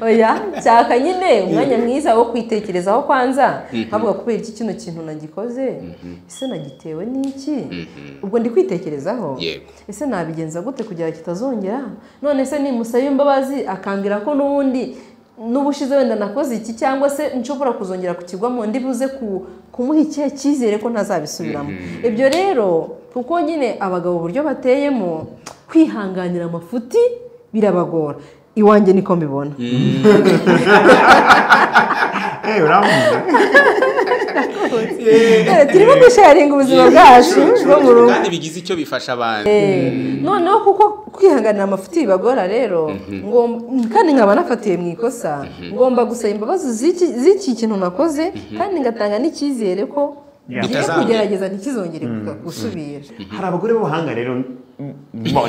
oya cyaka nyine umwanya mwiza wo kwitekerezaho kwanza havuga kubera iki kino kintu nagikoze ese nagitewe n'iki ubwo ndi kwitekerezaho ese nabigenza gute kugira kitazongera none se ni musaye imbabazi akambira ko nubundi nubushize wenda nakoze iki cyangwa se nshobora kuzongera kukigwamo ndi buze kumuha iki cyizere ko ntazabisubiramo ibyo rero kuko nyine abagabo buryo bateyemo kwihanganira amafuti birabagora iwanje niko mbibona eh uramuza eh turimo gusharinga ubuzima bwacu bwo mu rugo kandi bigize icyo bifasha abantu noneho kuko kwihanganira amafuti bagora rero kandi nkaba nafatiye mu ikosa ngomba gusaba imbabazi z'iki kintu nakoze kandi ngatanga n'icyizere ko bigiye kugerageza ntikizongere gusubira hari abagore b'ubuhanga rero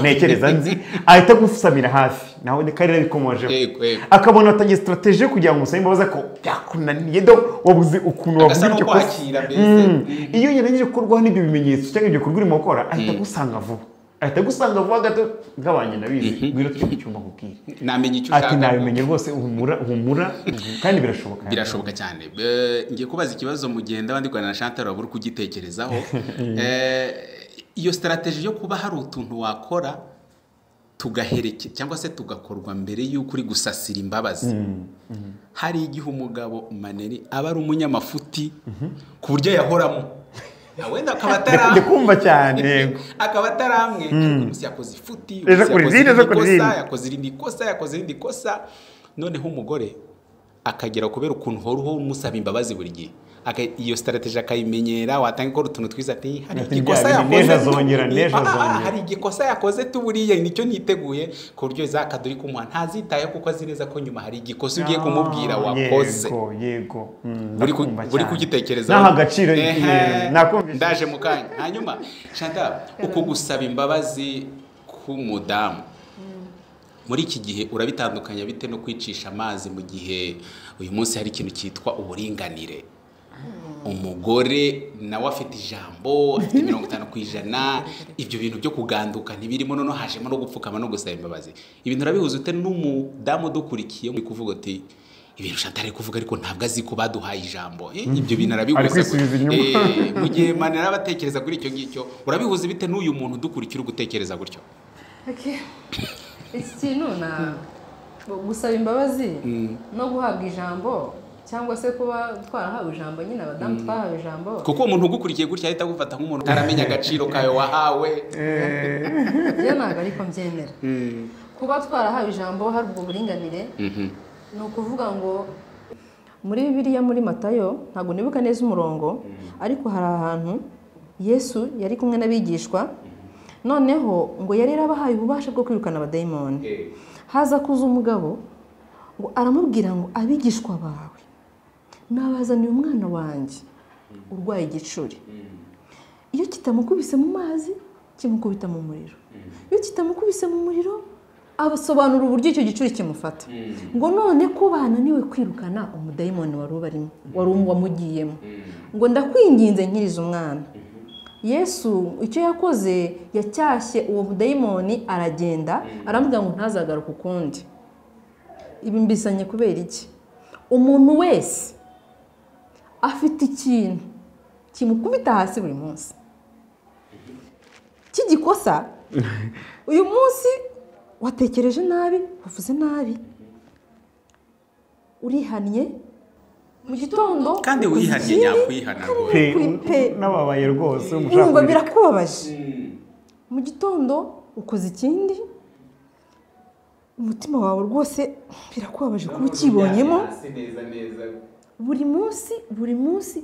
nekereza nzi ahita gusabira hafi naho nikarira bikomoje akabona atagiye strategie kugira ngo musaye mbabaza ko byakunaniye do wabuze ukuntu wavuga cyo kwakira bese iyo yeregeje kurwaho n'ibyo bimenyetso cyangwa ibyo kurwirimo gukora ahita gusanga vuba gato gabanye nabizi gwira cyo cyumba kukira namenye icyo ushaka ati nabimenye rwose humura kandi birashoboka cyane ngiye kubaza ikibazo mugenda bandikwana na Chantal waburi kugitekerezaho iyo strategie yo kuba hari utuntu wakora tugahereke cyangwa se tugakorwa mbere y'uko uri gusasira imbabazi hari igihe umugabo Maneri aba ari umunyamafuti ku buryo yahoramo wenda akabatara amwe umusi yakoze ifuti yakoze irindi kosa noneho umugore akagera kubera ukuntu horuho umusaba imbabazi buri gihe iyo strategie akayimenyera watangira ko rutuntu twiza ati hari igikosa yakoze hari igikosa yakoze tuburiye nicyo niteguye ku buryo zakaduri kumwa ntazitaye kuko azireza ko nyuma hari igikosa ugiye kumubwira wakoze yego buri kugitekereza naho agaciro nakumvise ndaje mukanya hanyuma Chantal uko gusaba imbabazi ku mudamu muri iki gihe urabitandukanya bite no kwicisha amazi mu gihe uyu munsi hari ikintu cyitwa uburinganire umugore nawe afite ijambo afite 50% ibyo bintu byo kuganduka ntibirimo none hajemo no gupfukama no gusaba imbabazi ibintu urabihuza ute n'umudamu dukurikiye muri kuvuga ati ibintu Chantal ari kuvuga ariko ntabwo azi ko baduhaye ijambo ibyo bintu arabiguze mu gihe Manera abatekereza kuri icyo ngicyo urabihuza bite n'uyu muntu dukurikira gutekereza gutyo ikintu gusaba imbabazi no guhabwa ijambo cyangwa se kuba twarahawe ijambo nyine abadamu twahawe ijambo kuko umuntu ugukurikiye gutya ahita gufata nk'umuntu aramenya agaciro kayo wahawe je naga ariko mbyemera kuba twarahawe ijambo hari ubwo buringanire no kuvuga ngo muri Bibiliya muri Matayo ntago nibuka neza umurongo ariko hari ahantu Yesu yari kumwe n'abigishwa noneho ngo yari rabahaye ububasha bwo kwirukana abadayimoni haza kuza umugabo ngo aramubwira ngo abigishwa bawe nabazaniye umwana wanjye urwaye igicuri iyo kitamukubise mu mazi kimukubita mu muriro iyo kitamukubise mu muriro abasobanura uburyo icyo gicuri kimufata ngo none kubana niwe kwirukana umudayimoni wari wamugiyemo ngo ndakwinginze nkiriza umwana Yesu icyo yakoze yacyashye uwo mudayimoni aragenda aramubwira ngo ntazagaruka ukundi ibi mbisanye kubera iki umuntu wese afite ikintu kimukubita hasi buri munsi kigikosa uyu munsi watekereje nabi wavuze nabi urihannye mu gitondo kandi wihannye nyakwihana nababaye rwose umushaka birakubabaje mu gitondo ukoze ikindi umutima wawe rwose birakubabaje kuba ukibonyemo buri munsi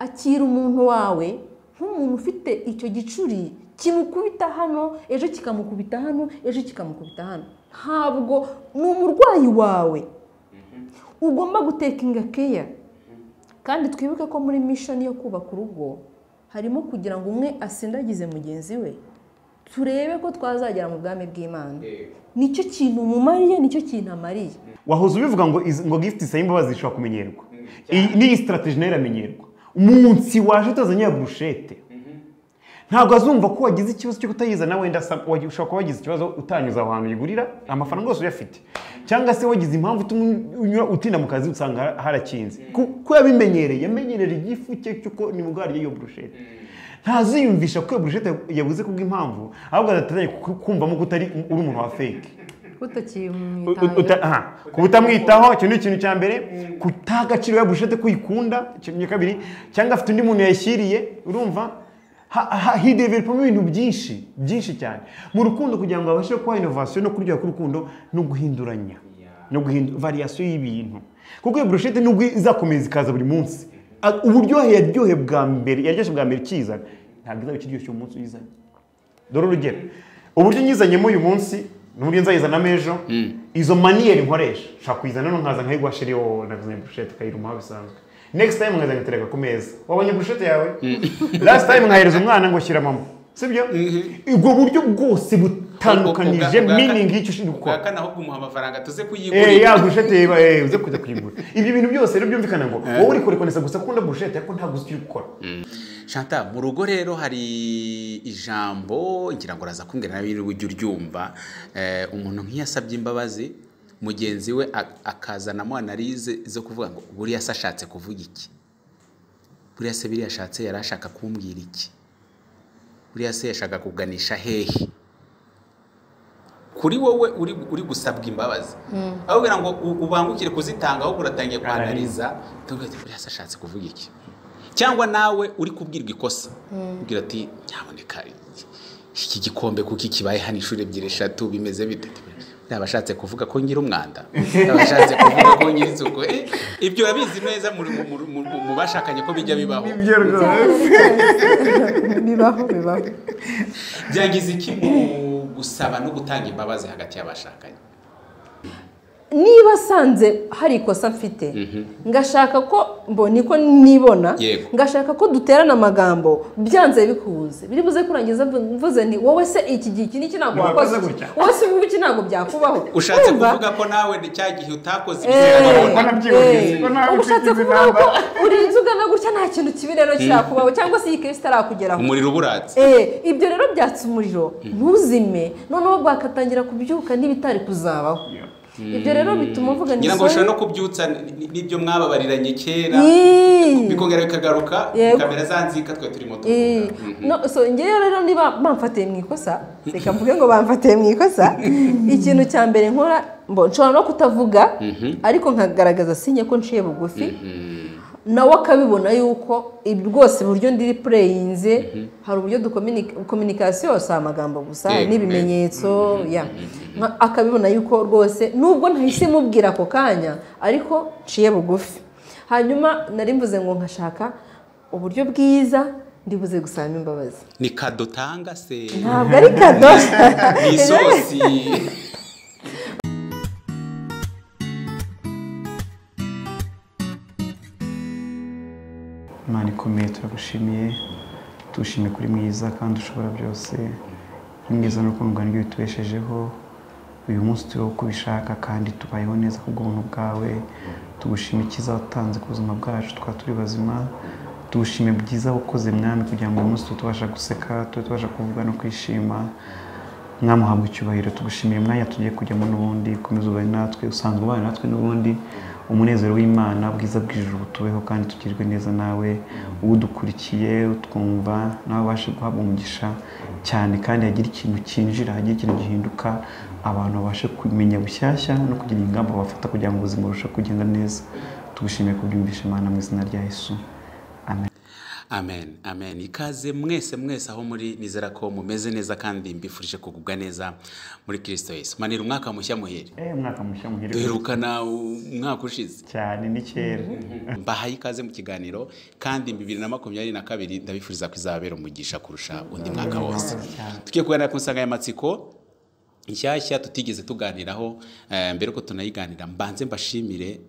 akira umuntu wawe nk'umuntu ufite icyo gicuri kimukubita hano ejo kikamukubita hano ejo kikamukubita hano ntabwo n'umurwayi wawe ugomba gutekinga care kandi twibuke ko muri mission yo kubaka urugo harimo kugira ngo umwe asindagize mugenzi we turebe ko twazagera mu bwami bw'Imana nicyo kintu umumariye nicyo kintu amariye wahoze ubivuga ngo gift isa imbabazi ishobora kumenyerwa ni strategie nera menyerwa umunsi waje tozanya bushete ntabwo azumva ko wagize ikibazo cyo kutayiza nawe wenda ushobora kuba wagize ikibazo utanyuza abantu yigurira amafaranga yose uyafite cyangwa se wagize impamvu unyura utinda mu kazi usanga harakinze ko yabimenyereye yamenyerera igifu cye cyuko ni mugari y'iyo brushete ntaziyumvisha ko brushete yabuze kubw'impamvu ahubwo atatanye kumvamo kutari uri umuntu wa fake kutamwitaho cyo ni ikintu cya mbere kutagaciro ya brushete kuyikunda cyo kabiri cyangwa afite undi muntu yashyiriye urumva hidevelopamo ibintu byinshi cyane mu rukundo kugira ngo abashe kuba innovation no kuryoha k'urukundo no guhinduranya no guhindura variation y'ibintu kuko iyo brushete nubwo izakomeza ikaza buri munsi uburyohe yaryohe bwa mbere yaryoshye bwa mbere kizana ntabwo izaba ikiryoshye umunsi uyizanye dore urugero uburyo nyizanyemo uyu munsi n'uburyo nzayizana mejo izo maniere nkoresha nshaka kuyizana nkaza nkayigwashira yo nabizanye brushete kayirumaho bisanzwe next time ngazana tereka ku meza wabonye brushete yawe last time ngahereza umwana ngo shyira mama sibyo ubwo buryo bwose butandukanije meaning y'icyo ushindi gukora kandi aho bwo muha amafaranga tuze kuyigura ya brushete uze kujya kuyigura ibyo bintu byose rero byumvikana ngo wowe uri korekonesa gusa kunda brushete ariko ntabwo uzi icyo gukora Shanta, mu rugo rero hari ijambo ngira ngo raza kumbwira nabiri ujye uryumva umuntu nk'iyasabye imbabazi mugenzi we akazana mu analize zo kuvuga ngo buri yasashatse kuvuga iki buri yase biri yashatse yarashaka kumbwira iki buri yase yashaka kuganisha hehe kuri wowe uri gusabwa imbabazi ahubwo ngo ubangukire kuzitanga aho kuratangiye kwanaliza tuvuga buri yasashatse kuvuga iki cyangwa nawe uri kubwirwa ikosa ubwira ati nyaboneka iki gikombe kuko kibaye hano ishuri ebyiri eshatu bimeze bite ndabashatse kuvuga ko ngira umwanda ndabashatse kuvuga ko ngira isuku ibyo urabizi neza mu bashakanye ko bijya bibaho bibaho byagize iki gusaba no gutanga imbabazi hagati y'abashakanye niba sanze hari ikosa mfite ngashaka ko mboniko nibona ngashaka ko duterana amagambo byanze bikuze biribuze kurangiza mvuze nti wowe se iki gihe kiniki ntabwo wakoze wowe se ubu kintabwo byakubaho ushatse kuvuga ko nawe cyagihe utakoze ushatse kuvuga ko uri inzuga no gutya nta kintu kibi rero cyakubaho cyangwa se iyi Kristo arakugeraho umuriro uburatse ibyo rero byatse umuriro ntuzime noneho bwakatangira kubyuka n'ibitari kuzabaho ibyo rero bituma uvuga ngira ngo ushobora no kubyutsa n'ibyo mwababariranye kera bikongera bikagaruka kamera zanzika twe turi moto so ngewe rero niba bamfateye mu ikosa reka mvuge ngo bamfateye mu ikosa ikintu cya mbere nkora nshobora no kutavuga ariko nkagaragaza sinye ko nciye bugufi nawe akabibona yuko rwose buryo ndiri playinze hari uburyo dukominikasiyo si amagambo gusa n'ibimenyetso akabibona yuko rwose nubwo ntahise mubwira ako kanya ariko nciye bugufi hanyuma nari mvuze ngo nkashaka uburyo bwiza ndibuze gusaba imbabazi ni kado tanga se ntabwo ari kado ni isosi Mani komeye turagushimiye tushimiye kuri mwiza kandi ushobora byose mwiza no kundwa n'ibyo tubeshejeho uyu munsi turi kubishaka kandi tubayeho neza kubw'ubuntu bwawe tugushimiye ikiza watanze ku buzima bwacu twa turi bazima tugushimiye byiza wakoze mwami kugira ngo uyu munsi tubasha guseka tubasha kuvuga no kwishima mwamuhabwa icyubahiro tugushimiye umwanya tugiye kujyamo n'ubundi komeza ubaye natwe usanzwe ubaye natwe n'ubundi umunezero w'Imana bwiza bw'ijuru butubeho kandi tukirwe neza nawe udukurikiye utwumva nawe bashe guhabwa umugisha cyane kandi hagira ikintu kinjira hagira ikintu gihinduka abantu bashe kumenya bushyashya no kugira ingamba bafata kugira ngo ubuzima burusheho kugenda neza tugushimiye kubyumvisha Imana mu izina rya Yesu amen amen amen ikaze mwese aho muri nizera ko mumeze neza kandi mbifurije kugubwa neza muri Kristo Yesu manira umwaka mushya muheri umwaka mushya muheri duherukana umwaka ushize cyane ni kera mbahaye ikaze mu kiganiro kandi 2022 ndabifuriza kwizabera umugisha kurusha undi mwaka wose tugiye kuganira ku nsanganyamatsiko nshyashya tutigeze tuganiraho mbere ko tunayiganira mbanze mbashimire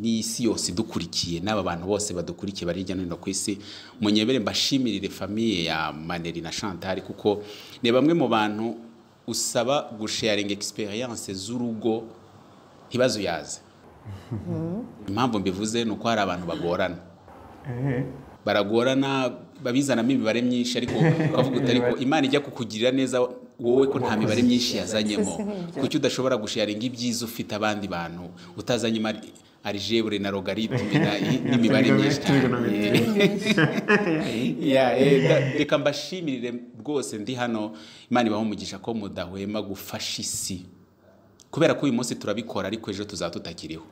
n'isi yose dukurikiye n'aba bantu bose badukurikiye bari hirya no hino ku isi munyebere mbashimirire famille ya Maneri na Chantal kuko ni bamwe mu bantu usaba gusharinga experience z'urugo ntibazuyaze impamvu mbivuze ni uko hari abantu bagorana baragorana babizana mibare myinshi ariko ukavuga utariko Imana ijya kukugirira neza wowe ko nta mibare myinshi yazanyemo kuki udashobora gusharinga ibyiza ufite abandi bantu utazanye algebra na logaritmi na imibare myinshi reka mbashimirire bwose ndi hano Imana ibaho umugisha ko mudahwema gufasha isi kubera ko uyu munsi turabikora ariko ejo tuzatutakiriho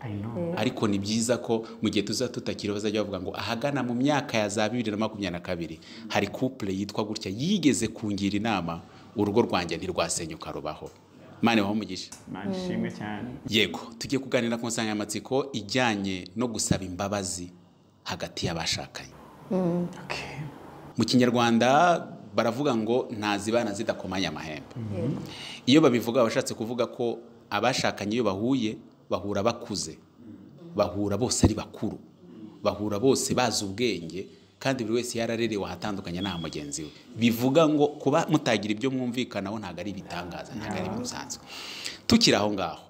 ariko ni byiza ko mu gihe tuzatutakiriho bazajya bavuga ngo ahagana mu myaka ya 2022 hari couple yitwa gutya yigeze kungira inama urugo rwanjye ntirwasenyuka rubaho Mani waho umugisha manishimwe cyane yego tugiye kuganira ku nsanganyamatsiko ijyanye no gusaba imbabazi hagati y'abashakanye mu Kinyarwanda baravuga ngo ntazibana zidakomanya amahembe iyo babivuga abashatse kuvuga ko abashakanye iyo bahuye bahura bakuze bahura bose ari bakuru bahura bose bazi ubwenge kandi buri wese yararerewe hatandukanye na mugenzi we bivuga ngo kuba mutagira ibyo mwumvikanaho ntago ari bitangaza ntago ari bisanzwe tukiraho ngaho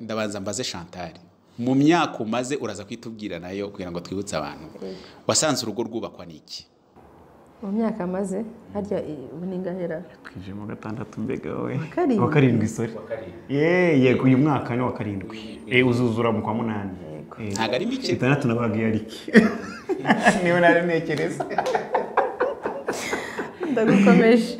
ndabanza mbaze Chantal mu myaka umaze uraza kwitubwira nayo kugira ngo twibutse abantu wasanze urugo rwubakwa niki mu myaka amaze harya uningahera twije mu gatandatu mbega we wa karindwi sorry yego uyu mwaka ni wa karindwi uzuzura mu kwa 8 ntago ari mike itandatu nabagiye ariki niwe naremekereza ndagukomeje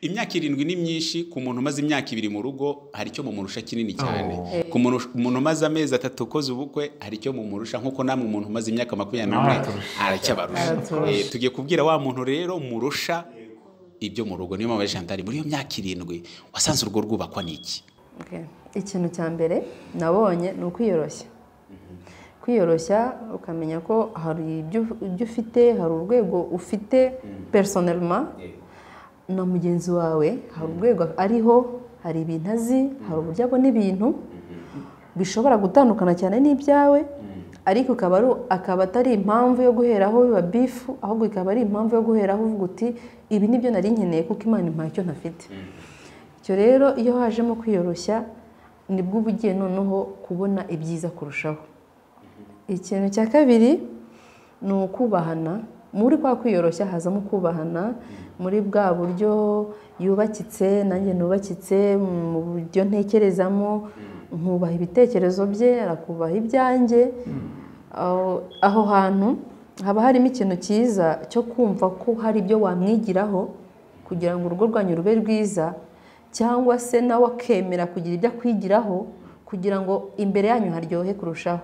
imyaka 7 ni myinshi ku muntu umaze imyaka 2 mu rugo hari cyo mu murusha kinini cyane ku muntu umaze amezi 3 ukoze ubukwe hari cyo mu murusha nkuko namwe umuntu umaze imyaka 21 aracyabarusha tugiye kubwira wa muntu rero murusha ibyo mu rugo niyo mama Chantal muri iyo myaka 7 wasanze urugo rwubakwa niki ikintu cya mbere nabonye nukwiyoroshya kwiyoroshya ukamenya ko hari ibyo ufite hari urwego ufite personnellement na mugenzi wawe hari urwego ariho hari ibintu azi hari uburyo abona ibintu bishobora gutandukana cyane n'ibyawe ariko akaba atari impamvu yo guheraho biba bifu ahubwo ikaba ari impamvu yo guheraho uvuga uti ibi ni byo nari nkeneye kuko Imana impa cyo ntafite icyo rero iyo hajemo kwiyoroshya nibwo ubugiye noneho kubona ibyiza kurushaho ikintu cya kabiri ni ukubahana muri kwa kwiyoroshya hazamo kubahana muri bwa buryo yubakitse nanjye nubakitse mu buryo ntekerezamo nkubaha ibitekerezo bye arakubaha ibyanjye aho hantu haba harimo ikintu cyiza cyo kumva ko hari ibyo wamwigiraho kugira ngo urugo rwanyu rube rwiza cyangwa se nawe akemera kugira ibyo kwigiraho kugira ngo imbere yanyu haryohe kurushaho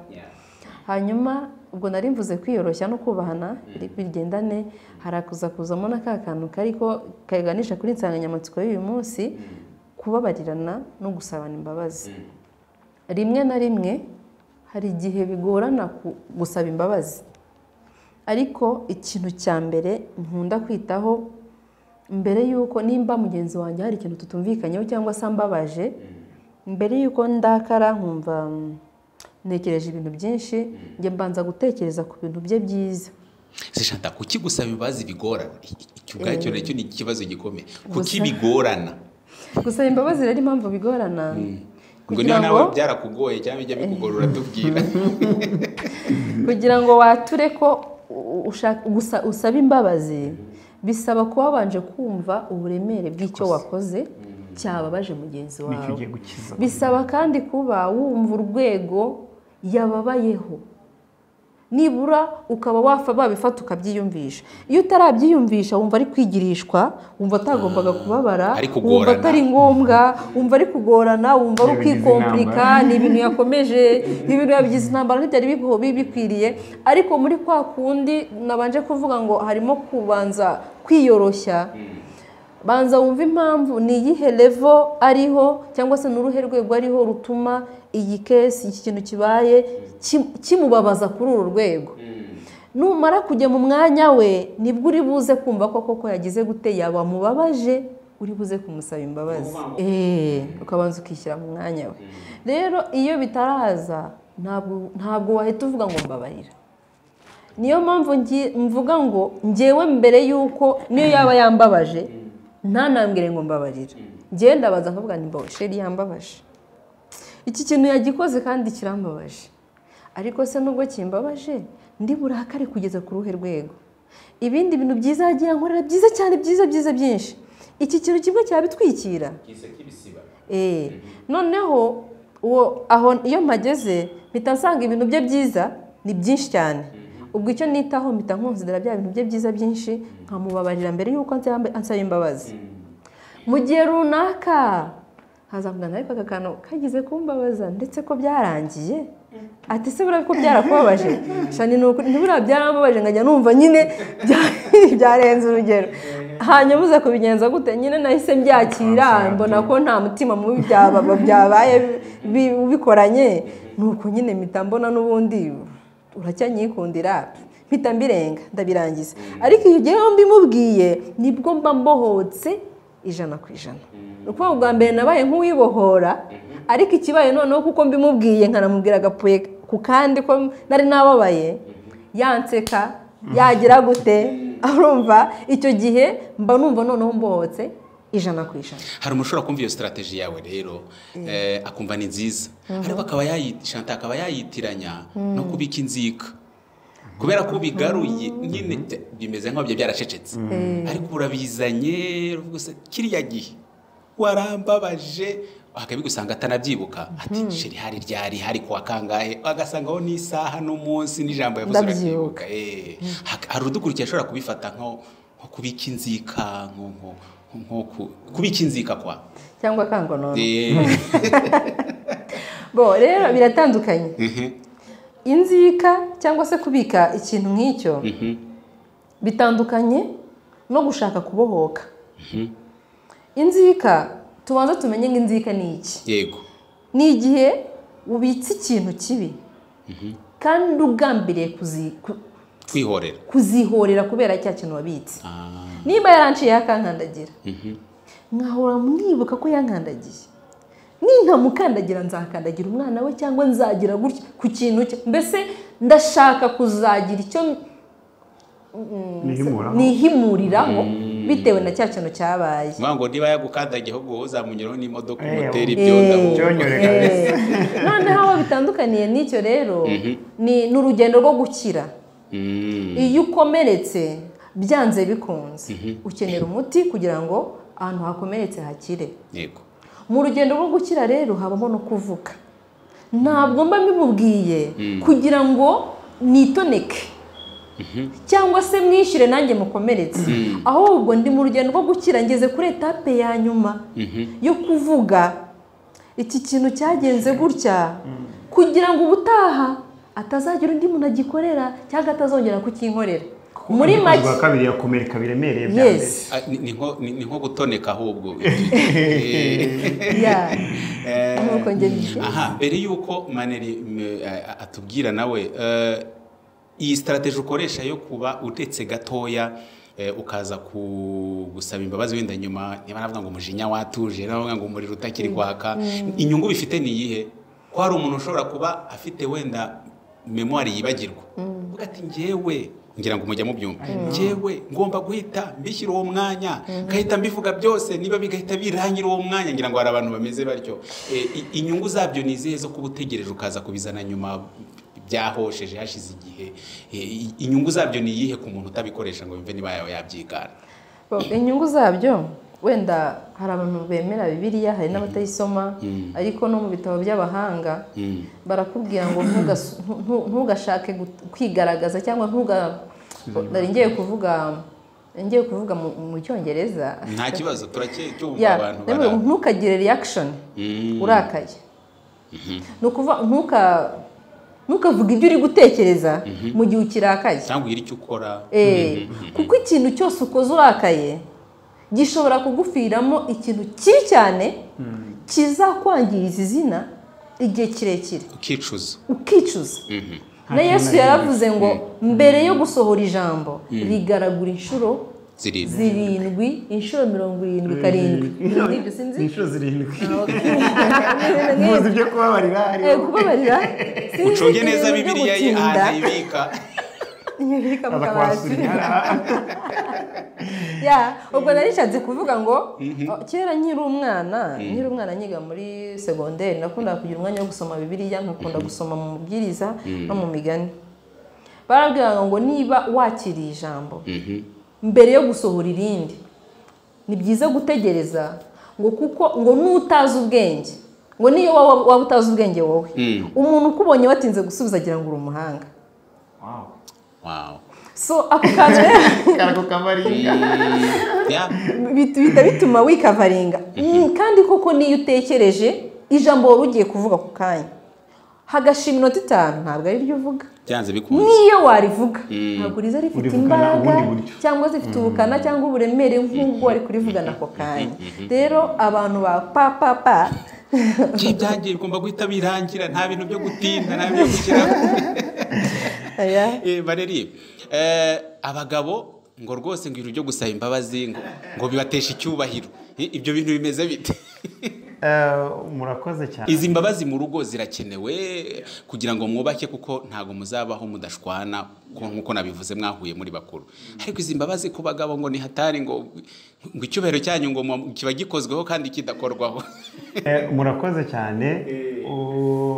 hanyuma ubwo nari mvuze kwiyoroshya no kubahana bigendane harakuza kuzamo n'akakantu kariko kaganisha kuri insanganyamatsiko y'uyu munsi kubabarirana no gusabana imbabazi rimwe na rimwe hari igihe bigorana gusaba imbabazi ariko ikintu cya mbere nkunda kwitaho mbere yuko nimba mugenzi wanjye hari ikintu tutumvikanyeho cyangwa se mbabaje mbere yuko ndakara nkumva ntekereje ibintu byinshi njye mbanza gutekereza ku bintu bye byiza zishanta kuki gusaba imbabazi bigorana icyo ubwacyo nacyo ni ikibazo gikomeye kuki bigorana gusaba imbabazi rero impamvu bigorana ngo niyo nawe byarakugoye cyangwa bijya bikugorora tubwira kugira ngo wature ko usaba imbabazi bisaba kuba wabanje kumva uburemere bw'icyo wakoze cyababaje mugenzi wawe bisaba kandi kuba wumva urwego yababayeho nibura ukaba wafa babifata ukabyiyumvisha iyo utarabyiyumvisha wumva ari kwigirishwa wumva atagombaga kubabara wumva atari ngombwa wumva ari kugorana wumva ari kwikompurika ni ibintu yakomeje ibintu yabigize intambara ntibyari bikwiriye ariko muri kwa kundi nabanje kuvuga ngo harimo kubanza kwiyoroshya banza wumva impamvu ni iyihe level ariho cyangwa se n'uruhe rwego ariho rutuma iyi case iki kintu kibaye kimubabaza kuri uru rwego numara kujya mu mwanya we nibwo uri buze kumva ko koko yagize gute yabamubabaje uri buze kumusaba imbabazi ukabanza ukishyira mu mwanya we rero iyo bitaraza ntabwo wahita uvuga ngo mbabarira niyo mpamvu mvuga ngo ngewe mbere yuko niyo yaba yambabaje ntanambwire ngo mbabarira ngewe ndabaza nkavuga ngo sheri yambabaje iki kintu yagikoze kandi kirambabaje ariko se nubwo kimbabaje ndiburakare kugeza ku ruhe rwego. Ibindi bintu byiza agira nkorera byiza cyane byiza byiza byinshi. Iki kintu kimwe cyabitwikira. Noneho uwo aho iyo mageze bitansanga ibintu bye byiza ni byinshi cyane. Ubwo icyo nitaho mpita nkunzidera bya bintu bye byiza byinshi nkamubabarira mbere yuko ansaba imbabazi. Mu gihe runaka hazavuga nawe ko akakano kagize kumbabaza ndetse ko byarangiye. Ati se bura ko byarakubabaje cyane nuko ntibura byarambabaje ngajya numva nyine byarenze urugero. Hanyuma uza kubigenza gute nyine nahise mbyakira mbona ko nta mutima mu byabaye bikoranye nuko nyine mitambona n'ubundi uracyanyikundira mitambirenga ndabirangiza ariko iyo gihe mbimubwiye nibwo mba mbohotse 100%. Nuko ubwa mbere nabaye nk'uwibohora ariko ikibaye noneho kuko mbimubwiye nkanamubwira agapuye ku kandi ko nari nababaye yanseka yagira gute arumva icyo gihe mba numva noneho mbohotse 100%. Hari umushora kumva iyo strategy yawe rero akumva ni nziza ariko akaba yayishanta akaba yayitiranya no kubika inzika kubera ko bigaruye nyine bimeze nk'abyo byarashecetse ariko urabizanye ruvuga se kiriya gihe warambabaje akabigusanga atanabyibuka ati sheri hari ryari hari kwa kangahe agasangaho ni isaha no munsi ni jambo yavuze urakibuka harudukurikiye ashora kubifata nko kubika inzika nko kubika inzika kwa cyangwa kango none bo rero biratandukanye inzika cyangwa se kubika ikintu nk'icyo bitandukanye no gushaka kubohoka. Inzika tubanza tumenye ngo inzika ni iki. Yego ni igihe ubitse ikintu kibi kandi ugambiriye kuzihorera kubera cya kintu wabitse. Niba yaranciye yakankandagira nkahora mwibuka ko yankandagiye ninkamukandagira nzakandagira umwana we cyangwa nzagira gutya ku kintu cye mbese ndashaka kuzagira icyo nihimuriraho bitewe na cya kintu cyabaye. Mwango niba yagukandagiye ubwo uzamunyuraho n'imodoka moteri byo ndabonyoreka mbese none hawo bitandukaniye n'icyo rero ni n'urugendo rwo gukira. Iyo ukomeretse byanze bikunze ukenera umuti kugira ngo ahantu hakomeretse hakire. Yego mu rugendo rwo gukira rero habamo no kuvuka ntabwo mba mbimubwiye kugira ngo nitoneke cyangwa se mwishyire nanjye mukomeretse ahubwo ndi mu rugendo rwo gukira ngeze kuri etape ya nyuma yo kuvuga iki kintu cyagenze gutya kugira ngo ubutaha atazagira undi muntu agikorera cyangwa atazongera kukinkorera. Muri make kwa kabiri yakomereka biremereye byambe ni nko gutoneka ahubwo ya nuko ngeje mbere yuko Mani atubwira nawe iyi strategy ukoresha yo kuba utetse gatoya ukaza kugusaba imbabazi wenda nyuma niba navuga ngo mujinya watuje navuga ngo umuriro utakiri kwaka inyungu bifite ni yihe kwa ari umuntu ushobora kuba afite wenda memoire yibagirwa uvuga ati ngewe ngira ngo mujya mu byumva ngewe ngomba guhita mbishyira uwo mwanya gahita mbivuga byose niba bigahita biranyira uwo mwanya ngira ngo hari abantu bameze baryo inyungu zabyo nizihe zo kubutegereje ukaza kubizana nyuma byahosheje hashize igihe inyungu zabyo ni yihe ku muntu utabikoresha ngo yumve niba yawe yabyigana. Inyungu zabyo wenda hari abantu bemera Bibiliya hari n'abatayisoma ariko no mu bitabo by'abahanga barakubwira ngo ntugashake kwigaragaza cyangwa ngiye kuvuga mu Cyongereza nta kibazo turacyumva abantu bara ntukagire reaction urakaye ntukavuga ibyo uri gutekereza mu gihe ukirakaye cyangwa iri cyo ukora kuko ikintu cyose ukoze urakaye gishobora kuguviramo ikintu kibi cyane kizakwangiriza izina igihe kirekire ukicuza. Na Yesu yaravuze ngo mbere yo gusohora ijambo rigaragura inshuro 7 inshuro 77 nibyo sinzi inshuro 7 muzi byo kubabarira uconge neza Bibiliya ye arayibika ubwo narishatse kuvuga ngo kera nyiri umwana nyiga muri segonderi nakundaga kugira umwanya wo gusoma Bibiliya nkakunda gusoma mu mubwiriza no mu migani Baravuga ngo niba wakiriye ijambo mbere yo gusohora irindi ni byiza gutegereza ngo kuko ngo nutaza ubwenge ngo niyo waba utaza ubwenge wowe umuntu ukubonye watinze gusubiza agira ngo urumuhanga. Wow, wow. So akukazwe karako kavaringa bita bituma wikavaringa kandi koko niyo utekereje ijambo rugiye kuvuga ku kanya hagashima inota itanu ntabwo ari ryo uvuga niyo warivuga ntabwo riza rifite imbaraga cyangwa zifite ubukana cyangwa uburemere nk'ubwo wari kurivugana ako kanya. Rero abantu ba papa kitangiye ugomba guhita birangira nta bintu byo gutinda nta byo gukira. Valerie, abagabo ngo rwose ngo ibyo gusaba imbabazi ngo bibatesha icyubahiro, ibyo bintu bimeze bite? Murakoze cyane. Izi mbabazi mu rugo zirakenewe kugira ngo mwubake kuko ntago muzabaho mudashwana nkuko nabivuze mwahuye muri bakuru. Ariko izi mbabazi ku bagabo ngo ni hatari ngo icyubahiro cyanyu ngo kiba gikozweho kandi kidakorwaho. Murakoze cyane.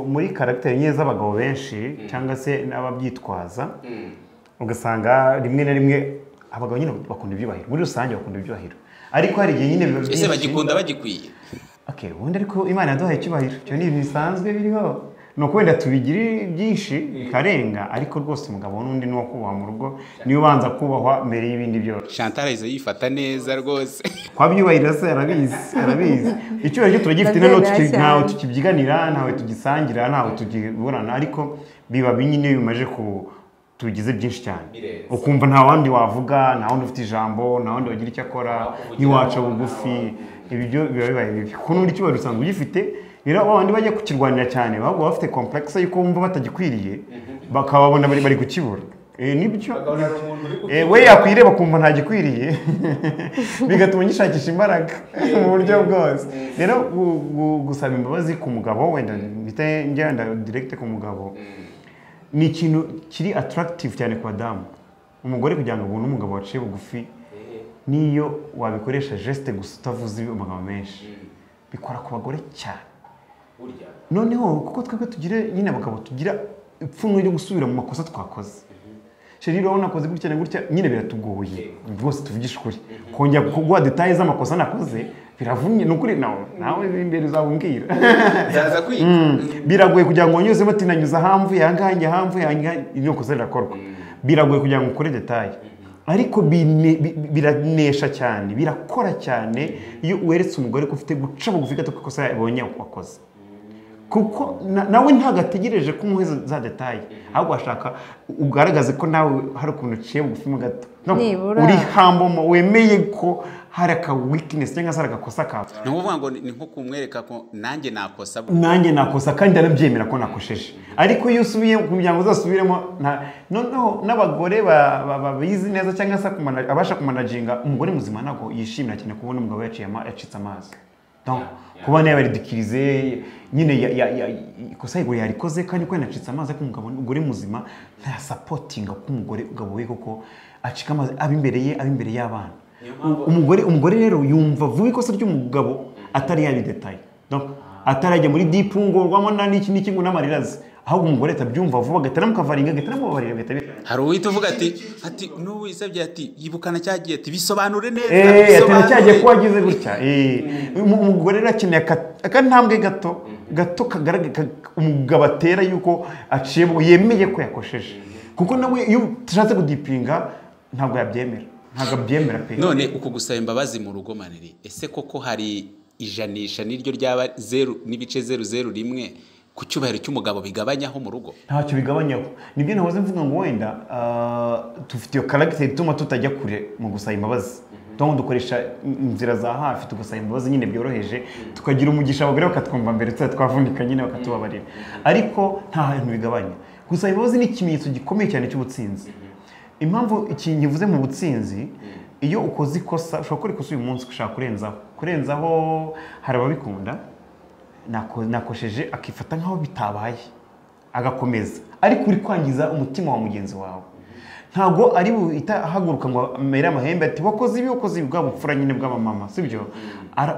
Muri karakteri nke z'abagabo benshi cyangwa se n'ababyitwaza ugasanga rimwe na rimwe abagabo nyine bakunda ibyubahiro, muri rusange bakunda ibyubahiro, ariko hari igihe nyine biba byinshi bagikunda bagikwiye. Okay, wenda ariko Imana yaduhaye icyubahiro, cyo ni bisanzwe biriho, nuko wenda tubigire byinshi bikarenga, ariko rwose umugabo n'undi n'uwo kubaha mu rugo niwe ubanza kubahwa mbere y'ibindi byose. Chantal yifata neza rwose kwabyubahira se, arabizi icyubahiro cyo turagifite, ntawe tukibyiganira, ntawe tugisangira, ntawe tugiburana, ariko biba binyine bimaje ku tugize byinshi cyane ukumva nta wandi wavuga, nta wandi ufite ijambo, nta wandi wagira icyo akora, ntiwaca bugufi. Ibyo biba bibaye bibi kuko n'uri kiba rusanzwe ugifite, rero abandi bajya kukirwanira cyane bago bafite complex yuko bumva batagikwiriye bakababona bari kukibura. Nibyo we yakwireba kumva nta gikwiriye bigatuma gishakisha imbaraga mu buryo bwose. Rero gusaba imbabazi ku mugabo, wenda bita ngenda direct ku mugabo, ni ikintu kiri attractive cyane ku badamu. Umugore kugira ngo ubone umugabo waciye bugufi niyo wabikoresha geste gusa utavuze amagambo menshi, bikora ku bagore cyane. Noneho kuko twebwe tugire nyine abagabo tugira ipfunwe ryo gusubira mu makosa twakoze, rero urabona nakoze gutya na gutya nyine biratugoye rwose, tuvugisha ukuri, kongera kuguha details z'amakosa nakoze biravunnye, n'ukuri nawe imbere uzabumbwira zaza kwita biragoye kugira ngo nyuze batinanyuza hamvu yangange hamvu yanga ibyo kosa rirakorwa, biragoye kugira ngo ukore details, ariko biranesha cyane, birakora cyane iyo uweretse umugore ko ufite guca bugufi gato kwikosa ibonye ukokoza, kuko nawe ntagategereje ko umuheza za detail, ahubwo ashaka ugaragaze ko nawe hari ukuntu uciye bugufi mu gato, uri hambo wemeye ko hari aka weakness cyangwa se agakosa kawe. Ni ukuvuga ngo ni nko kumwereka ko nanjye nakosa, nanjye nakosa kandi arabyemera ko nakosheje, ariko iyo usubiye ku byango zasubiremo n'abagore babizi neza cyangwa se abasha kumanaginga umugore muzima nako yishimira cyane kubona umugabo yacitse amazi. Kubona yabaridikirize nyine ikosa igore yarikoze kandi ko yanacitse amazi, ariko umugore muzima ntayasapotinga ko umugore ugabuwe kuko acika amazi ab'imbere y'abana. Umugore rero yumva vuba ikosa ry'umugabo atari yabidetaye, atarajya muri dipu ngo rwamo n'iki n'iki ngo n'amarirazi, ahubwo umugore atabyumva vuba agatera mukavaringa agatera mubabarira gatabira. Hari uhita uvuga ati n'ubu isabye ati yibukana cyagiye ati bisobanure neza bisobanure cyagiye ko wagize gutya. Umugore rero akeneye akantambwe gato gato kagaragara umugabo atera yuko aciye yemeye ko yakosheje, kuko nawe iyo tushatse kudipinga ntabwo yabyemera, ntabwo byemera pe. None uko gusaba imbabazi mu rugo Maniri, ese koko hari ijanisha n'iryo ryaba 0.001 ku cyubahiro cy'umugabo bigabanyaho mu rugo? Ntacyo bigabanyaho, nibyo nahoze mvuga ngo wenda dufite iyo character ituma tutajya kure mu gusaba imbabazi, dukoresha inzira za hafi tugasaba imbabazi nyine byoroheje, tukagira umugisha abagore bakatwumva mbere twavunika nyine bakatubabarira, ariko nta hantu bigabanya. Gusaba imbabazi ni ikimenyetso gikomeye cyane cy'ubutsinzi. Impamvu iki nyivuze mu butsinzi, iyo ukoze ikosa ushobora gukora ikosa uyu munsi ushaka kurenzaho, hari ababikunda nakosheje akifata nkaho bitabaye agakomeza, ariko uri kwangiza umutima wa mugenzi wawe. Ntago ari itahaguruka ngo amera amahembe ati wakoze ibi ukoze ibi bwabupfura nyine bw'abamama, sibyo?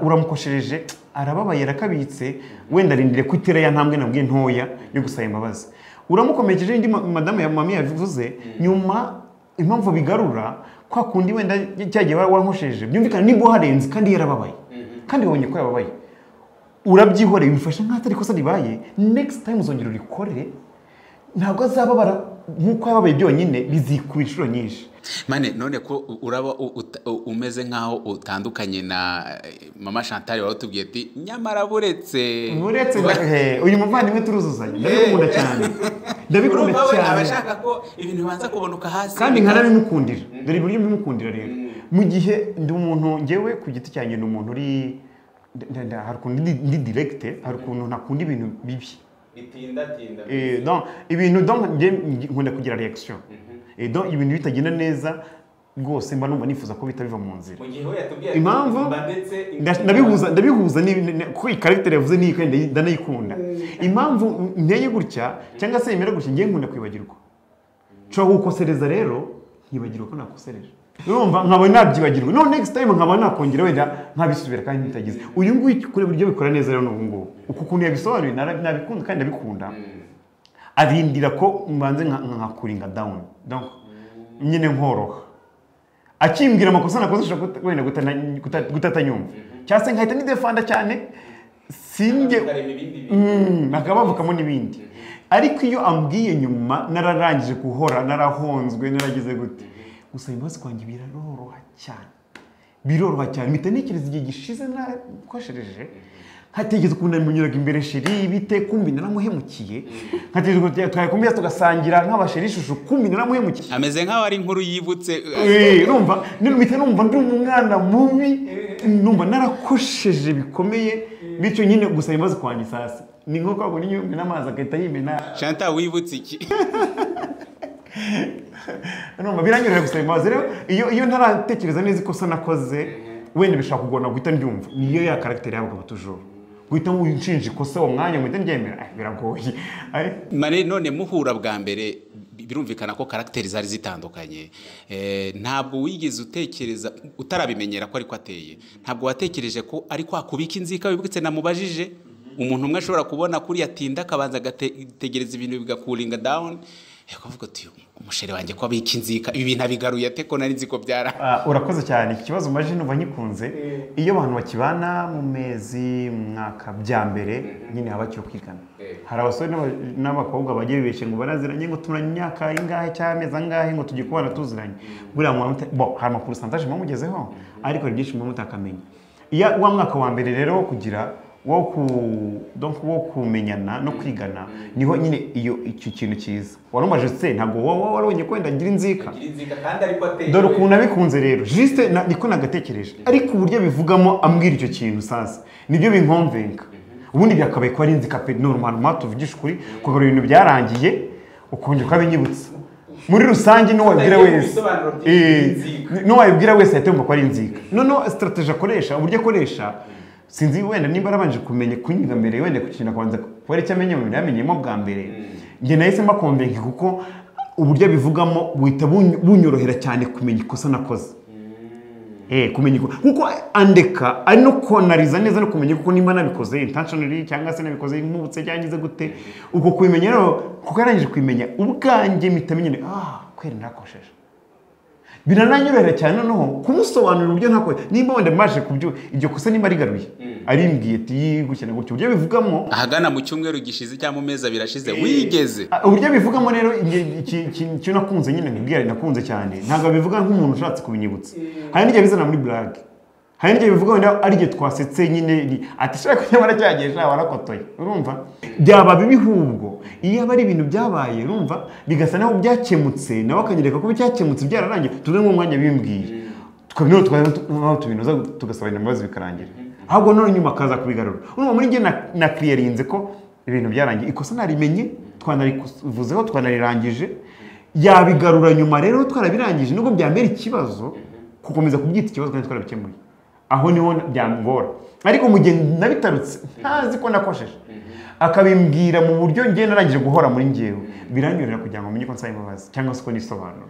Uramukoshereje arababaye, rakabitse, wenda rindire kwitera ya ntambwe nabwiye ntoya yo gusaba imbabazi. uramukomejeje indi madame ya mami yavuze nyuma impamvu bigarura kwa kundi wenda cyaje wankosheje byumvikana nibwo harenze kandi yarababaye kandi wabonye ko yababaye urabyihoreye bifasha nkatari kosa ribaye next time uzongera urikore ntabwo azababara nkuko yababaye byonyine bizikura inshuro nyinshi mane none ko uraba umeze nkaho utandukanye na mama Chantal wari utubwiye ati nyamara buretse uyu muvandimwe turuzuzanye ndabikunda cyane ndabikunda cyane abashaka ko ibintu banza kubonuka hasi kandi nkarabimukundira dore buryo bimukundira rero mu gihe ndi umuntu ngewe ku giti cyanye n'umuntu uri harukundi ndi direct harukundo nakunda ibintu bibi bitinda donc ibintu donc nkunda kugira reaction donc ibintu bitagenda neza rwose mba numva nifuza ko bitabiva mu nzira impamvu ndabihuza ku character yavuze ni kandi ndanayikunda impamvu nteye gutya cyangwa se yemera gutya ngiye nkunda kwibagirwa cyo gukosereza rero nkibagira ko nakosereje urumva nkabona nabyibagirwa no next time nkabona nakongera wenda nkabisubira kandi nitagize uyu nguyu kure buryo bikora neza rero n'ubu ngubu uko kuntu yabisobanuye nabikunda kandi nabikunda arindira ko mbanze nkakuringa down donc nyine nkoroha akimbwira amakosa nakoze ushaka wenda gutatanyumva cyase nkahita ni defanda cyane singe nakabavukamo n'ibindi ariko iyo ambwiye nyuma nararangije guhora narahonzwe naragize gute gusa ibibazo kwanjye biroroha cyane mitenekereza igihe gishize nakoshereje hategeze ukuntu munyuraga imbere sheri bite kumbi naramuhemukiye hategeze ko twakomeza tugasangira nk'abasheri ishusho kumbi naramuhemukiye ameze nkaho ari inkuru yibutse urumva n'umite numva ndi umwana mubi numva narakosheje bikomeye bityo nyine gusa ibibazo kwanjye sasa ni nko kwabona inyumbi n'amazi akahita yimena Chantal wibutse iki noma biranyurira gusa ibibazo rero iyo ntaratekereza neza ikosa nakoze wenda bishaka kugona guhita ndyumva niyo ya character yabo ko tujuru guhita mu inshinji kose wo mwanya muhita ndyemera biragoye mane none muhura bwa mbere birumvikana ko character zari zitandukanye ntabwo wigeze utekereza utarabimenyera ko ari ko ateye ntabwo watekereje ko ari kwa kubika inzika wibwitse namubajije umuntu umwe ashobora kubona kuri yatinda kabanza gategereza ibintu bigakuringa down yakovuga ati umusheri wanje ko abiki inzika ibi bintu abigaruye ate ko nari nzi ko byara urakoze cyane ikibazo maje numva nyikunze iyo abantu bakibana mu mezi mwaka bya mbere nyine habacyo kwigana hari abasore n'abakobwa bagiye bibeshe ngo baraziranye ngo tumuranye imyaka ingahe cy'amezi angahe ngo tugikubana tuziranye buriya mwamute bo hari amakuru santaje mugezeho ariko ibyishimo mutakamenya iya wa mwaka wa mbere rero kugira wo kumenyana no kwigana niho nyine iyo iki kintu cyiza warumaje se ntabwo warubonye ko wenda agira inzika kandi ariko ateye dore ukuntu abikunze rero juste niko nagatekereje ariko uburyo bivugamo ambwira icyo kintu sasa nibyo binkomvenga ubundi byakabaye ko ari inzika pe normal matuvugisha ukuri kugarura ibintu byarangiye ukongera ukabinyibutsa muri rusange no wabwira wese yatemba ko ari inzika no strategy akoresha uburyo akoresha sinzi wenda nimba arabanje kumenye kunyiga mbere wenda kukinda kwanza kwari cyamenye mu biramenyemo bwa mbere nge nahise makonvenga kuko uburyo bivugamo buhita bunyorohera cyane kumenya ikosa nakoze kumenya kuko andeka ari no konariza neza no kumenya kuko nimba nabikoze intentionally cyangwa se nabikoze nkubutse cyangize gute uko kubimenya rero kuko yarangije kwimenya ubwanjye mitamenye kwera nakosheje birananyorohera cyane noneho kumusobanurira uburyo ntakoze nimba wenda maje kubyo ibyo kosa nimba rigaruye arimbwiye ati gukena gutyo uburyo bivugamo ahagana mu cyumweru gishize cyangwa mu meza birashize wigeze uburyo bivugamo rero iki nakunze nyine nkibwira nakunze cyane ntabwo bivuga nk'umuntu ushatse kubinyibutsa hari n'ijye bizana muri black hari n'ijye bivuga wenda arije twasetse nyine atashaka kunyamara cyagesha warakotoye urumva byaba bibihubwo iyo abari ibintu byabaye urumva bigasa naho byakemutse nawe akanyereka ko byakemutse byararangiye tuze mu mwanya bimbwiye twabino tubinoza tugasabana amazi bikarangira ahubwo none nyuma kaza kubigarura urumva muri nge na clearinze ko ibintu byararangiye ikosa narimenye twanarikuvuzeho twanarangije yabigarura nyuma rero twarabirangije nubwo byamera ikibazo kukomeza kubyita ikibazo kandi twarabikemuye aho niho byangora ariko mugende nabitarutse ntazi ko nakosheje akabimbwira mu buryo ngene narangije guhora muri ngewe biranyurira kugira ngo umenye ko nsaba imbabazi cyangwa se ko nisobanura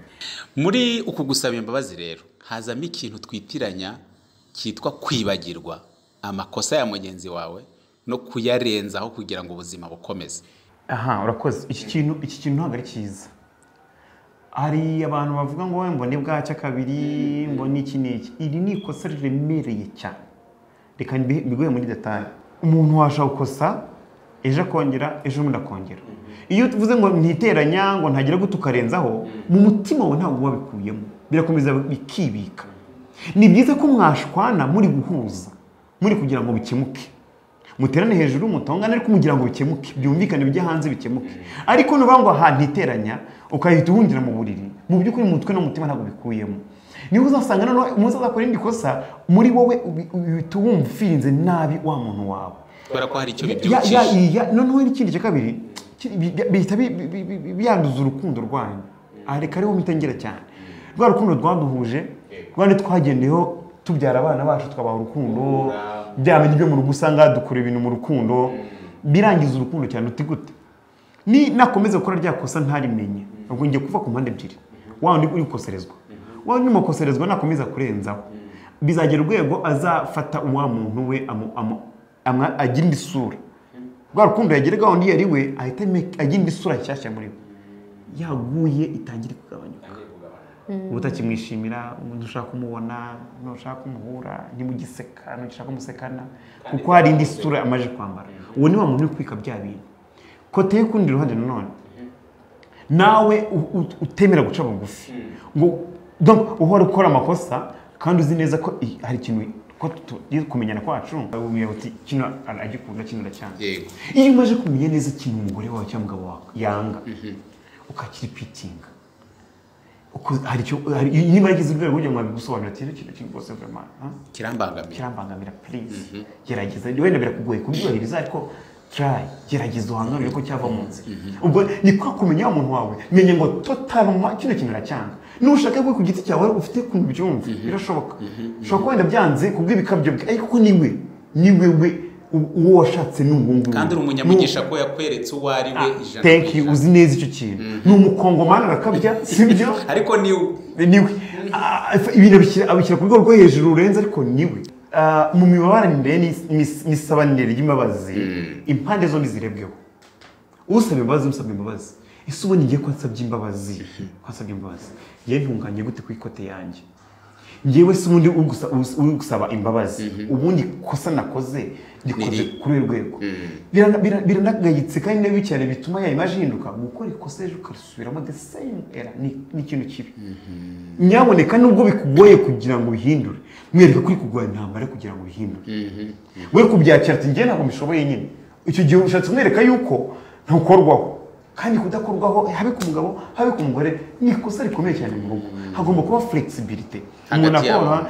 muri uku gusaba imbabazi rero hazamo ikintu twitiranya cyitwa kwibagirwa amakosa ya mugenzi wawe no kuyarenzaho kugira ngo ubuzima bukomeze aha urakoze iki kintu ntabwo ari cyiza. Hari abantu bavuga ngo we mbone bwacya kabiri mbone iki niki. Iri ni ikosa riremereye cyane. Reka mbiguye muri detail. Umuntu washaka ukosa ejo akongera ejo mudakongera. Iyo tuvuze ngo ntiteranya ngo ntagira gutukarenzaho mu mutima we ntabwo wabikuyemo. Birakomeza bikibika. Ni byiza ko mwashwana muri guhuza. Muri kugira ngo bikemuke. Muterane hejuru mutongana ariko mugira ngo bikemuke byumvikane bijye hanze bikemuke ariko nubangwa ahantu iteranya ukahita uhungira mu buriri mu byukuri mutwe no mutima ntabwo bikuyemo niho uzasanga none muzazakora indi kosa muri wowe ubituwumfinze nabi wa muntu wawe barako hari icyo bibyukije none hari ikindi cyo kabiri bihita byanduza urukundo rwanyu areka ariho mitengera cyane rwa rukundo rwaduhuje rwande twagendeho tubyara abana bacu twabaha urukundo byamenye ibyo mu rugo usanga dukura ibintu mu rukundo birangiza urukundo cyane uti gute ni nakomeza gukora ryakosa ntarimenye ubwo ngiye kuva ku mpande ebyiri wandi uri gukoserezwa wandi mukoserezwa nakomeza kurenzaho bizagera urwego azafata uwa muntu we agira indi sura rwa rukundo yageragaho ndi yari we ahita agira indi sura nshyashya muri we yaguye itangira kugabanyuka utakimwishimira umuntu ushaka kumubona ushaka kumuhura ntimugiseka ntushaka kumusekana kuko hari indi sura amaje kwambara uwo niwa muntu kwika bya bintu koteye kundi ruhande none nawe utemera guca bugufi ngo donc uhora ukora amakosa kandi uzi neza ko hari ikintu ko tukumenyana kwacu ubuye uti kino aragikunda kino cyane yego iyo umaje kumenya neza ikintu umugore wawe cyangwa mugabo wawe yanga ukakiri pitinga hari cyo niba yagize urwego kugira ngo abigusobanura ati ikintu cyose vraiment kirambangamira please gerageza wenda birakugoye kubyubahiriza ariko try gerageza uhanure ko cyava munsi ubwo niko kumenya umuntu wawe menye ngo totalma kino kintu cyanga nushaka ko ku giti cyawe ufite ku byumva birashoboka ushobora wenda byanze kubw'ibikabyo ariko niwe uwo washatse n'ubungu kandi umunyamugisha ko yakweretse uwari we ijana thank you uzi neza icyo kintu n'umukongomani arakabya sibyo ariko niwe ibintu abikira kubwo rwo hejuru urenze ariko niwe mu mibabara ndende nisabanire y'imbabazi impande zombi zirebweho usaba imbabazi usaba imbabazi ese ubone ngiye ko nsabye imbabazi kwasabye imbabazi yeye ntunganye gute kwikote yanjye ngiyewe se ubundi ugusaba imbabazi ubundi kosa nakoze gikoze kuri rwego biranagayitse kandi n'abicare bituma ya imajinuka gukora ikosa ejo karisubiramo the same era ni kintu kibi nyaboneka nubwo bikugoye kugira ngo uhindure mwereke kuri kugoye ntambare kugira ngo uhindure we kubyakira ati ngiye ntabwo mishoboye nyine icyo gihe ushatse mwereka yuko ntukorwaho kandi kudakorwaho habe ku mugabo habe ku mugore ni ikosa rikomeye cyane mu rugo hagomba kuba flexibility umuntu akora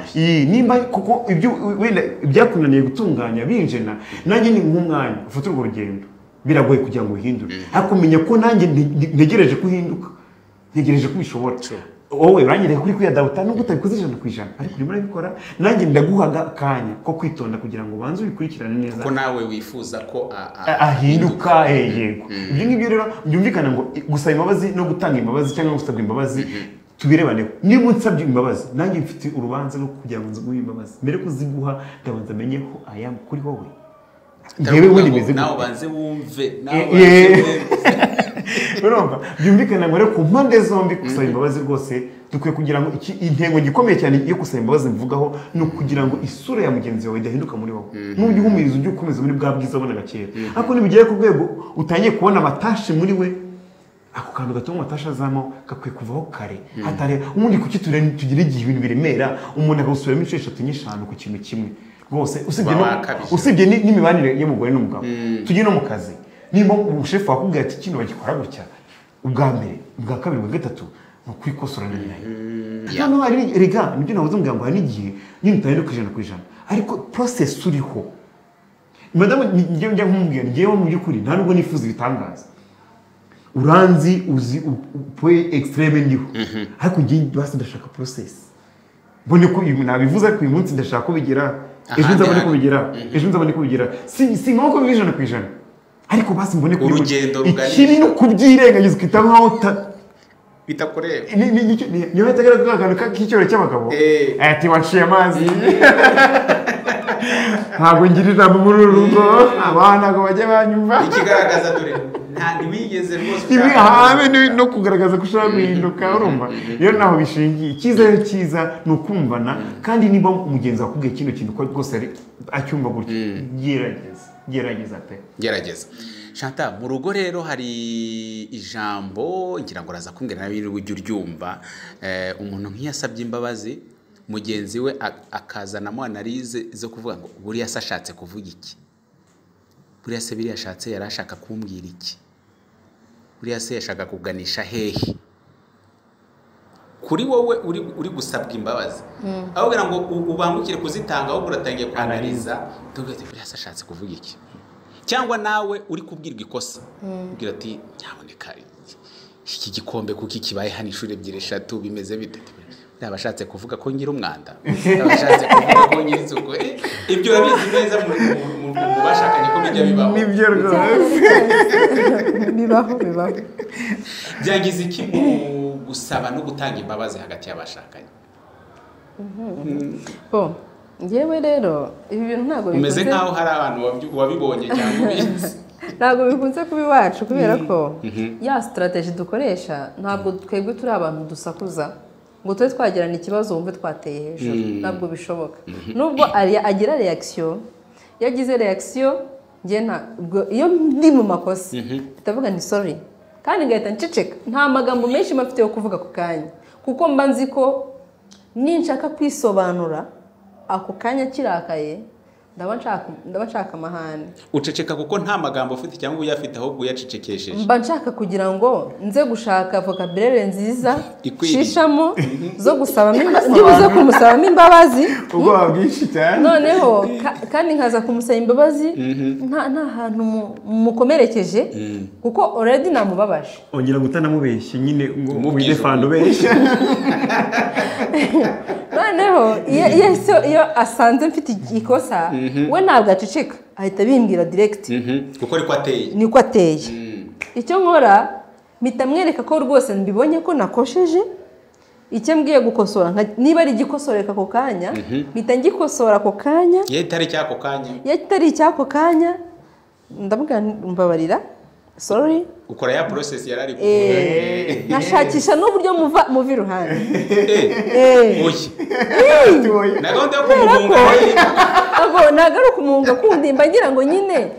nimba kuko ibyo wenda byakunaniye gutunganya binjena nanjye ni nk'umwanya ufite urwo rugendo biragoye kugira ngo uhindure akumenya ko nanjye ntegereje kuhinduka ntegereje kubishobora wowe uranyireye kuri kwiyadawuta nubwo utabikoze ijana ku ijana ariko urimo urabikora nanjye ndaguhaga akanya ko kwitonda kugira ngo ubanze ubikurikirane neza ko nawe wifuza ko ahinduka yego ibyo ngibyo rero byumvikana ngo gusaba imbabazi no gutanga imbabazi cyangwa gusabwa imbabazi tubirebaneho niba unsabye imbabazi nanjye mfite urubanza rwo kugira ngo nziguhe imbabazi mbere ko ziguha ndabanza amenye ko aya kuri wowe ngewe ubundi meze nawe banze wumve nawe urumva byumvikana ngo rero ku mpande zombi gusaba imbabazi rwose dukwiye kugira ngo intego gikomeye cyane yo gusaba imbabazi mvugaho no kugira ngo isura ya mugenzi wawe idahinduka muri wowe n'ubwo uhumiriza ujye ukomeza muri bwa bwiza abona gakera ariko nibigiye ku rwego utangiye kubona amatashi muri we ako kantu gatuma amatashi azamo gakwiye kuvaho kare hatari umundi kukiture tugira igihe ibintu biremera umuntu akawusubiramo inshuro eshatu n'eshanu ku kintu kimwe rwose usibye n'imibanire y'umugore n'umugabo tugiye no mu kazi nimba umushefu wakubwira ati kintu bagikora gutya ubwa mbere ubwa kabiri ubwa gatatu no kwikosorana nayo hano hari rega nibyo navuze umbwira ngo hari igihe nyine utari ku ijana ku ijana ariko process uriho madamu njye njya nkumubwira ngewe mu by'ukuri nta nubwo nifuza ibitangaza uranzi uzi upoye extreme ndiho ariko njye basi ndashaka process mbone ko nabivuze ariko uyu munsi ndashaka kubigira ejo nzabone kubigira si nk'uko bibijana ku ijana ariko basi mbone kuri urugendo rugari ikintu kubyirengagiza kita nkaho bitakorera niyo bitagaragara akantu k'icyoro cy'abagabo ati waciye amazi Hakwinjirira mu rugo abana ko bajye banyumva ikigaragaza turi nta nibigeze rwose ibi habe no kugaragaza gushaminuka urumva iyo naho bishingiye icyizere cyiza no kumvana kandi niba umugenzi akubwiye ikintu kintu ko rwose acyumva gutyo gerageza pe gerageza Chantal, mu rugo rero hari ijambo ngira ngo raza kumbwira nabiri ujye uryumva umuntu nk'iyasabye imbabazi mugenzi we akazana mwanarize zo kuvuga ngo buri yasashatse kuvuga iki buri yase biri yashatse yarashaka kumbwira iki buri yase yashaka kuganisha hehe kuri wowe uri gusabwa imbabazi ahubwo ngo ubangukire kuzitanga ahubwo uratangiye kwanariza tugeze buri yasashatse kuvuga iki cyangwa nawe uri kubwirwa ikosa ubwira ati nyaboneka iki gikombe kuki kibaye hani shuri ebyiri eshatu bimeze bite nabashatse kuvuga ko ngira umwanda nabashatse kuvuga ko ngira isuku ibyo rabizi neza mu bashakanye ko bijya bibaho nibyo bibaho byagize iki gusaba no gutanga imbabazi hagati y'abashakanye yewe rero ibi bintu ntago bimeze nkaho hari abantu wabibonye cyangwa ubizi ntago bikunze kuba iwacu kubera ko ya strategy dukoresha ntabwo twebwe turi abantu dusakuza ngo twe twagerana ikibazo wumve twateye hejuru ntabwo bishoboka nubwo agira reaction yagize reaction nge iyo ndi mu makosa ndavuga ni sorry kandi ngahita nciceka nta magambo menshi mafite yo kuvuga ku kanya kuko mba nzi ko ninshaka kwisobanura ako kanya kirakaye ndabashaka amahane uceceka kuko nta magambo ufite cyangwa uyafite ahubwo uyacecekesheje mba nshaka kugira ngo nze gushaka vocabulaire nziza shishamo zo kumusabamo imbabazi noneho kandi nkaza kumusaba imbabazi nta hantu mukomerekeje kuko already namubabaje ongera utanamubeshye nyine ngo widefando beshe noneho iyo asanze mfite ikosa we ntabwo aceceka ahita bimbwira direct kuko niko ateye icyo nkora mpita mwereka ko rwose mbibonye ko nakosheje icyo mbwiye gukosora niba ari igikosoreka ako kanya mpita ngikosora ako kanya yari itari icyako kanya ndabwira mbabarira sorry ukora ya process yarari ku nashakisha n'uburyo muva iruhande oye nagonda kumugunga abo nagara kumugunga kundimba ngira ngo nyine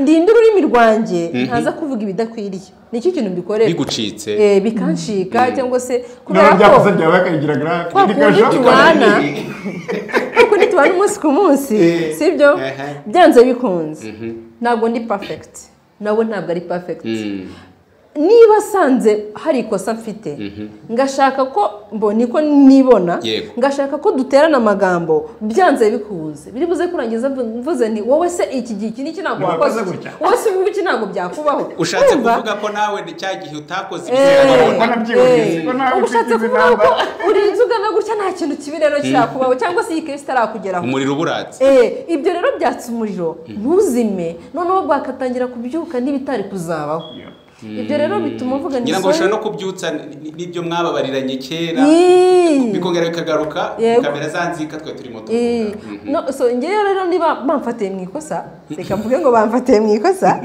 ndinde ururimi rwanjye ntaza kuvuga ibidakwiriye niki kintu mbikorera bigucitse bikanshika cyangwa se kubera ko byakozajya bakagira graph ndikashobana kuko nitubana umunsi ku munsi sibyo byanze bikunze ntabwo ndi perfect nawe ntabwo ari perfect niba sanze hari ikosa mfite ngashaka ko mboniko nibona ngashaka ko duterana amagambo byanze bikunze biribuze kurangiza mvuze nti wowe se iki gihe kiniki ntabwo wakoze wowe se ubu kintabwo byakubaho ushatse kuvuga ko nawe cyagihe utakoze ushatse kuvuga ko uri inzuga no gutya nta kintu kibi rero cyakubaho cyangwa se iyi case tarakugeraho umuriro uburatse ibyo rero byatse umuriro ntuzime noneho bwakatangira kubyuka n'ibitari kuzabaho ibyo rero bituma uvuga ngira ngo ushobora no kubyutsa n'ibyo mwababariranye kera bikongera bikagaruka kamera zanzika twe turi moto ngewe rero niba bamfatiye mu ikosa reka mvuge ngo bamfatiye mu ikosa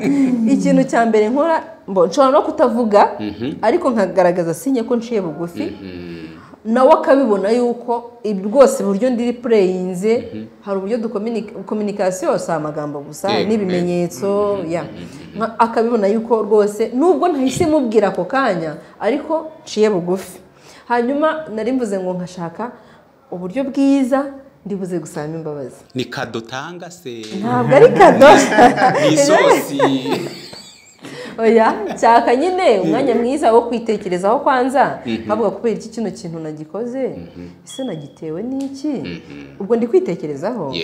ikintu cya mbere nkora nshobora no kutavuga ariko nkagaragaza sinye ko nciye bugufi nawe akabibona yuko rwose buryo ndiri pureyinze hari uburyo dukominikasiyo si amagambo gusa n'ibimenyetso akabibona yuko rwose nubwo ntahise mubwira ako kanya ariko nciye bugufi hanyuma nari mvuze ngo nkashaka uburyo bwiza ndibuze gusaba imbabazi ni kado tanga se ntabwo ari kado ni isosi oya cyaka nyine umwanya mwiza wo kwitekerezaho kwanza nkavuga kubera iki kino kintu nagikoze ese nagitewe n'iki ubwo ndi kwitekerezaho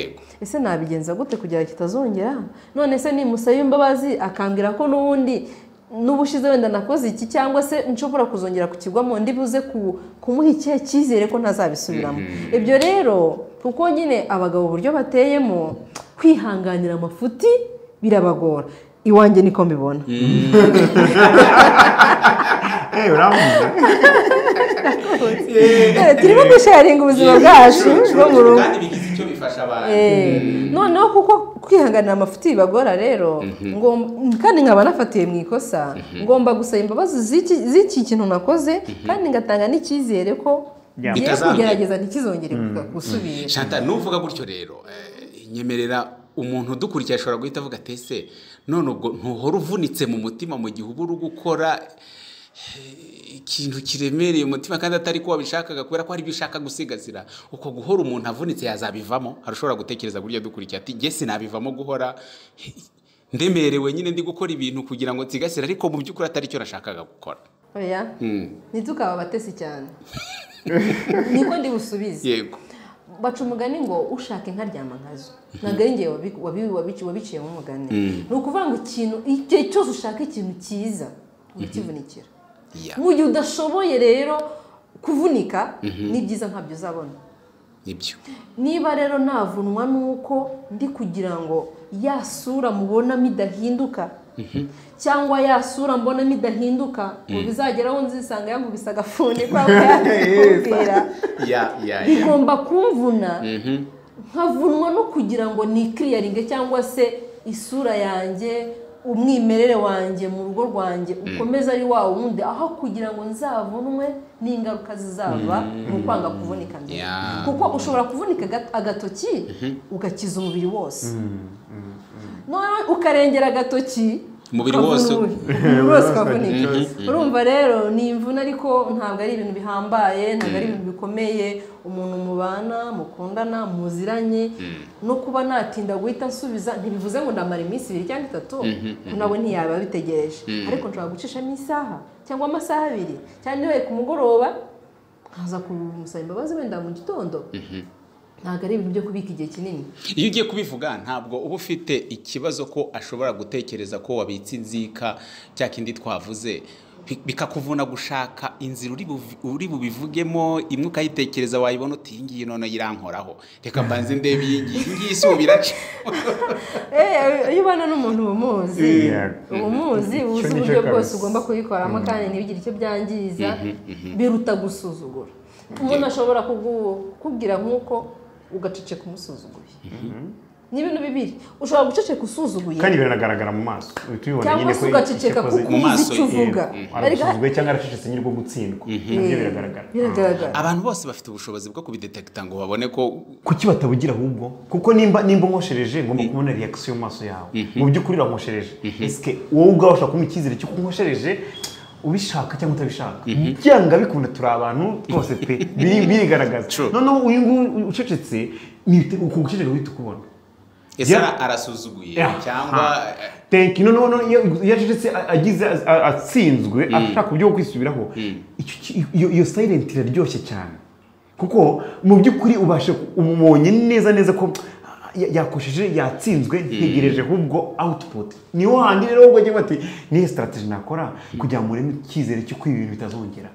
ese nabigenza gute kugira kitazongera none se nimusaye imbabazi akambwira ko n'ubundi n'ubushize wenda nakoze iki cyangwa se nshobora kuzongera kukigwamo ndibuze kumuha ikihe cyizere ko ntazabisubiramo ibyo rero kuko nyine abagabo uburyo bateyemo kwihanganira amafuti birabagora iwanjye niko mbibona turimo gusharinga ubuzima bwacu bwo mu rugo kandi bigize icyo bifasha abantu noneho kuko kwihangana amafuti bagora rero kandi nkaba nafatiye mu ikosa ngomba gusaba imbabazi z'iki kintu nakoze kandi ngatanga n'icyizere ko igiye kugerageza ntikizongere gusubira shata nuvuga gutyo rero nyemerera umuntu dukurikira ashobora guhita avuga tese none ubwo ntuhora uvunitse mu mutima mu gihe uba uri gukora ikintu kiremereye umutima kandi atari ko wabishakaga kubera ko ari byo ushaka gusigazira uko guhora umuntu avunitse yazabivamo arashobora gutekereza buryo dukurikira ati je sinabivamo guhora ndemerewe nyine ndi gukora ibintu kugira ngo nsigasire ariko mu by'ukuri atari cyo nashakaga gukora oya nitukaba batesi cyane niko ndi busubize yego bacu umugani ngo ushake nka ryama nkazo nagenge wabiciye mu mugani nukuvuga ngo ikintu cyose ushaka ikintu cyiza ukivunikira mugihe udashoboye rero kuvunika ni byiza nkabyo uzabona nibyo niba rero navunwa nuko ndi kugira ngo yasura mubona midahinduka cyangwa yasura mbona midahinduka ubizageraho nzisanga yangubisa agafone kwa ya igomba kumvuna nkavunwa no kugira ngo ni clearinge cyangwa se isura yanjye umwimerere wanjye mu rugo rwanjye ukomeza ari wawe wundi aho kugira ngo nzavunwe n'ingaruka zizava mu kwanga kuvunika mbere kuko ushobora kuvunika agatoki ugakiza umubiri wose noneho ukarengera agatoki umubiri wose ukavunika urumva rero ni imvune ariko ntabwo ari ibintu bihambaye ntabwo ari ibintu bikomeye umuntu mubana mukundana muziranye no kuba natinda guhita nsubiza ntibivuze ngo ndamara iminsi ibiri cyangwa itatu nawe ntiyaba bitegereje ariko nshobora gucishamo isaha cyangwa amasaha abiri cyane niwe ku mugoroba nkaza kumusaba imbabazi wenda mu gitondo ntabwo ari ibintu byo kubika igihe kinini iyo ugiye kubivuga ntabwo uba ufite ikibazo ko ashobora gutekereza ko wabitse inzika cya kindi twavuze bikakuvuna gushaka inzira uri bubivugemo imwe ukayitekereza wayibona uti iyi ngiyi none yirankoraho reka mbanze ndebe iyi ngiyi isubira iyo ubana n'umuntu umuzi uzi uburyo bwose ugomba kuyikoramo kandi ntibigire icyo byangiza biruta gusuzugura umuntu ashobora kukubwira nk'uko ugaceceka umusuzuguye ni ibintu bibiri ushobora guceceka usuzuguye kandi biragaragara mu maso cyangwa se ugaceceka kuko uzi icyo uvuga arasuzuguye cyangwa aracecetse nyirwo gutsindwa nibyo biragaragara abantu bose bafite ubushobozi bwo kubidetekta ngo babone ko kuki batabugira ahubwo kuko nimba nkoshereje ngomba kubona reaction mu maso yawe mu by'ukuri rankoshereje eske wowe ubwawe ushobora kumpa icyizere cyo kunkoshereje ubishaka cyangwa utabishaka byanga bikunda turi abantu twose pe birigaragaza none uyu ucecetse ni ukuguceceka uhita ukubona ese arasuzuguye cyangwa thank you no yacecetse agize atsinzwe ashaka kubyo kwisubiraho iyo silent iraryoshye cyane kuko mu by'ukuri ubashe umubonye neza neza ko yakosheje yatsinzwe ntegereje hubwo output ni wo handi rero ubwo gye bati ni strategy nakora kugira ngo mureme cyizere cyo kwibintu bitazongera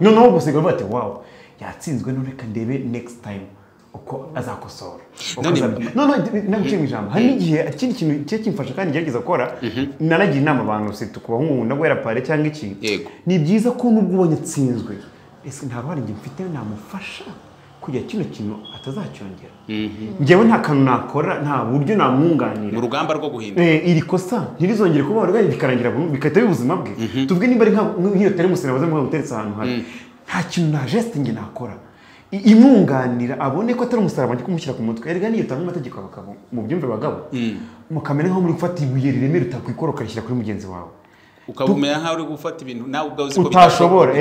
noneho gusiga bati wow yatsinzwe none reka ndebe next time uko azakosora no namucimwe ijambo hari igihe ikindi kintu cye kimfasha kandi gerageza gukora naragira inama abantu se tukuba nkunda guhera pare cyangwa iki ni byiza ko nubwo ubonye atsinzwe ese nta ruhare nge mfite namufasha kujya kino kintu atazacyongera ngewe nta kantu nakora nta buryo namwunganira mu rugamba rwo guhinda iri kosa ntirizongere kuba urugamba bikarangira bikata ubuzima bwe tuvuge niba ari nk'iyo tari musina baza mu guteretse ahantu hari nta kintu na geste nge nakora imwunganira abone ko atari umusaraba nge kumushyira ku mutwe erega niyo tanga amategeko abagabo mu byumve bagabo mukamera nko muri gufata ibuye riremera utakwikora ukarishyira kuri mugenzi wawe ukabumenya nka uri gufata ibintu nawe ubwawe uziko bitashobora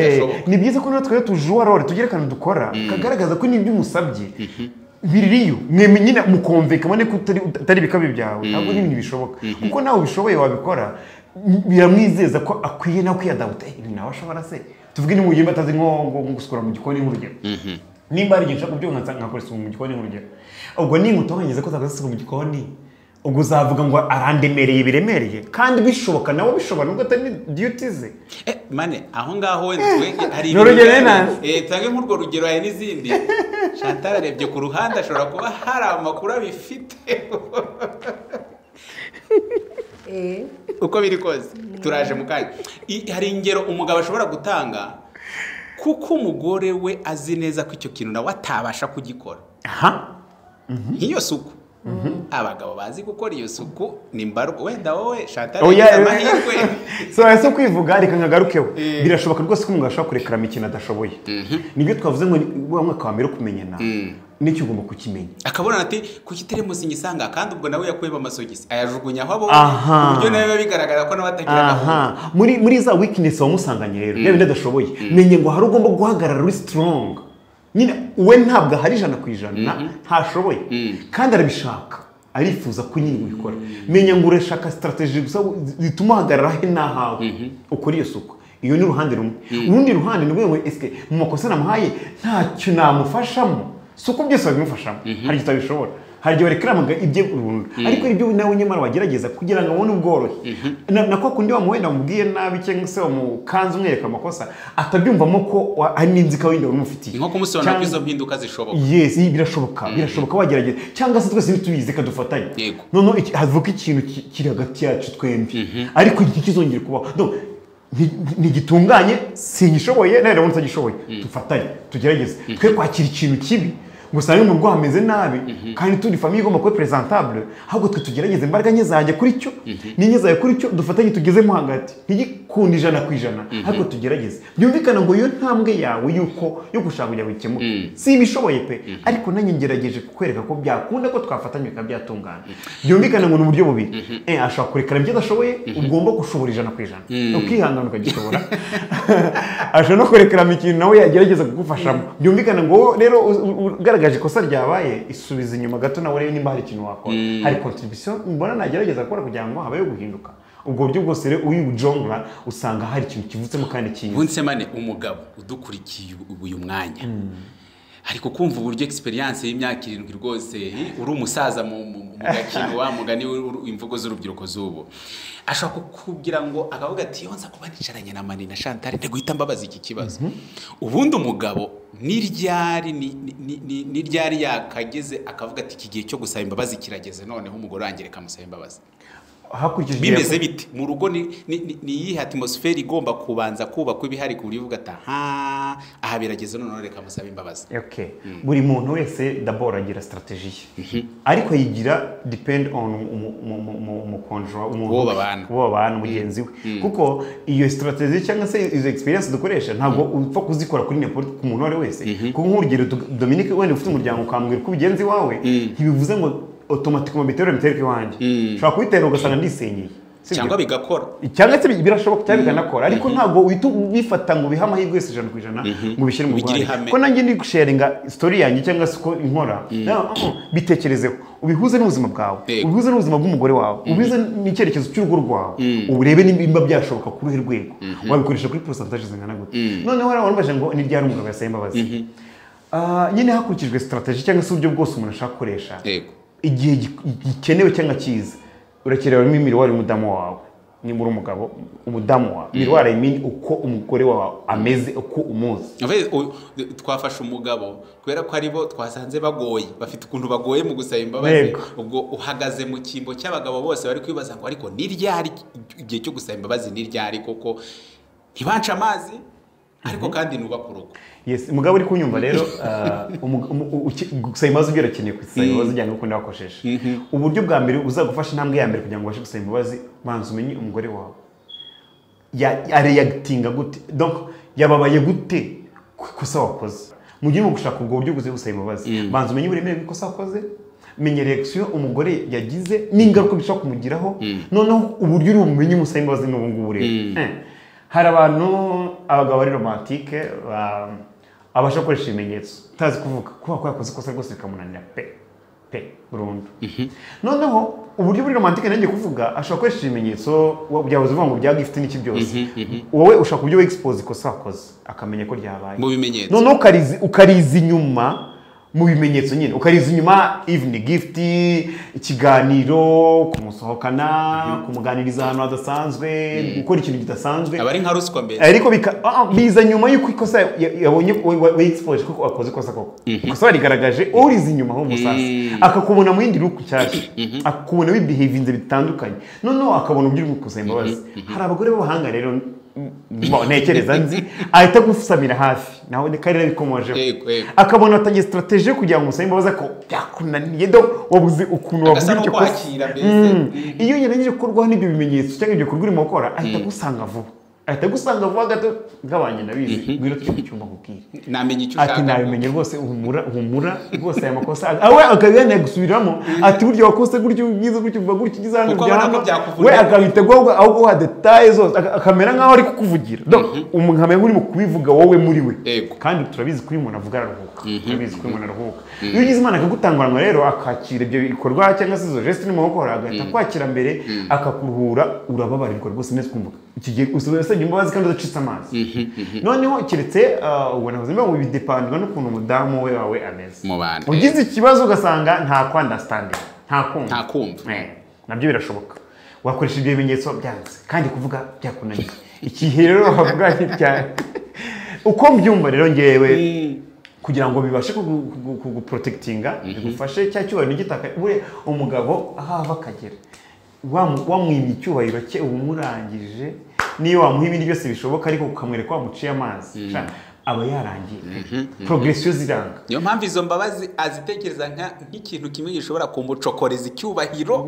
ni byiza ko natwe tujuwa role tugerekana dukora kagaragaza ko nibyo umusabye biririyo mwemenyina mukomveka mane kutari bikabi byawe ntabwo nibintu bishoboka kuko nawe ubishoboye wabikora biramwizeza ko akwiye na kwiyadauta ibi nawe ashobora se tuvuge ni mugimba atazi nko gusukura mu gikoni nk'urugero nimba ari ginshaka byonka nkakoresa mu gikoni nk'urugero ubwo ni mutahanyeze ko zagasuka mu gikoni ubwo uzavuga ngo arandemereye biremereye kandi bishoboka nawe bishobora nubwo atari duty ze mane aho ngaho wentwe hari tange nk'urwo rugero hari n'izindi Chantal arebye ku ruhande ashobora kuba hari amakuru abifite uko biri kose turaje mu kanya hari ingero umugabo ashobora gutanga kuko umugore we azi neza ko icyo kintu nawe atabasha kugikora. Aha. Iyo suku. Abagabo bazi gukora iyo suku ni mbaruko wenda wowe Chantal. Oya mahirwe. So ese kwivuga ariko nkagarukeho. Birashoboka rwose ko mugashaka kurekera mikino adashoboye. Nibyo twavuze ngo bamwe kamera kumenyana. Niki ugomba kukimenya akabona ati kukiteremuza ingisanga kandi ubwo nawe yakweba amasogisi ayajugunya aho abo buryo nawe bigaragara ko nabatakiraga muri za weakness wamusanganye rero nawe ndadashoboye menye ngo hari ugomba guhagarara uri strong nyine we ntabwo hari 100% ntashoboye kandi arabishaka arifuza kunyirwa ubikora menye ngo ureshaka strategy gusa bituma hagarara hinahawe ukora iyo suko iyo ni ruhande rumwe urundi ruhande ni wewe eske mu makosa namuhaye ntacyo namufashamo suko byose bimufashamo hari kitabishobora hari gihe reklamaga ibye urundo ariko ibyo nawe nyamara wagerageza kugira ngo abone ubworohe nako kundi wamuhenda umubwiye nabi cyangwa se umukanzu mwereka amakosa atabyumvamo ko ari n'inzika wenda urumufitiye nko kumusona ko izo mpinduka zishoboka yes birashoboka wagerageza cyangwa se twese tubize kadufatanye none havuka ikintu kiri hagati yacu twembi ariko iki kizongera kubaho ni gitunganye sinyishoboye nare umuntu agishoboye tufatanye tugerageze twe kwakira ikintu kibi gusa ari mu rwa ameze nabi kandi turi famille igomba kuba presentable ahubwo twe tugerageze imbaraga nke zanjye kuri cyo n'inyezaye kuri cyo dufatanye tugezemo hagati ntigikundi 100% ahubwo tugerageze byumvikana ngo iyo ntambwe yawe yuko yo gushaka kujya bikemuka simishoboye pe ariko nanyengerageje kukwereka ko byakunda ko twafatanye kabyatungana byumvikana ngo n'uburyo bubi ashaka kurekera ibyo adashoboye ugomba gushobora 100% ukihangana ukagishobora ashaka no kurekera ikintu nawe yagerageza kugufashamo byumvikana ngo rero gaje kosa ryabaye isubiza inyuma gato nawe rero nimba hari ikintu wakora hari contribution mbona nagerageza gukora kugira ngo habaye guhinduka ubwo buryo bwose rero uyu bujongura usanga hari ikintu kivutsemo kandi kinyiza bunse mane umugabo udukurikiye uyu mwanya ariko kumva uburyo experience y'imyaka 7 rwose uri umusaza mu gakino wa mugani imvugo z'urubyiruko zubo ashaka kugira ngo akavuga ati yonza kuba nicaranye na Mani na Chantal nde guhita mbabaza iki kibazo ubundi umugabo niryari yakageze akavuga ati kigiye cyo gusaba imbabazi kirageze noneho umugore wangire kamusaba imbabazi hakurikije bimeze bite mu rugo ni yihe atmosphere igomba kubanza kubakwa ibihari kurivuga ati aha birageze none reka musaba imbabazi okay buri muntu wese d'abord agira strategie ariko yigira depend on mu konjwa umuntu w'abantu mugenzi we kuko iyo strategie cyangwa se izo experience dukoresha ntabwo upfa kuzikora kuri n'importe ku muntu wese ku nk'urugero Dominique wende ufite umuryango ukambwira ku bigenzi wawe ntibivuze ngo automatiquement bitero mitereke wanje ushaka kubitera ugasanga ndisenyeye cyangwa bigakora cyangwa se birashoboka cyangwa biganakora ariko ntago bifata ngo biha amahirwe yose 100% ngo bishyire mu Rwanda ko nanjye ndi gusharinga story yanjye cyangwa se ko inkora bitekerezeho ubihuze n'ubuzima bwawe ubihuze n'ubuzima bw'umugore wawe ubihuze n'icyerekezo cy'urugo rwawe uburebe nimbimba byashoboka ku ruhe rwego wabikoresha kuri percentage zingana gute noneho warabambaje ngo ni ryari umugabo yasemba bazi nyine hakurikijwe strategy cyangwa se uburyo bwose umuntu ashaka gukoresha igihe gikenewe cyangwa kiza urakerewe n'imirirwari mudamu wawe ni muri umugabo umudamu wawe mirwara imini uko umugore wawe ameze uko umuzi twafasha umugabo kwera ko aribo twasanze bagoye bafite ukuntu bagoye mu gusaba imbabazi ubwo uhagaze mu kimbo cy'abagabo bose bari kwibaza ngo ariko niryari igihe cyo gusaba imbabazi niryari koko ntibanca amazi ariko kandi nuba kuruko yes mugabo uri kunyumva rero gusaba imbabazi byarakeneye kwitsa imbabazi cyangwa ukunda wakoshesha uburyo bwa mbere uzagufasha intambwe ya mbere kugira ngo bashe gusaba imbabazi manzi umenye umugore wawe ya reactinga gute donc yababaye gute kosa wakoze mugiye mu gushaka ubwo buryo gusaba imbabazi manzi umenye uburemere kosa wakoze menye reaction umugore yagize n'ingaruka bishaka kumugiraho noneho uburyo uri umenye umusaba imbabazi n'ubu ngubu rero hari abantu abagabo ari romantike abasha gukoresha ibimenyetso utazi kuvuga kuko yakoze ikosa rwose rikamunanira pe burundu noneho uburyo buri romantike nanjye kuvuga ashobora gukoresha ibimenyetso byabuze uvuga ngo bya gift n'iki byose wowe ushaka uburyo expose ikosa wakoze akamenya ko ryabaye mu bimenyetso noneho ukariza inyuma mu bimenyetso nyine ukariza inyuma evening gift ikiganiro kumusohokana kumuganiriza ahantu hadasanzwe gukora ikintu kidasanzwe abari nka ruswa mbere ariko biza nyuma yuko ikosa yabonye expose kuko akoze ikosa koko ikosa barigaragaje uriza inyuma ho musasa akakubona mu yindi ruku cyashye akakubona bibehavinze bitandukanye noneho akabona uburyo bwo gusaba imbabazi hari abagore b'abahanga rero ntekereza ahita gufusabira hafi nawe ndikari bikomoje akabona atagiye strategie kugira ngo umusayi mbabaza ko byakunaniye do wabuze ukuntu wavuga cyo kwakira bese iyo yerengeje kurwa n'ibyo bimenyetso cyangwa ibyo kurwa urimo gukora ahita gusanga vuba gato gabanye nabizi gwira cyo cyumba kukira namenye icyo ushaka ati nabimenye rwose humura rwose aya makosa awe akabiyane gusubiramo ati buryo wakose guryo ubwiza guryo baguryo kizana we akabitegwa aho wa details zose akamera nkaho ari kukuvugira donc umunkame uri mu kubivuga wowe muri we kandi turabizi kuri umuntu avuga araruhuka turabizi kuri umuntu araruhuka iyo ugize imana akagutanguranwa rero akakira ibyo bikorwa cyangwa se zo geste n'imo gukora agahita kwakira mbere akakuruhura urababarirwa rwose neza kumvuga iki gihe usubira imbabazi kandi udacitse amazi noneho keretse ubona ubuzima ngo bidepandwa n'ukuntu umudamu we wawe ameze ugize ikibazo ugasanga nta understanding nta kumva nabyo birashoboka wakoresha ibyo bimenyetso byanze kandi kuvuga byakunaniye ikihe rero bavuga cyane uko mbyumva rero ngewe kugira ngo bibashe kuguprotectinga bigufashe cya cyubahiro n'igitaka bure umugabo ahava akagera wamwimye icyubahiro cye umurangije niyo wamuha ibindi byose bishoboka ariko ukamwereka kwa muciye amazi aba yarangiye progression ziranga niyo mpamvu izo mbabazi azitekereza nka nk'ikintu kimwe gishobora kumucokoreza icyubahiro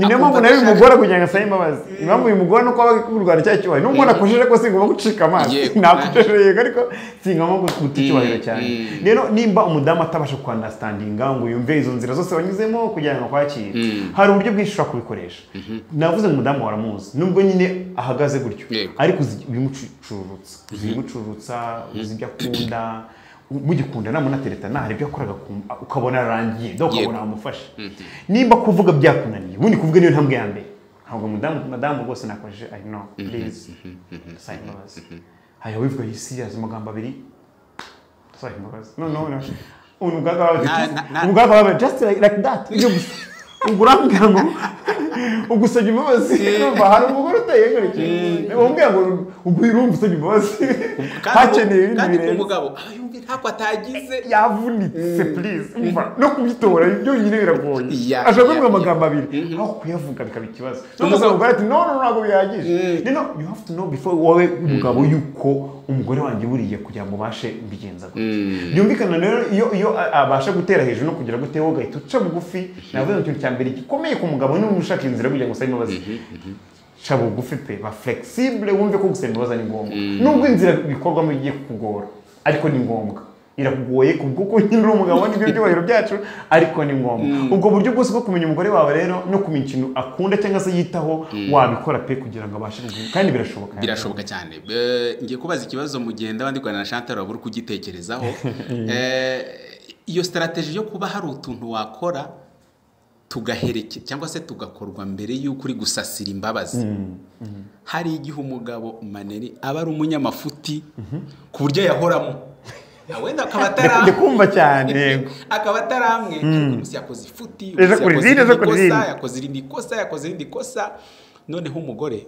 niyo mpamvu nawe bimugora kugira ngo asaye imbabazi impamvu bimugora nuko aba kurwara cya cyubahiro n'ubwo nakojeje ko singomba gucika amazi nakojeje ariko singomba gukuta icyubahiro cyane rero nimba umudamu atabasha ku understandinga ngo yumve izo nzira zose wanyuzemo kugira ngo kwakire hari uburyo bwishura kubikoresha navuze umudamu waramuzi nubwo nyine ahagaze gutyo ariko bimucururutsa yakunda mugikunda namuna tereta nahari byo akoraga ukabona arangiye do ukabona amufasha nimba kuvuga byakunaniye ubundi kuvuga niyo ntambwe ya mbere ahubwo madamu rwose nakoje I know please sayimazi hayo wivuga serious amagambo abiri sayimazi no unugaga just like that ugurambira ngo ugusabye imbabazi bahari umugore utayengurike umbwira ngo ugwirumva usabye imbabazi hakeneye ibindi birenze umugabo ayumve ntako atagize yavunitse please no kubitora ibyo nyine biragoye ashaka kuvuga amagambo abiri aho kuyavuga bikaba ikibazo umugabo ati no ntabwo bihagije no you have to know before wowe umugabo yuko umugore wanjye buriye kugira ngo ubashe mbigenza gute byumvikana rero iyo abasha gutera hejuru no kugira gute wowe gahita uca bugufi navuze mu kintu cya mbere gikomeye ku mugabo ni umushaka inzira kugira ngo usabye imbabazi ca bugufi pe ba flexible wumve ko gusaba imbabazi ni ngombwa nubwo inzira bikorwamo igiye kukugora ariko ni ngombwa irakugoye kuko nyine umugabo n'ibyo byubahiro byacu ariko ni ngombwa ubwo buryo bwose bwo kumenya umugore wawe rero no kumenya ikintu akunda cyangwa se yitaho wabikora pe kugira ngo abashe kandi birashoboka cyane ngiye kubaza ikibazo mugenda bandikwana na Chantal wabura kugitekerezaho iyo strategy yo kuba hari utuntu wakora tugahereke cyangwa se tugakorwa mbere y'uko uri gusasira imbabazi hari igihe umugabo Maneri aba ari umunyamafuti ku buryo yahoramo wenda akabatara cyane akabataraamwe umunsi yakoze ifuti yakoze irindi kosa noneho umugore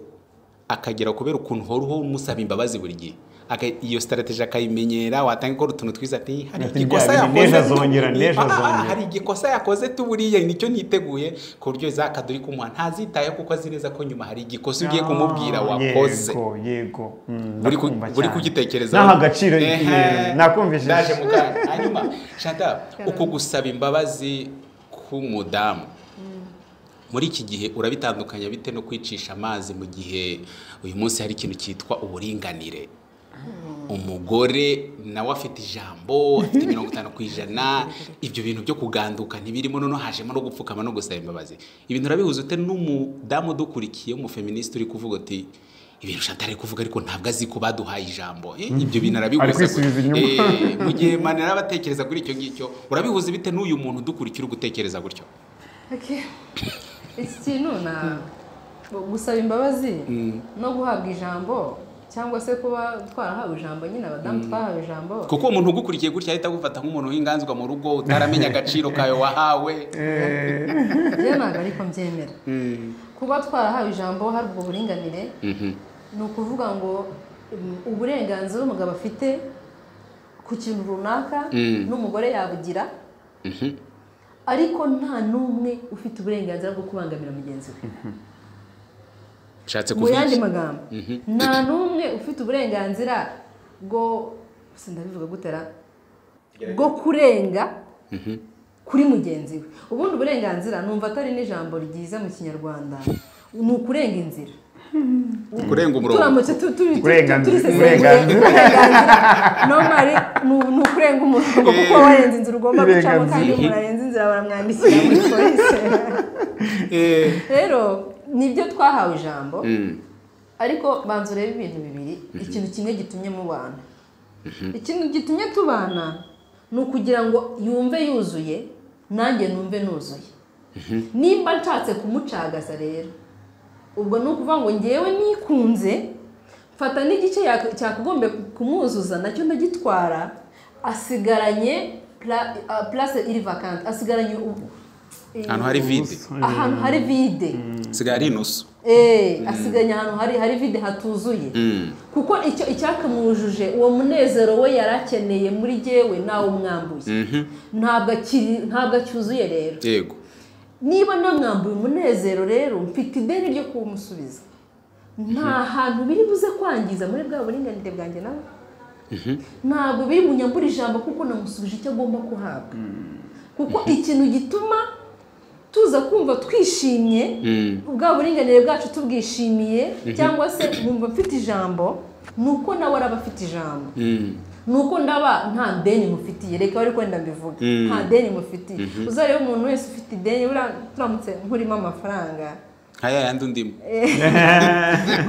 akagera kubera ukuntu horuho umusaba imbabazi buri gihe iyo strategy akayimenyera watangira ko utuntu twiza ati hari igikosa yakoze hari igikosa yakoze tuburiye nicyo niteguye ku buryo zakaduri kumwa ntazitaye kuko azi neza ko nyuma hari igikosa ugiye kumubwira wakoze yego buri kugitekereza naho agaciro nakumvishije ndaje mukana hanyuma Chantal uko gusaba imbabazi ku mudamu muri iki gihe urabitandukanya bite no kwicisha amazi mu gihe uyu munsi hari ikintu cyitwa uburinganire umugore nawe afite ijambo afite 50% ibyo bintu byo kuganduka ntibirimo none hajemo no gupfukama no gusaba imbabazi ibintu urabihuza ute n'umudamu dukurikiye umuFeminist uri kuvuga ati ibintu Chantal ari kuvuga ariko ntabwo azi ko baduhaye ijambo ibyo bintu arabigusa mu gihe Manera abatekereza kuri icyo ngicyo urabihuza bite n'uyu muntu dukurikira gutekereza gutyo ikintu gusaba imbabazi no guhabwa ijambo cyangwa se kuba twarahawe ijambo nyine abadamu twahawe ijambo kuko umuntu ugukurikiye gutya ahita agufata nk'umuntu w'inganzwa mu rugo utaramenya agaciro kayo wahawe ntabwo ariko mbyemera kuba twarahawe ijambo hari ubwo buringanire ni ukuvuga ngo uburenganzira umugabo afite ku kintu runaka n'umugore yabugira ariko nta n'umwe ufite uburenganzira bwo kubangamira mugenzi we mu yandi magambo nta n'umwe umwe ufite uburenganzira bwo sindabivuga gutera bwo kurenga kuri mugenzi we. Ubundi uburenganzira numva atari n'ijambo ryiza mu Kinyarwanda. Ni ukurenga inzira. Kurenga umurongo. Turamutse ni ukurenga umurongo kuko warenze inzira ugomba gucamo kandi umuntu arenze inzira baramwandikira muri polisi. Rero nibyo twahawe ijambo. Ariko banza urebe ibintu bibiri, ikintu kimwe gitumye mubana. Ikintu gitumye tubana ni ukugira ngo yumve yuzuye nanjye numve nuzuye. Nimba nshatse kumucagaza rero ubwo no kuvuga ngo ngewe nikunze mfata n'igice cyakugombe kumuzuza nacyo ndagitwara asigaranye place iri vacante asigaranye ubu ahantu hari vide sigari inusu asiganya ahantu hari vide hatuzuye kuko icyo icyakamujuje uwo munezero we yarakeneye muri jewe nawe umwambuye ntabwo cyuzuye rero yego niba namwambuye umunezero rero mfite ideni ryo kumusubiza nta hantu biri buze kwangiza muri bwa buringanire bwanjye nawe ntabwo biri munyambura ijambo kuko namusubije icyo agomba kuhabwa kuko ikintu gituma tuza kumva twishimye bwa buringanire bwacu tubwishimiye cyangwa se bumva mfite ijambo nuko nawe araba afite ijambo nuko ndaba nta deni mufitiye reka bari kwenda mbivuga nta deni mufitiye uzareba umuntu wese ufite deni uramutse nkurimo amafaranga aya yandi ndimo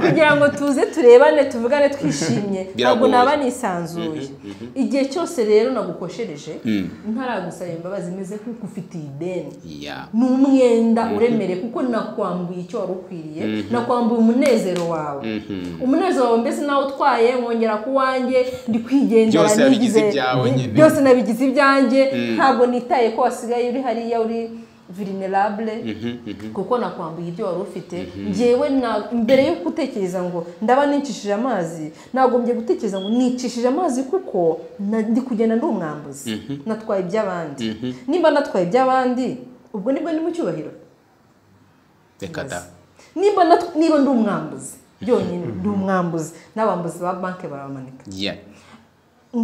kugira ngo tuze turebane tuvugane twishimye ntabwo naba nisanzuye igihe cyose rero nagukoshereje ntaragusaba imbabazi meze kuko ufitiye deni ni umwenda uremere kuko nakwambuye icyo wari ukwiriye nakwambuye umunezero wawe umunezero wawe mbese nawe utwaye mwongera kuwanjye ndi kwigendera nigize byose nabigize ibyanjye ntabwo nitaye ko wasigaye uri hariya uri vulnerable kuko nakwambuye ibyo wari ufite ngewe mbere yo gutekereza ngo ndaba nicishije amazi nagombye gutekereza ngo nicishije amazi kuko ndi kugenda ndi umwambuzi natwaye iby'abandi nimba natwaye iby'abandi ubwo nibwo ndi mu cyubahiro niba ndi umwambuzi byonyine ndi umwambuzi n'abambuzi ba banki baramanika ndi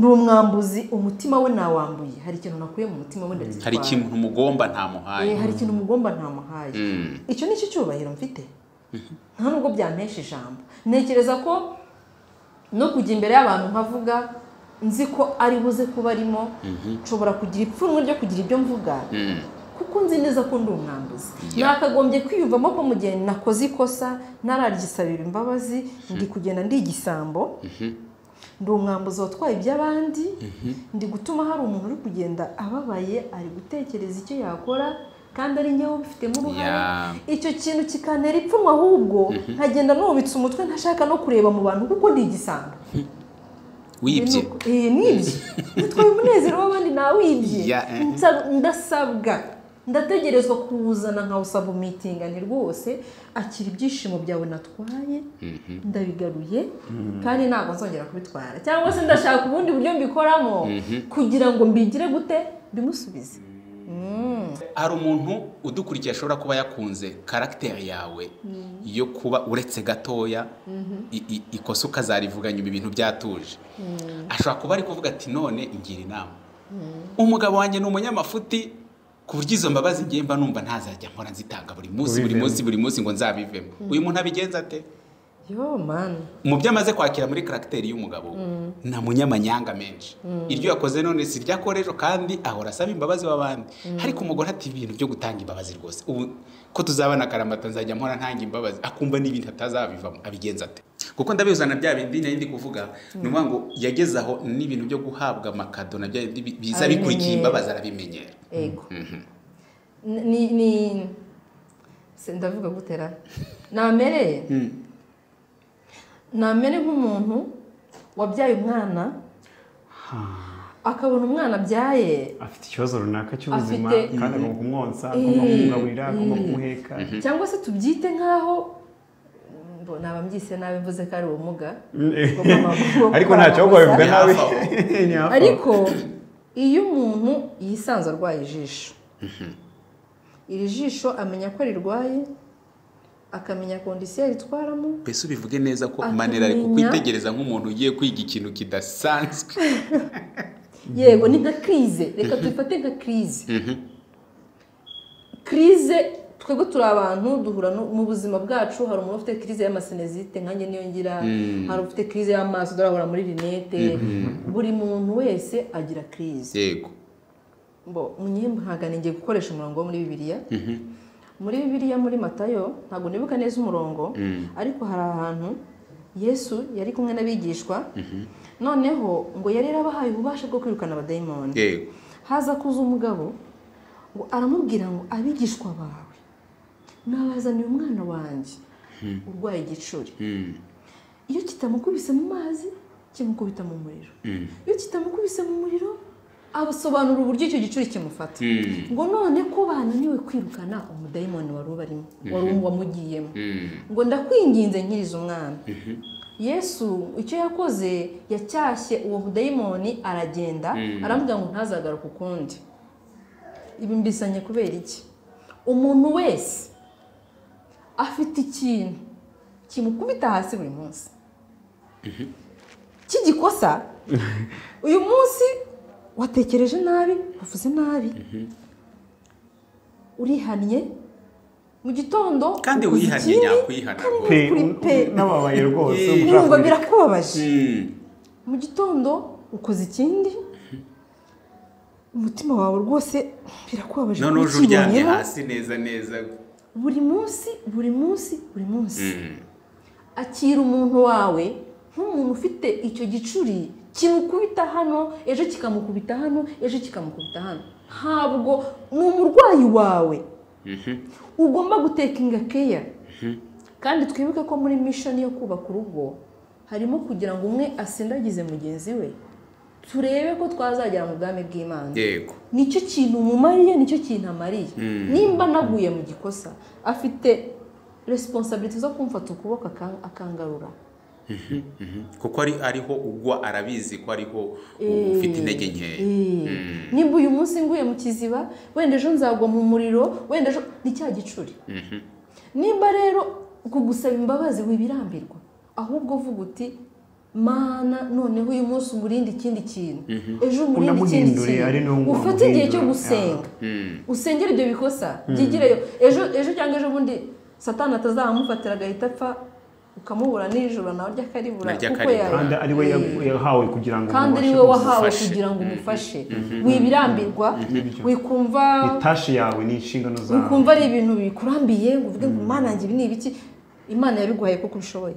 umwambuzi umutima we nawambuye hari ikintu nakuye mu mutima we ndagitwara hari ikintu umugomba nta muhaye hari ikintu umugomba nta muhaye icyo ni cyubahiro mfite nta nubwo byantesha ijambo ntekereza ko no kujya imbere y'abantu nkavuga nzi ko ari buze kuba arimo nshobora kugira ipfunwe ryo kugira ibyo mvuga kuko nzi neza ko ndi umwambuzi nakagombye kwiyumvamo ko mu gihe nakoze ikosa nararyisabira imbabazi ndi kugenda ndi igisambo ndi umwambuzi watwaye iby'abandi ndi gutuma hari umuntu uri kugenda ababaye ari gutekereza icyo yakora kandi ari ngewe ubifitemo uruhare icyo kintu kikantera ipfunwe ahubwo nkagenda nubitse umutwe ntashaka no kureba mu bantu kuko ndi igisambo wibye nibye nitwaye umunezero w'abandi nawibye ndasabwa ndategerezwa kuzana nkawusaba umitingane rwose akira ibyishimo byawe natwaye ndabigaruye kandi ntabwo nzongera kubitwara cyangwa se ndashaka ubundi buryo mbikoramo kugira ngo mbigire gute bimusubize hari umuntu udukurikiye ashobora kuba yakunze karakteri yawe yo kuba uretse gatoya ikosa ukazarivuganya ibintu byatuje ashobora kuba ari kuvuga ati none ngira inama umugabo wanjye ni umunyamafuti kuburyo izo mbabazi ngemba numva ntazajya nkora nzitanga buri munsi ngo nzabivemo uyu muntu abigenza ate yo man mu byamaze kwakira muri karakteri y'umugabo na munyamanyanga menshi iryo yakoze none si ryakorejo kandi ahora asaba imbabazi w'abandi ariko umugore ati ibintu byo gutanga imbabazi rwose ubu ko tuzabana karamata nzajya nkora ntanga imbabazi akumva n'ibintu atazabivamo abigenza ate kuko ndabizana bya bindi n'indi kuvuga numva ngo yageze aho n'ibintu byo guhabwa makado na bya biza bikurikiye imbabazi arabimenyera ego ni sendavuga gutera namere nk'umuntu wabyaye umwana akabona umwana byaye afite ikibazo runaka cy'ubuzima kandi agomba kumwonsa agomba kumugaburira agomba kumuheka cyangwa se tubyite nkaho naba mbyise nabi mvuze ko ari ubumuga ariko ntacyo ahubwo babivuga nabi ariko iyo umuntu yisanze arwaye ijisho iri jisho amenya ko rirwaye akamenya condition yitwaramo bese bivuge neza ko manera ari kukwitegereza nk'umuntu ugiye kwiga ikintu kidasanzwe yego ni nka crise reka twifate nka crise crise twego turi abantu duhura mu buzima bwacu hari umuntu ufite crise y'amasenezite nkanjye niyo ngira hari ufite crise y'amaso dorahora muri linete buri muntu wese agira crise yego mbo munyemba hagane ngiye gukoresha umurongo muri Bibiliya muri Bibiliya muri Matayo ntago nibuka neza umurongo ariko hari ahantu Yesu yari kumwe n'abigishwa noneho ngo yari yarabahaye ububasha bwo kwirukana abadayimoni yego haza kuza umugabo ngo aramubwira ngo abigishwa bawe nabazaniye umwana wanjye urwaye igicuri iyo kitamukubise mu mazi kimukubita mu muriro iyo kitamukubise mu muriro abasobanura uburyo icyo gicuri kimufata ngo none ko bananiwe kwirukana umudayimoni warubarimo warumwa mugiyemo ngo ndakwinginze nkiriza umwana Yesu icyo yakoze yacyashye uwo mudayimoni aragenda aravuga ngo ntazagaruka ukundi ibi mbisanye kubera iki umuntu wese afite ikintu kimukubita hasi buri munsi kigikosa uyu munsi watekereje nabi uvuze nabi urihanye mu gitondo kandi urihanye nyakwihana pe nababaye rwose umva birakubabaje mu gitondo ukoze ikindi umutima wawe rwose birakubabaje none uryamye hasi neza neza buri munsi akira umuntu wawe nk'umuntu ufite icyo gicuri kimukubita hano ejo kikamukubita hano ejo kikamukubita hano ntabwo n'umurwayi wawe ugomba gutekinga care kandi twibuke ko muri mission yo kubaka urugo harimo kugira ngo umwe asindagize mugenzi we turebe ko twazagera mu bwami bw'Imana yego nicyo kintu umumariye nicyo kintu amariye nimba naguye mu gikosa afite responsibility zo kumfata ukuboko akangarura kuko ariho ugwa arabizi ko ariho ufite intege nke nimba uyu munsi nguye mu kiziba wenda ejo nzagwa mu muriro wenda ejo n'icya gicuri nimba rero kugusaba imbabazi wibirambirwa ahubwo vuga uti mana noneho uyu munsi umurindi ikindi kintu ejo umurindi ikindi kintu ufate igihe cyo gusenga usengera ibyo bikosa byigireyo ejo cyangwa ejo bundi satani atazamufatira agahita apfa ukamubura nijoro nawe ry'akaribura kuko kandi ari we yahawe kugira ngo umufashe wibirambirwa wikumva itashi yawe n'inshingano zawe wikumva ari ibintu bikurambiye uvuge ngo mana nge ibi ni ibiki Imana yabiguhaye kuko ushoboye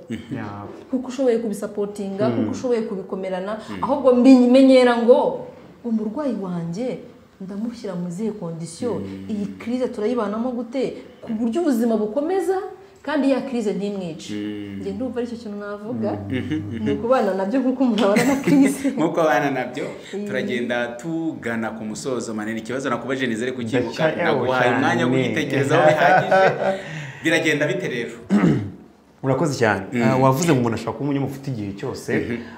kuko ushoboye kubisapotinga kuko ushoboye kubikomerana ahubwo mbimenyera ngo umurwayi wanjye ndamushyira mu zihe kondisiyo iyi crise turayibanamo gute ku buryo ubuzima bukomeza kandi ya crise ndimwica nge ndumva ari cyo kintu navuga mukubana nabyo kuko murabana na crise muko bana nabyo turagenda tugana ku musozo manene ikibazo nakubaje nizere kukibuka naguhaye umwanya wo kwitekerezaho bihagije biragenda biterero urakoze cyane wavuze ngo umuntu ashaka kumunye mufite igihe cyose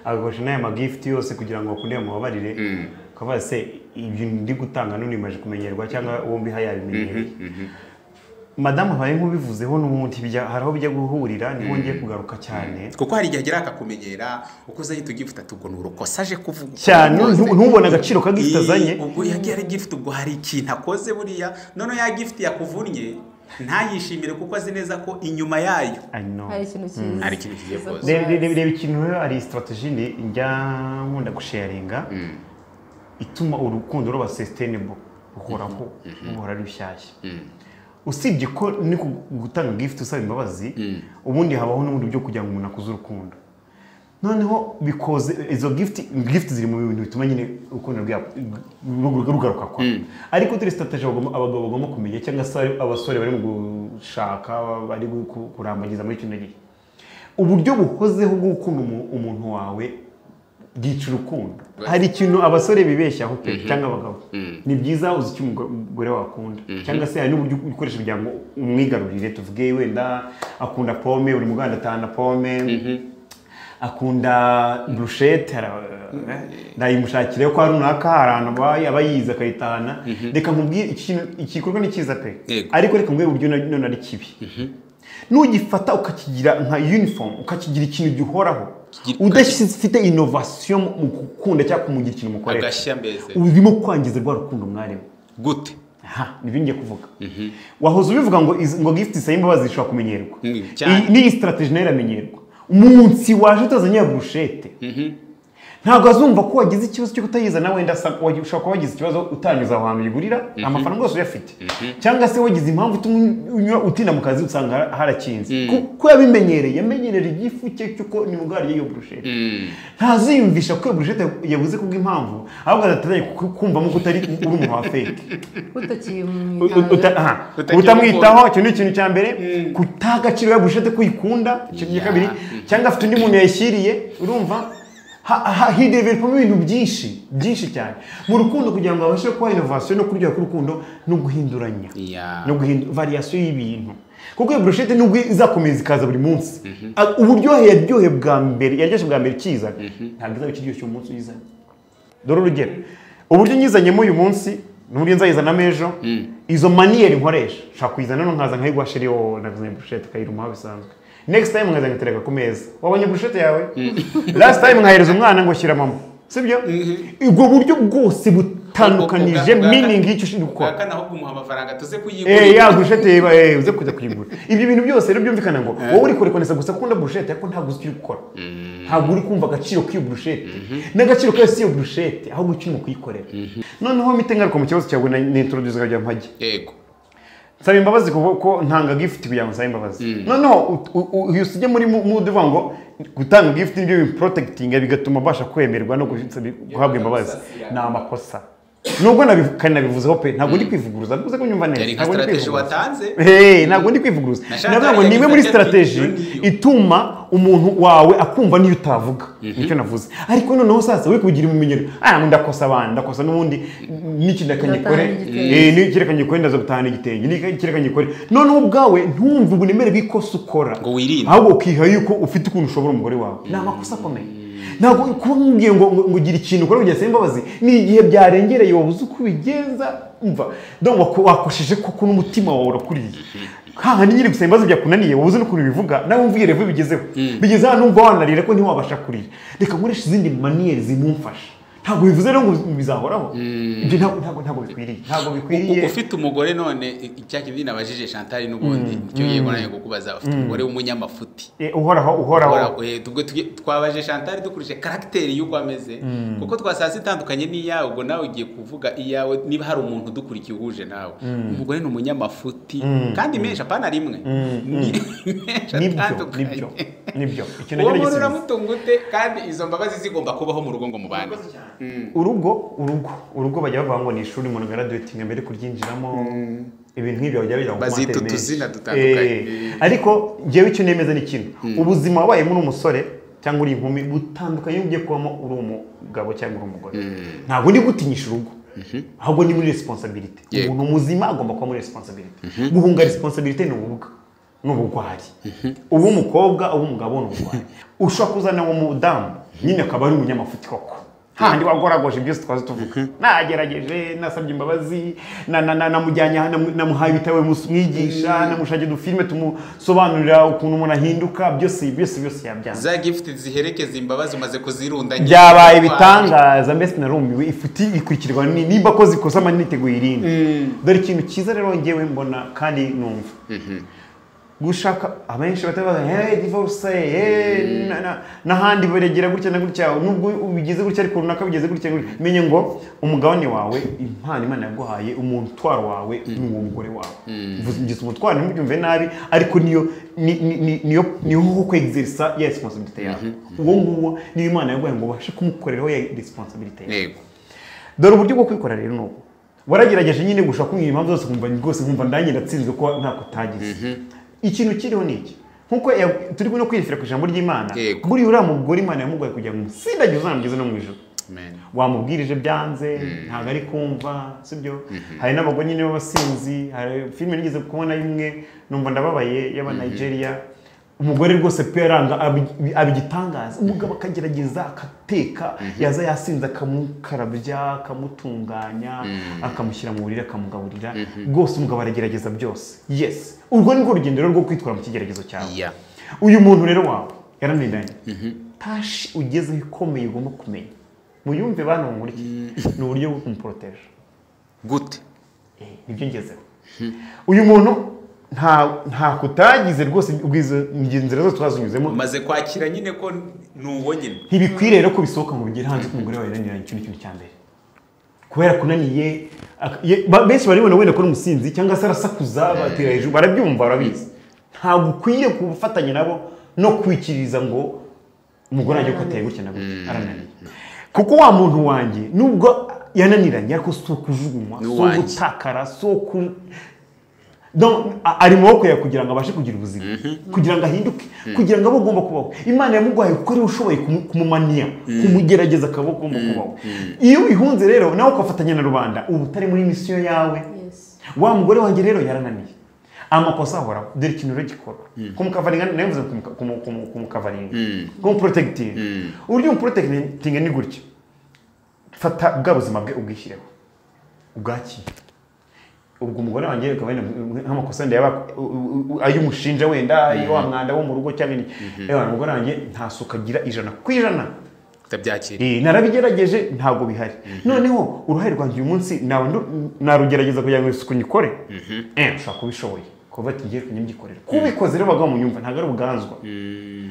abibashe naye ama gift yose kugira ngo bakunde amababarire ukavuga se ibintu ndi gutanga none imaje kumenyerwa cyangwa wombi hayabimenyereye Madame haye nkubivuzeho n'umuntu bijya haraho bijya guhurira ni wongiye kugaruka cyane kuko hari igihe agira akakumenyera ukoze yito gift atugonura ukosaje kuvuga cyane ntubona agaciro kagitazanye ubwo yagira gift ubwo hari ikintu akoze buriya none ya gift yakuvunnye ntayishimire kuko azi neza ko inyuma yayo hari ikintu cyiza hari ikintu kigiye koza reba ikintu ari strategy ni njya nkunda gusharinga ituma urukundo ruba sustainable ukoraho uhora rushyashye usibye ko ni gutanga gift usaba imbabazi ubundi habaho n'ubundi byo kugira ngo umuntu akuze urukundo noneho because izo gift ziri mu bintu bituma nyine urukundo rugaruka kwa ariko turi strategy abagabo bagomba kumenya cyangwa se abasore bari mu gushaka bari kurambagiza muri kino gihe uburyo buhozeho gukunda umuntu wawe gica urukundo hari ikintu abasore bibeshyaho pe cyangwa abagabo ni byiza uzi icyo umugore wakunda cyangwa se hari n'uburyo ukoresha kugira ngo umwigarurire tuvuge wenda akunda pome buri muganda atana pome akunda brushette ndayimushakire ko ari runaka harano abayiza akayitana reka nkubwire ikintu igikorwa ni cyiza pe ariko reka mbwire uburyo none ari kibi Nugifata ukakigira nka uniform ukakigira ikintu gihoraho udashifite innovation mu gukunda cyangwa kumugira ikintu mukorera agashambeze ubimo kwangiza rwa rukundo mwarimu gute aha nibingiye kuvuga wahoze ubivuga ngo gift sayimba bazishwa kumenyerwa ni strategy nayo iramenyerwa umunsi waje utazanya brushete ntago azumva ko wagize ikibazo cyo kutayiza nawe ndasaka washaka ko wagize ikibazo utanyuza ahamigurira amafaranga yose uyafite cyangwa se wagize impamvu utunyura utina mu kazi utsanga harakinze kuko yabimenyereye yamenyerera igifu cye cyuko ni mugari yiyo brushete ntaziyumvisha ko brushete yabuze kubwa impamvu ahubwo atatanye kumva mu kutari uri umuntu wa fake utamwitaho cyo ni ikintu cyambere kutagaciro ya brushete kuyikunda cyo kabiri cyangwa afite undi muntu yashyiriye urumva hi development ibintu byinshi cyane mu rukundo kugira ngo abashe kwa innovation no kurya ku rukundo no guhinduranya no guhindura variation y'ibintu kuko iyo brochette nubwo izakomeza ikaza buri munsi uburyohe yaryohe bwa mbere yaryoshye bwa mbere kiza ntabwo izabe kiryoshye umunsi yizanye dore urugero uburyo nyizanye mu uyu munsi n'uburyo nzayizana mejo izo maniere nkoresha shaka kuyizana no nkaza nkayigwa shiriyo na brochette kayiruma bisanzwe next time ngazanye tereka kumeza wabonye brushete yawe last time ngahereza umwana ngo shyira mama sibyo ubwo buryo bwose butandukanije meaning y'icyo ushindi gukora akana aho kumuha amafaranga tuze kuyigura ya brushete uze kujya kuyigura ibyo bintu byose rero byumvikana ngo wowe uri kurekonesa gusa kunda brushete ariko ntabwo uzi icyo gukora ntabwo uri kumva agaciro k'iyo brushete n'agaciro kose iyo brushete aho gucuma kuyikorera noneho mitengaruka mu kibazo cyawe na introduce kajya mpage yego Sabe imbabazi kuko ntanga gift kugira ngo sabe imbabazi. No usije muri mude vango gutanga gift n'ibyo protecting bigatuma basha kwemerwa no guhabwa imbabazi na makosa. Nubwo nabivuzeho pe ntabwo ndi kwivuguruza nkuze kunyumva neza. Ntabwo ndi strategy watanze. Ntabwo ndi kwivuguruza. Ntabwo niwe muri strategy ituma umuntu wawe akumva niyo utavuga. Nicyo navuze. Ariko noneho sasa we kugira umumenyero. Ndakosa abandi ndakosa n'ubundi n'ikindakanye kore. N'ikindakanye kore ndaza gutahana igitenge. N'ikindakanye kore. None ubwawe ntumva ubunimere bw'ikosa ukora. Ngo wirinde. Ahubwo ukiha yuko ufite ukuntu ushobora umugore wawe. Ni amakosa akomeye. Ntabwo kumbwiye ngo ugira ikintu ukora ugeze imbabazi ni igihe byarengereye wabuze uko bigenza umva donc wakoshije kuko n'umutima wawe urakuriye kaha ni nyiri gusembaza byakunaniye wabuze n'ukuntu bivuga nawe umvire revo bigezeho bigeze hano umva wanarira ko ntiwabasha kurira reka nkoresha izindi maniere zimumfasha ntabwo bivuze rero ngo bizahoraho ibyo ntabwo bikwiriye ufite umugore none icyaki bindi nabajije Chantal n'ubundi icyo yego nayo kukubaza ufite umugore w'umunyamafuti uhoraho tubwo twabaje Chantal dukurije karakteri y'uko ameze kuko twasasa itandukanye n'iyawe ubwo nawe ugiye kuvuga iyawe niba hari umuntu dukurikiye uguje nawe umugore ni umunyamafuti kandi menshi apana rimwe nibyo ikintu n'igisubizo uramutunguye kandi izo mbabazi zigomba kubaho mu rugo ngo mubane urugo bajya bavuga ngo ni ishuri umuntu graduating mbere kuryinjiramo ibintu nk'ibyo bajya bijya bazita tuzina dutandukanye ariko ngewe icyo nemeza ni kintu ubuzima wabaye muri umusore cyangwa uri inkumi butandukanye ugiye kubamo uri umugabo cyangwa uri umugore ntabwo ndi gutinyisha urugo ahubwo ni muri responsibility umuntu muzima agomba kuba muri responsibility guhunga responsibility ni ubuvuga n'ubugwari ubu umukobwa ubu umugabo n'ubugwari ushaka kuzana uwo mudamu nyine akaba ari umunyamafuti koko kandi wagoragoje byose twaze tuvuga nagerageje nasabye imbabazi namujyanye namuhaye bitawe mwigisha namushaje du filme tumusobanurira ukuntu umuntu ahinduka byose yabyanze za gift ziherekeza imbabazi umaze kuzirundanya byabaye bitangaza mbese narumiwe ifuti ikurikirwa nimba ko zikosa maniteguye irindi dore ikintu cyiza rero ngewe mbona kandi numva gushaka abenshi batabaga divorce n'ahandi baregera gutya na gutya nubwo ubigeze gutya ariko runaka bigeze gutya menye ngo umugabane wawe impano Imana yaguhaye umuntu twaro wawe n'uwo mugore wawe uvuze ngise umutwaro ntimubyumve nabi ariko niyo ho kwexercisa ya responsibility yawe uwo nguwo niyo Imana yaguhaye ngo ubashe kumukoreraho ya responsibility yawe dore uburyo bwo kwikora rero nuko waragerageje nyine gushaka kumwira impamvu zose kumva rwose nkumva ndange ndatsinzwe ko ntako tagize ikintu kiriho niki nkuko turi no kwirifira ku ijambo ry'Imana buri uramugora Imana yamugwaye kugira ngo musindaje uzamugeze no mwijuru wamubwirije byanze ntago ari kumva sibyo hari n'abagore nyine babasinzi hari filme nigeze kubona imwe numva ndababaye y'aba Nigeria umugore rwose peranga abigitangaza umugabo akagerageza akateka yaza yasinza akamukarabya akamutunganya akamushyira mu buriri akamugaburira rwose umugabo aragerageza byose yes urwo ni rwo rugendero rwo kwitwara mu kigeragezo cyawe uyu muntu rero wawe yaranidanye tashi ugeze ikomeye ugomba kumenya muyumve bana muri iki ni uburyo bwo kumuproteja gute nibyo ngezeho uyu muntu nta kutagize rwose inzira zose twazunyuzemo maze kwakira nyine ko nuwo nyine ntibikwire rero ko bisohoka mu bigera hanze umugore wawe yaraniranye ikintu cya mbere kubera kunaniye benshi baribona wenda ko n'umusinzi cyangwa se arasakuza batera hejuru barabyumva barabizi ntabwo ukwiye kubufatanya nabo no kwikiriza ngo umugore ajye ukateye gutya na gutya arananiye kuko wa muntu wanjye nubwo yananiranye ariko si ukujugunywa si ugutakara si donc ari moko ya kugira ngo abashe kugira ubuzima kugira ngo ahinduke kugira ngo abugomba kubaho imana yamugwaye ukuri ushoboye kumumania kumugerageza akaboko mu kubaho iyo wihunze rero nawe ukafatanya na rubanda ubutari muri mission yawe wa mugore wanjye rero yarananiye amakosa ahora dore ikintu rero gikora kumukavaringa navuze kumukavaringa kumuprotecting uryo protecting ni gutya fata bwabuzima bwe ubwishireho ubwaki ubwo umugore wanjye akaba n'amakosa ndayaba ayumushinja wenda iyo amwanda wo mu rugo cyane ni ewa umugore wanjye ntasukagira 100% tabyakira narabigerageje ntago bihari noneho uruhare rwanjye uyu munsi narugerageza kugira ngo isuku nyikore nshaka kubishoboye kuva tigiye kunyimyikorera kubikoze rero bagwa mu nyumva ntago ari ubuganzwa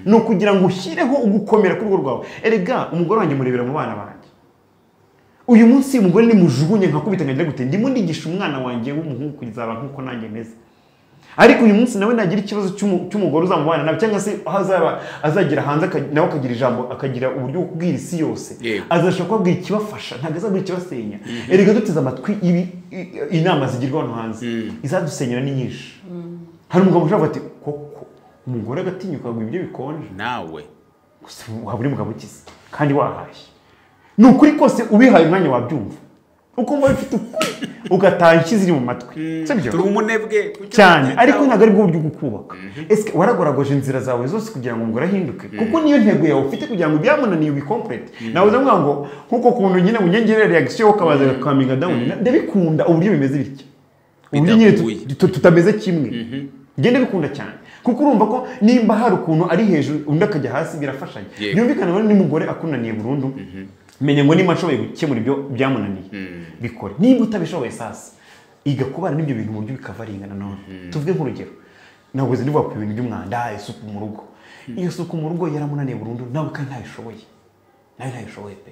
no kugira ngo ushyireho ugukomera kuri rwawe erega umugore wanjye murebera mu bana bana uyu munsi umugore ni mujugunye nkakubitanganya gute ndimo ndigisha umwana wanjye w'umuhungu kuzaba nkuko nanjye meze ariko uyu munsi nawe nagira ikibazo cy'umugore uzamubana nawe cyangwa se azaba azagira hanze nawe akagira ijambo akagira uburyo kubwira isi yose azashaka kubwira ikibafasha ntabwo azabwira ikibasenya erega duteze amatwi inama zigirwa hano hanze izadusenyera ni nyinshi hari umugabo ushaka ati koko umugore agatinyuka ngo ibyo bikonje nawe gusa waba uri mugabo ukize kandi wahashye ni ukuri kose ubihaye umwanya wabyumva ukumva bifite ukuri ugatangiza iri mu matwi turi umunebwe cyane ariko ntabwo ari bwo buryo gukubaka ese waragoragoje inzira zawe zose kugira ngo umugore ahinduke kuko niyo ntego yawe ufite kugira ngo byamunaniye ubicomplete nawe uzamwa ngo nkuko kuntu nyine unyengerere reaction ukabaza coming down ndabikunda uburyo bimeze bityo uburyo nyine tutameze kimwe ngende bikunda cyane kuko urumva ko nimba hari ukuntu ari hejuru undi akajya hasi birafashanya yumvikana ni mugore akunaniye burundu menye ngo nima nshoboye gukemura ibyo byamunaniye bikore niba utabishoboye sasa igakubara n'ibyo bintu mu buryo bikavaringana none tuvuge nk'urugero ntabwo zindi bwa kubintu by'umwanda isuku mu rugo iyo suku mu rugo yaramunaniye burundu nawe kandi ntabishoboye nawe ntabishoboye pe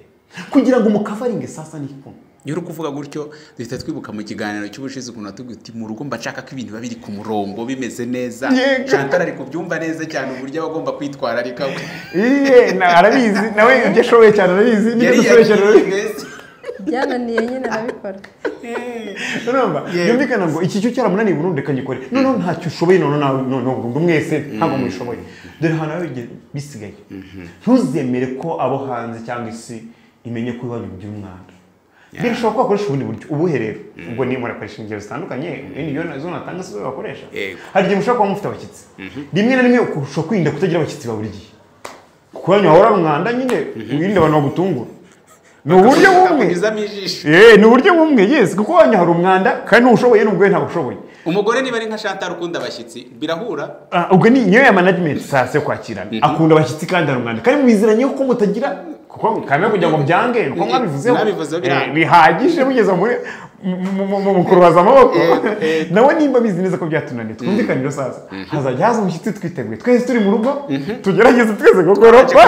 kugira ngo mukavaringe sasa n'ikuno yero kuvuga gutyo duhita twibuka mu kiganiro cy'ubushize ukuntu atugiti mu rugo mbashaka ko ibintu babiri ku murongo bimeze neza cyantara ari kubyumva neza cyane uburyo abagomba kwitwara rika we arabizi nawe ibyo shoboye cyane arabizi n'ibyo shoboye byananiye nyine arabikora urumva yumvikana ngo iki cyo cyaramunaniye burundu kanyikore none ntacyo ushoboye none none mwese ntabwo mushoboye dore hano bisigaye ntuzemere ko abo hanze cyangwa isi imenye ko ibyo by'umwanda birashobora ko akoresha ubundi buryo ubuherero ubwo niyo murakoresha ingero zitandukanye niyo nazo natanga se bakoresha hari igihe mushobora kuba mufite abashyitsi rimwe na rimwe ushobora kwirinda kutagira abashyitsi ba buri gihe kuko hanyuma wahora mwanda nyine wirinde abantu bagutungura ni uburyo bumwe ni uburyo bumwe yes kuko hanyuma hari umwanda kandi n'ushoboye n'ubwo ntabwo ushoboye umugore niba ari nka Chantal ukunda abashyitsi birahura ubwo niyo ya management sasa yo kwakirana akunda abashyitsi kandi ari umwanda kandi mwiziranye ko mutagira kuko kamera kujya ngo byange uko mwabivuzeho bihagije bugeze mu kurubaza amaboko nawe nimba bizi neza ko byatunaniye twumvikaniro sasa hazajya haza umushyitsi twiteguye twese turi mu rugo tugerageze twese gukoropa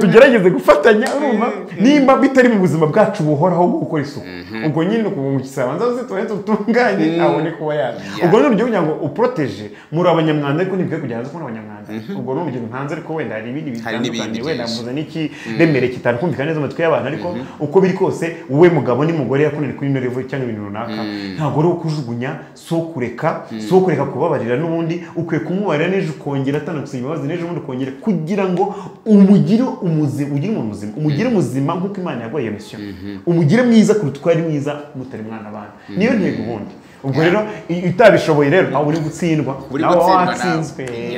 tugerageze gufatanya urumva nimba bitari mu buzima bwacu buhoraho gukora isuku ubwo nyine kuba umukisa banza uzitoye tutunganye abone kuba yaje ubwo ni urugero ngo uprotege muri abanyamwanda ariko nibwe kugira ngo abanyamwanda ubwo ni urugero ntanze ariko wenda hari ibindi bitandukanye wenda n'iki remere kitari kumvikana neza umutwe y'abantu ariko uko biri kose uwe mugabo ni mugore yakunene kuri nore cyangwa ibintu runaka ntabwo ari ukujugunya so kureka kubabarira n'ubundi ukwiye kumubarira n'ejo ukongera atanakusenya ibabazi n'ejo ubundi ukongera kugira ngo umugire umuzima ugire umuzima umugire muzima nk'uko imana yagoye mission umugire mwiza kuruta uko ari mwiza mutari mwana abantu niyo ntego ubundi ubwo rero utabishoboye rero aho uri gutsindwa naho watsinzwe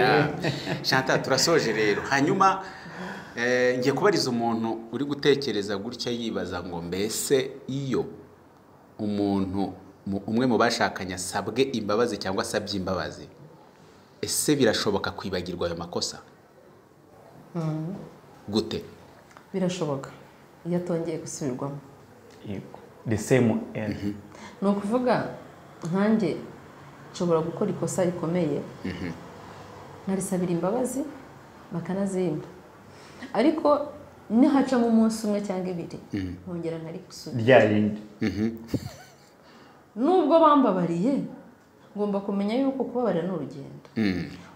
shanta turasoje rero hanyuma ngiye kubariza umuntu uri gutekereza gutya yibaza ngo mbese iyo umuntu umwe mu bashakanye asabwe imbabazi cyangwa asabye imbabazi ese birashoboka kwibagirwa ayo makosa gute birashoboka iyo atongeye gusubirwamo yego the same end no kuvuga nkanjye nshobora gukora ikosa rikomeye narisabira imbabazi bakanazimba ariko nihaca mu munsi umwe cyangwa ibiri nkongera ntari gusubira nubwo bambabariye ngomba kumenya yuko kubabarira n'urugendo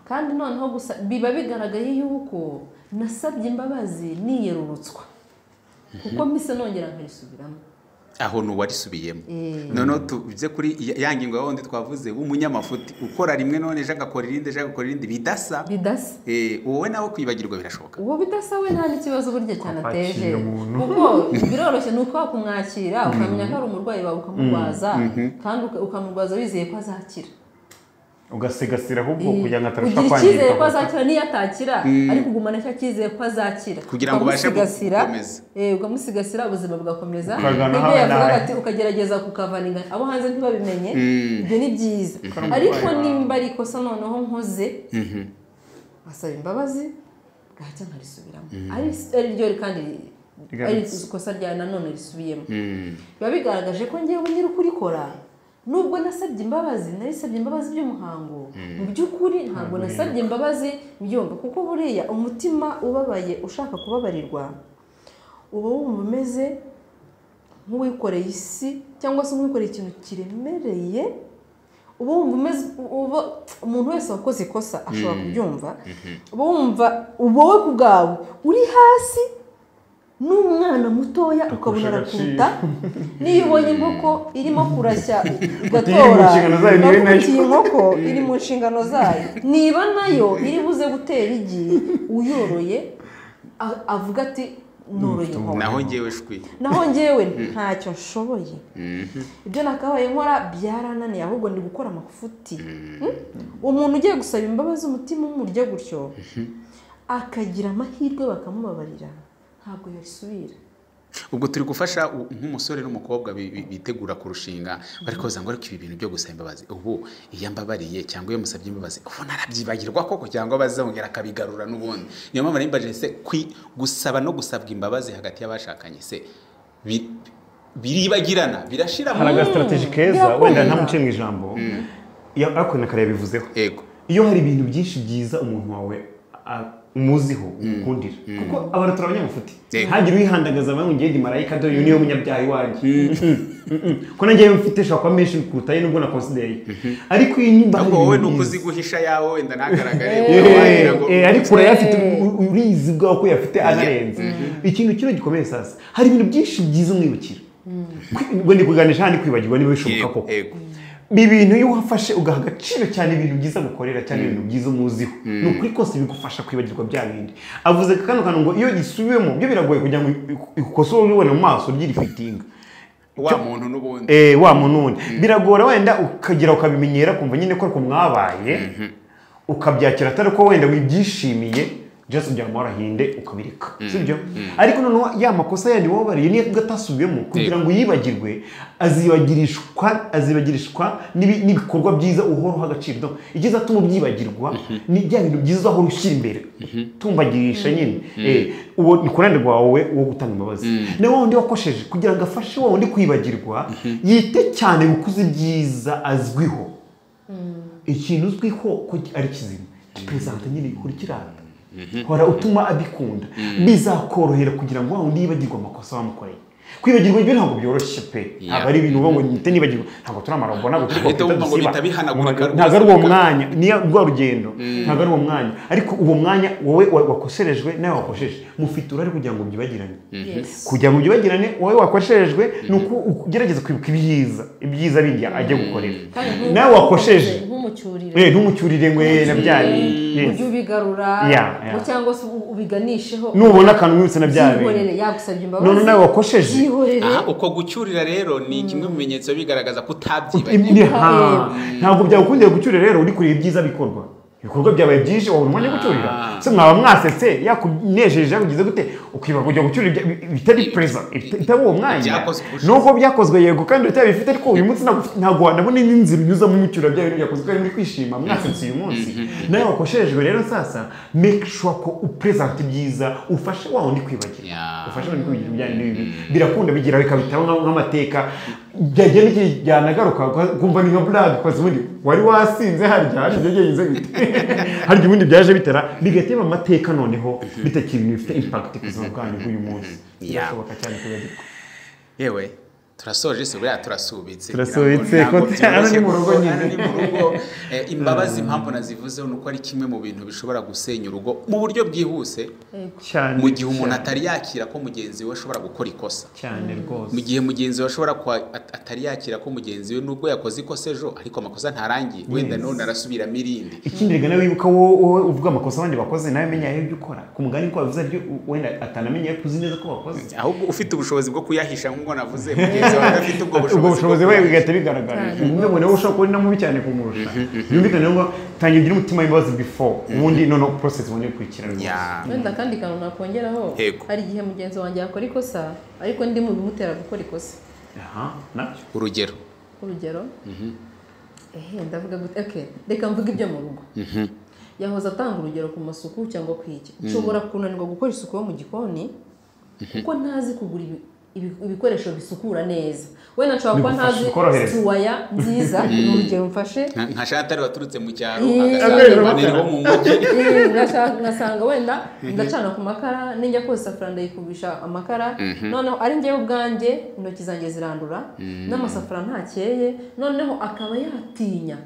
kandi noneho gusa biba bigaragaye yuko nasabye imbabazi niyerurutswa kuko mise nongera nkarisubiramo aho no warisubiyemo noneho tubize kuri yangingo yaho ndi twavuze umunyamafuti ukora rimwe none jagakora irinde jagakora irinde bidasa wowe nawe kwibagirwa birashoboka uwo bidasa we nta n'ikibazo buryo cyane ateje kuko biroroshye nuko wakumwakira ukamenya ko ari umurwayi wawe ukamurwaza kandi ukamurwaza wizeye ko azakira ugasigasira ahubwo kugira ngo atarusha kwangirika ugiye ko azakira niyo atakira ariko kugumana cyo kizeye ko azakira kugira ngo bashe gukomeza ugamusigasira ubuzima bwakomeza niba yavuga ati ukagerageza kukavaninga abo hanze ntibabimenye ibyo ni byiza ariko nimba ariko so noneho nkoze asaba imbabazi gahita nkarisubiramo ari ryo kandi ari ikosa rya nanone risubiyemo biba bigaragaje ko ngiye bunyira kurikora nubwo nasabye imbabazi narisabye imbabazi by'umuhango mu byukuri ntabwo nasabye imbabazi byomba kuko buriya umutima ubabaye ushaka kubabarirwa uba wumeze nk'uwikoreye isi cyangwa se nk'uwikoreye ikintu kiremereye uba wumeze umuntu wese wakoze ikosa ashobora kubyumva uba wumva wowe ubwawe uri hasi n'umwana mutoya ukabona rakuta niyo ubonye inkoko irimo kurashya ugatora iyi nkoko iri mu nshingano zayo niba nayo iri buze gutera igi uyoroye avuga ati noroye inkoko naho ngewe ntacyo nshoboye ibyo nakabaye nkora byarananiye ahubwo ndi gukora amafuti umuntu ugiye gusaba imbabazi umutima umurya gutyo akagira amahirwe bakamubabarira ntabwo yasubira ubwo turi gufasha nk'umusore n'umukobwa bitegura kurushinga ariko zango ariko ibi bintu byo gusaba imbabazi ubu iyambabariye cyangwa iyo musabye imbabazi ubona arabyibagirwa koko cyangwa bazongera akabigarura n'ubundi niyo mpamvu nimbaje se gusaba no gusabwa imbabazi hagati y'abashakanye se biribagirana birashira mu haraga strategic keza wenda ntamucimwe ijambo yako nakareba bivuzeho yego iyo hari ibintu byinshi byiza umuntu wawe umuziho ukundira kuko abara turabanyamafuti hagira uyihandagaza abantu ngiye ndi marayika do yo niyo munyabyayi wanje ko nangiye mfite shaka menshi kutaye nubwo na considere ariko inyimba wowe nukuzi guhisha yawo wenda nagaragare ariko urayafite urizi bwa ko yafite anarenze ikintu kino gikomeye sasa hari ibintu byinshi byiza mwibukira ngo ndi kuganisha handi kwibagirwa niba bishoboka koko bibintu yuhafashe ugahagaciro cyane ibintu byiza gukorera cyane ibintu byiza umuziho nuko ikose bigufasha kwibagirwa byabindi avuze kano kano ngo iyo gisubiyemo byo biragoye kugira ngo ikoso ubone mu maso ryiri fitinga wa muntu n'ubundi wa muntu biragora wenda ukagira ukabimenyera kumva nyine ko ariko mwabaye ukabyakira atari ko wenda wibyishimiye just byamora hinde ukabirika sibyo ariko none ya makosa yandi wowe bari niye gatasubiyemo kugira ngo yibagirwe azibagirishwa nibikorwa byiza uhoro hagaciro igiza tumubyibagirwa ni bya bintu byiza aho rushyira imbere tumbagirisha nyine uwo nikurande gwawe wo gutanga imbabazi nawe wundi wakosheje kugira ngo afashe wowe ndi kwibagirwa yite cyane gukuza byiza azwiho ikintu uzwiho ko ari kizima presente nyine ikurikirana hora utuma abikunda bizakorohera kugira ngo wawundi yibagirwa amakosa bamukoreye kwibagirwa ibyo ntabwo byoroshye pe ntabwo ari ibintu ngo nite nibagirwa ntabwo turamarongo ntabwo ntabwo ari uwo mwanya niyo rwa rugendo ntabwo ari uwo mwanya ariko uwo mwanya wowe wakoserejwe nawe wakosheje mufite urari kugira ngo byibagirane kugira ngo byibagirane wowe wakoserejwe nuko ugerageza kwibuka ibyiza bindi ajya gukorera nawe wakosheje ntumucyurire ngwe na byari ujye ubigarura cyangwa se ubiganisheho nubona akantu wibutse na byari none nawe wakosheje uko gucyurira rero ni kimwe mu bimenyetso bigaragaza kutabyiba. Ntabwo byagukundiye gucyurira rero uri kuri byiza bikorwa. Ibikorwa byabaye byinshi wabona umwanya gucyurira. Se mwaba mwasetse yakunejeje yakugize gute ukwiba kujya gucyurira bitari present itaba uwo mwanya. Nuko byakozwe yego kandi utabifite ariko uyu munsi ntago nabone n'inzira unyuza mu mucyura byayo byakozwe kandi muri kwishima mwasetse uyu munsi. Nawe wakoshejwe rero sasa make sure ko upresent byiza ufashe wawo ndi kwibagira. Ufashe ndi kwibagira byane n'ibi birakunda bigira bikabitaho nk'amateka. Byagye n'ikijyanagaruka kumva ni nka blog kwazi ubundi wari wasinze harya harya hari ubundi byaje bitera bigatema amateka noneho bitakirimo ifite impact kuzona kandi uyu munsi yashoboka cyane kubera yewe turasoje se buriya turasubitse ko ari mu rugo nyine ni mu rugo imbabazi impamvu nazivuze nuko ari kimwe mu bintu bishobora gusenya urugo mu buryo bwihuse cyane mu gihe umuntu atari yakira ko mugenzi we ashobora gukora ikosa cyane rwose mu gihe mugenzi we ashobora atari yakira ko mugenzi we nubwo yakoze ikosa ejo ariko amakosa ntarangiye wenda none arasubira mirindi ikindi rega nawe wibuka wowe uvuga amakosa abandi bakoze nawe menya ibyo ukora ku mugani ko bavuze ryo wenda atanamenye kuzi neza ko bakoze ahubwo ufite ubushobozi bwo kuyahisha nk'uko navuze ubushobozi bwe bigahita bigaragara umwe mubona ushobora kubona mubi cyane kumurusha yumvikana ngo tangiye ugira umutima w'imbabazi before ubundi no process wongeye kwikirana wenda kandi kantu nakongeraho hari igihe mugenzi wanjye yakora ikosa ariko ndi mu bimutera gukora ikosa urugero ndavuga gute reka mvuga ibyo mu rugo yahoze atanga urugero ku masuku cyangwa kwiki nshobora kunanirwa gukora isuku yo mu gikoni kuko ntazi kugura ibikoresho bisukura neza wenda nshobora kuba ntazi tuwaya nziza n'urugero mfashe nka shatari waturutse mu cyaro agasanga mu mujyi ngasanga wenda ndacana ku makara ninjya koza safura ndayikubisha amakara noneho ari njye ubwanjye intoki zanjye zirandura n'amasafura ntakeye noneho akaba yatinya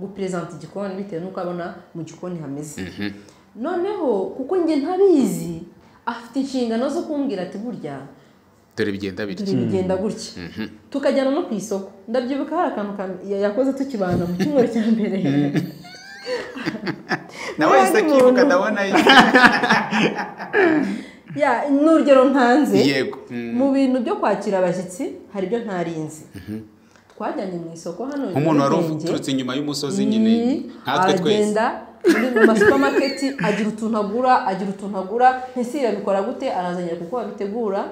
gupresenta igikoni bitewe n'uko abona mu gikoni hameze noneho kuko njye ntabizi afite inshingano zo kumbwira ati burya Turi bigenda gutya tukajyana no ku isoko ndabyibuka hari akantu yakoze tukibana mu cyumweru cy'imbere nawe se kibuka ndabona n'urugero ntanze mu bintu byo kwakira abashyitsi hari ibyo ntarinzi twajyanye mu isoko hano umuntu wari uturutse inyuma y'umusozi nyine nkatwe twese mu supermarket agira utuntu agura ntisi yabikora gute arazanya kuko babitegura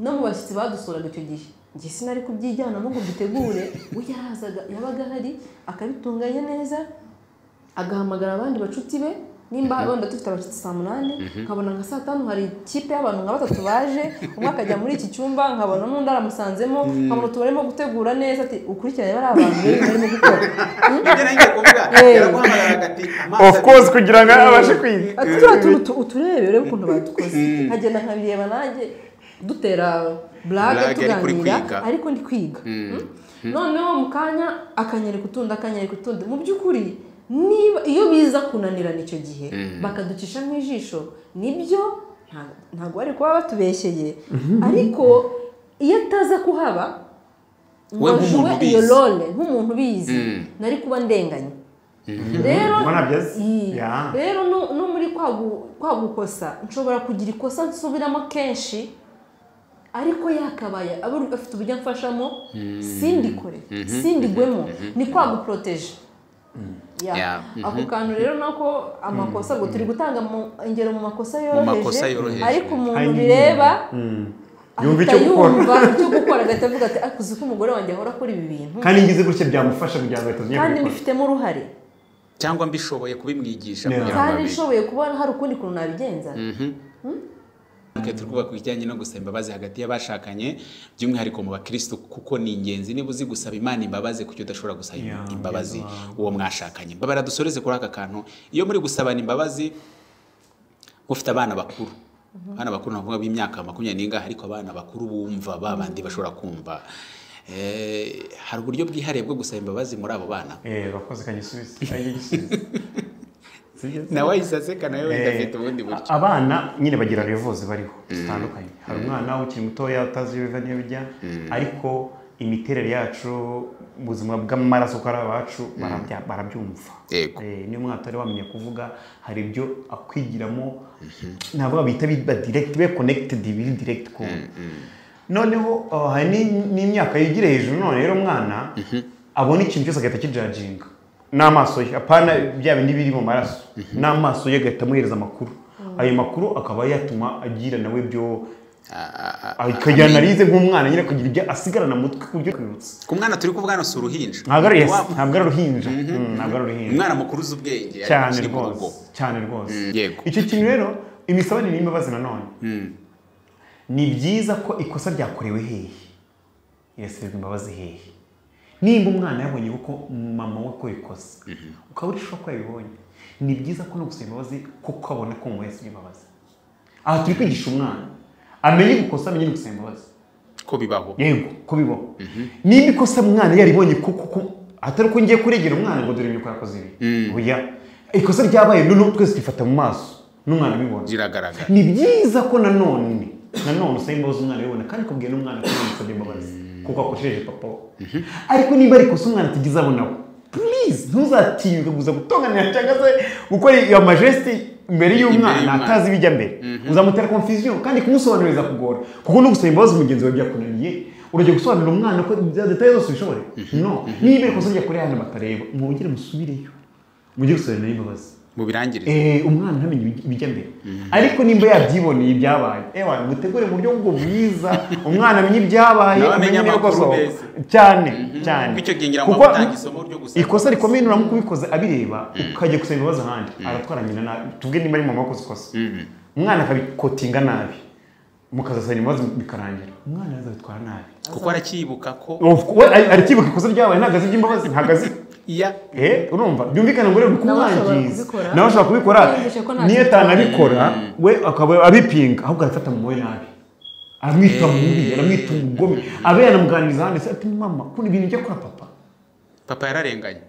no mu bashyitsi badusuraga icyo gihe nge sinari kubyijyana ngo dutegure uyarazaga yabaga hari akabitunganya neza agahamagara abandi bacuti be nimba abonda tufite abashyitsi 8 nkabona nka saa 5 hari ikipe y'abantu nka batatu baje umwe akajya muri iki cyumba nkabona n'undi aramusanzemo nkabona tubarimo gutegura neza ati ukurikiranye bari abantu barimo gukora ngiye kuvuga yaraguhamagara agati of course kugira ngo abashe kwiga uturebe rero ukuntu badukoze nkagenda nkabireba nanjye dutera blague tuganira ariko ndi kwiga noneho mu kanya akanyereka utundi mu by'ukuri niba iyo biza kunanirana icyo gihe bakaducisha mu ijisho nibyo ntago ari kuba batubeshyeye ariko iyo ataza kuhaba wajwe iyo role nk'umuntu ubizi nari kuba ndenganye rero no muri kwagukosa nshobora kugira ikosa nsubiramo kenshi ariko yakabaye abo afite ubujya mfashamo sindikore ni kwaguproteje ako kantu rero nako amakosa turi gutanga ingero mu makosa yoroheje ariko umuntu bireba yumva icyo gukora agahita avuga ati akuze ko umugore wanjye ahora akora ibi bintu kandi ngize gutya byamufasha kugira ngo ahita kandi mbifitemo uruhare cyangwa mbishoboye kubimwigisha kandi nshoboye kubona hari ukundi kuntu nabigenza turi kuba kujyanye no gusaba imbabazi hagati y'abashakanye by'umwihariko mu bakristo kuko ni ingenzi niba uzi gusaba Imana imbabazi kuko udashobora gusaba imbabazi uwo mwashakanye babara dusoreze kuri aka kantu iyo muri gusabana imbabazi ufite abana bakuru navuga b'imyaka 20 ninga ariko abana bakuru bumva babandi bashobora kumva hari uburyo bwihariye bwo gusaba imbabazi muri abo bana bakoze kanyisubiza nawe isaseka nayo idafite ubundi buryo abana nyine bagira revuze bariho zitandukanye hari umwana ukiri mutoya utazi ibivanye bijya ariko imiterere yacu ubuzima bw'amaraso kari abacu barabyumva niyo mwana atari wamenye kuvuga hari ibyo akwigiramo ntabwo bita direct be connected biri direct ko noneho n'imyaka yigira hejuru none rero mwana abona ikintu cyose agahita kijajinga n'amaso ye apana bya bindi biri mu maraso n'amaso ye agahita amuhereza amakuru ayo makuru akaba yatuma agira nawe byo akajanarize nk'umwana nyine kugira ibyo asigarana mutwe kubyo kwirutsa kumwana turi kuvugana si uruhinja ntabwo ruhinja umwana mukuru z'ubwenge cyane rwose icyo kintu rero imisabane n'imbabazi nanone ni byiza ko ikosa ryakorewe hehe irasabirwa imbabazi hehe nimba umwana yabonye uko mama we ko ikosa ukaba urishobora ko yabibonye ni byiza ko no gusaba imbabazi kuko abona ko mu wese imbabazi aha turi kwigisha umwana amenye gukosa amenye gusaba imbabazi ko bibaho yego ko bibaho nimba ikosa umwana yaribonye kuko atari ko ngiye kuregera umwana ngo dore imyuka yakoze ibi buya ikosa ryabaye none twese twifata mu maso n'umwana abibona biragaragara ni byiza ko nanone usaba imbabazi umwana yabona kandi kubwira n'umwana ko usaba imbabazi kuko akoresheje papa ariko niba ari kosa umwana tugize abonaho please ntuzatinyuke guza gutonganira cyangwa se gukora iyo majesti mbere y'umwana atazi bijya mbere uzamutera confusion kandi kumusobanuriza kugora kuko no gusaba imbabazi mugenzi we byakunaniye urajya gusobanurira umwana ko details zose bishobora no niba kosa rya kuri hano batareba mubugire musubireyo mugire gusobanurira imbabazi mubirangiriza umwana ntamenye bijya mbere ariko nimba yabyiboneye byabaye ewa gutegure mu buryo ngo bwiza umwana amenye byabaye amenye amakosa cyane bityo gengira mu gutangisomo ryo gusa ikosa rikomeye nuramukubikoze abireba ukajye gusaba imbabazi ahandi aratwaranyina nabi tubwe nimba ari mama wakoze ikosa umwana akabikotinga nabi mukazasana imbabazi bikarangira umwana azabitwara nabi kuko arakibuka ko arakibuka ikosa ryabaye ntagaze iby'imbabazi ntagaze urumva byumvikana ngo rero kumwangiza nawe ashaka kubikora niyo atanabikora we akaba abipinga ahubwo arafata mu moyo nabi amwita mubi aramwita umugome abe yanamuganiriza handi se ati mama kuko ibintu ujya kora papa yararenganye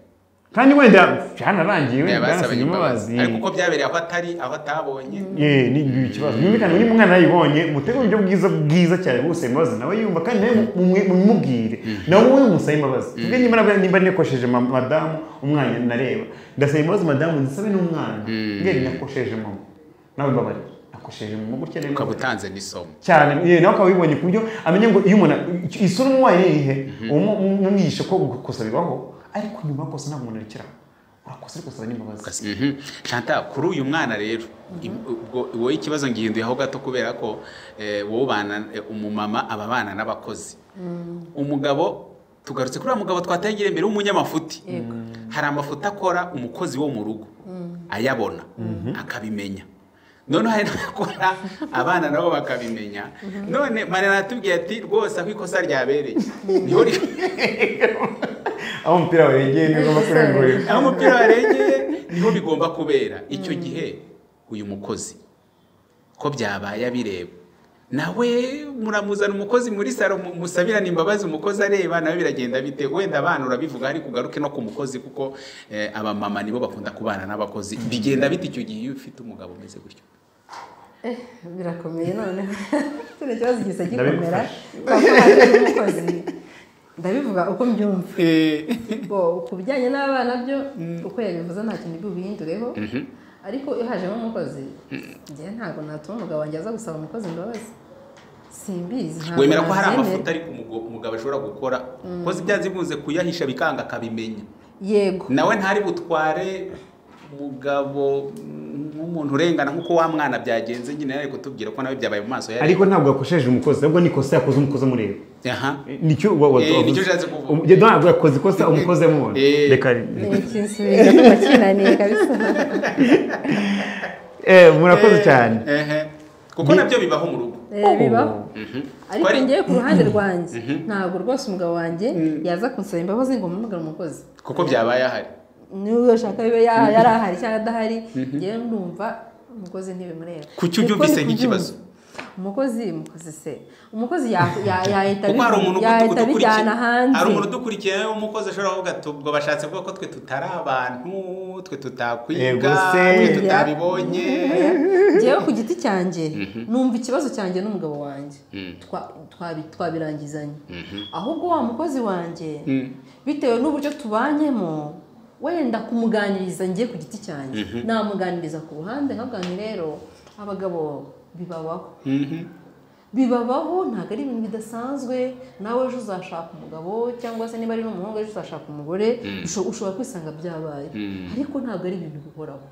kandi wenda byanarangiye wenda yasabye imbabazi ariko uko byabereye aho atari aho atabonye ni ikibazo byumvikana niba umwana yayibonye mutege uburyo bwiza cyane bwo gusaba imbabazi nawe yumva kandi nawe mumubwire nawe wowe umusaba imbabazi tubwe nimba nekosheje madamu umwana nareba ndasaba imbabazi madamu nzisabe n'umwana mbwe nakosheje mama nawe mbabarira nakosheje mama gutya rero ukaba utanze n'isomo cyane nawe ukaba wibonye ku buryo amenye ngo iyo umuntu isura umwaye irihe umwigisha ko gukosora bibaho ariko nyuma kosa nta muntu arekera urakosa ariko saba n'imbabazi Chantal kuri uyu mwana rero wowe ikibazo ngihinduyeho gato kubera ko wowe ubana umumama ababana n'abakozi umugabo tugarutse kuri uyu mugabo twatengera imbere w'umunyamafuti hari amafuti akora umukozi wo mu rugo ayabona akabimenya none hari n'abakora abana nabo bakabimenya none Mani natubwiye ati rwose aho ikosa ryabereye niho aho umupira warengeye niho bakurengurira aho umupira warengeye niho bigomba kubera icyo gihe uyu mukozi ko byabaye abireba nawe muramuzana umukozi muri saro musabirana imbabazi umukozi areba nawe biragenda bite wenda abana urabivuga ari kugaruke no ku mukozi kuko abamama nibo bakunda kubana n'abakozi bigenda bite icyo gihe iyo ufite umugabo umeze gutyo birakomeye none turi ikibazo gisa gikomera umukozi ndabivuga uko mbyumva kubijyanye n'abana byo uko yabivuze nta kintu bibuhindureho ariko iyo hajemo umukozi njye ntabwo natuma umugabo wanjye aza gusaba umukozi imbabazi simbizi wemera ko hari amafuti ariko umugabo ashobora gukora koze ibyanze bibuze kuyahisha bikanga akabimenya yego nawe ntari butware umugabo umuntu urengana nkuko wa mwana byagenze nyine ariko tubwira ko nawe byabaye mu maso yawe ariko ntabwo yakoresheje umukozi ahubwo nikosa yakoze umukozi mureba nicyo ushatse kuvuga ntabwo yakoze ikosa umukozi amubona reka murakoze cyane kuko nabyo bibaho mu rugo ariko ngiye ku ruhande rwanjye ntabwo rwose umugabo wanjye yaza kunsaba imbabazi ngo mumugare umukozi kuko byabaye ahari niyo ushaka bibe yari ahari cyangwa adahari njyewe ndumva umukozi ntibimureba kuki ubyumvise nk'ikibazo umukozi se umukozi yahita bijyana hanze hari umuntu udukurikiye umukozi ashobora kuvuga ubwo bashatse kuvuga ko twe tutari abantu twe tutakwiga twe tutabibonye njyewe ku giti cyanjye numva ikibazo cyanjye n'umugabo wanjye twabirangizanye ahubwo wa mukozi wanjye bitewe n'uburyo tubanyemo wenda kumuganiriza ngiye ku giti cyanjye namuganiriza ku ruhande nkavuga nti rero abagabo bibabaho bibabaho ntago ari ibintu bidasanzwe nawe ejo uzashaka umugabo cyangwa se niba ari n'umuhungu ejo uzashaka umugore ushobora kwisanga byabaye ariko ntago ari ibintu bihoraho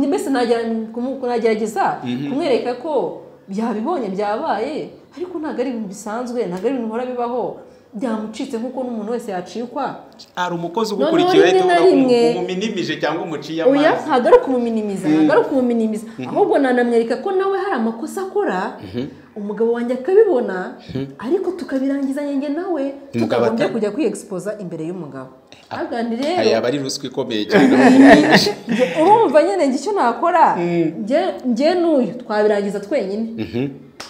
ni bese nagerageza kumwereka ko byabibonye byabaye ariko ntago ari ibintu bisanzwe ntago ari ibintu bihora bibaho byamucitse nkuko n'umuntu wese yacikwa ari umukozi ugukurikiye umuminimije cyangwa umuciye amazi oya ntagaruka umuminimiza ahubwo nanamwereka ko nawe hari amakosa akora umugabo wanjye akabibona ariko tukabirangiza njye nawe tukabanje kujya kwiexposa imbere y'umugabo agandi rero yaba ari ruswa ikomeye cyane urumva nyene ngicyo nakora nge n'uyu twabirangiza twenyine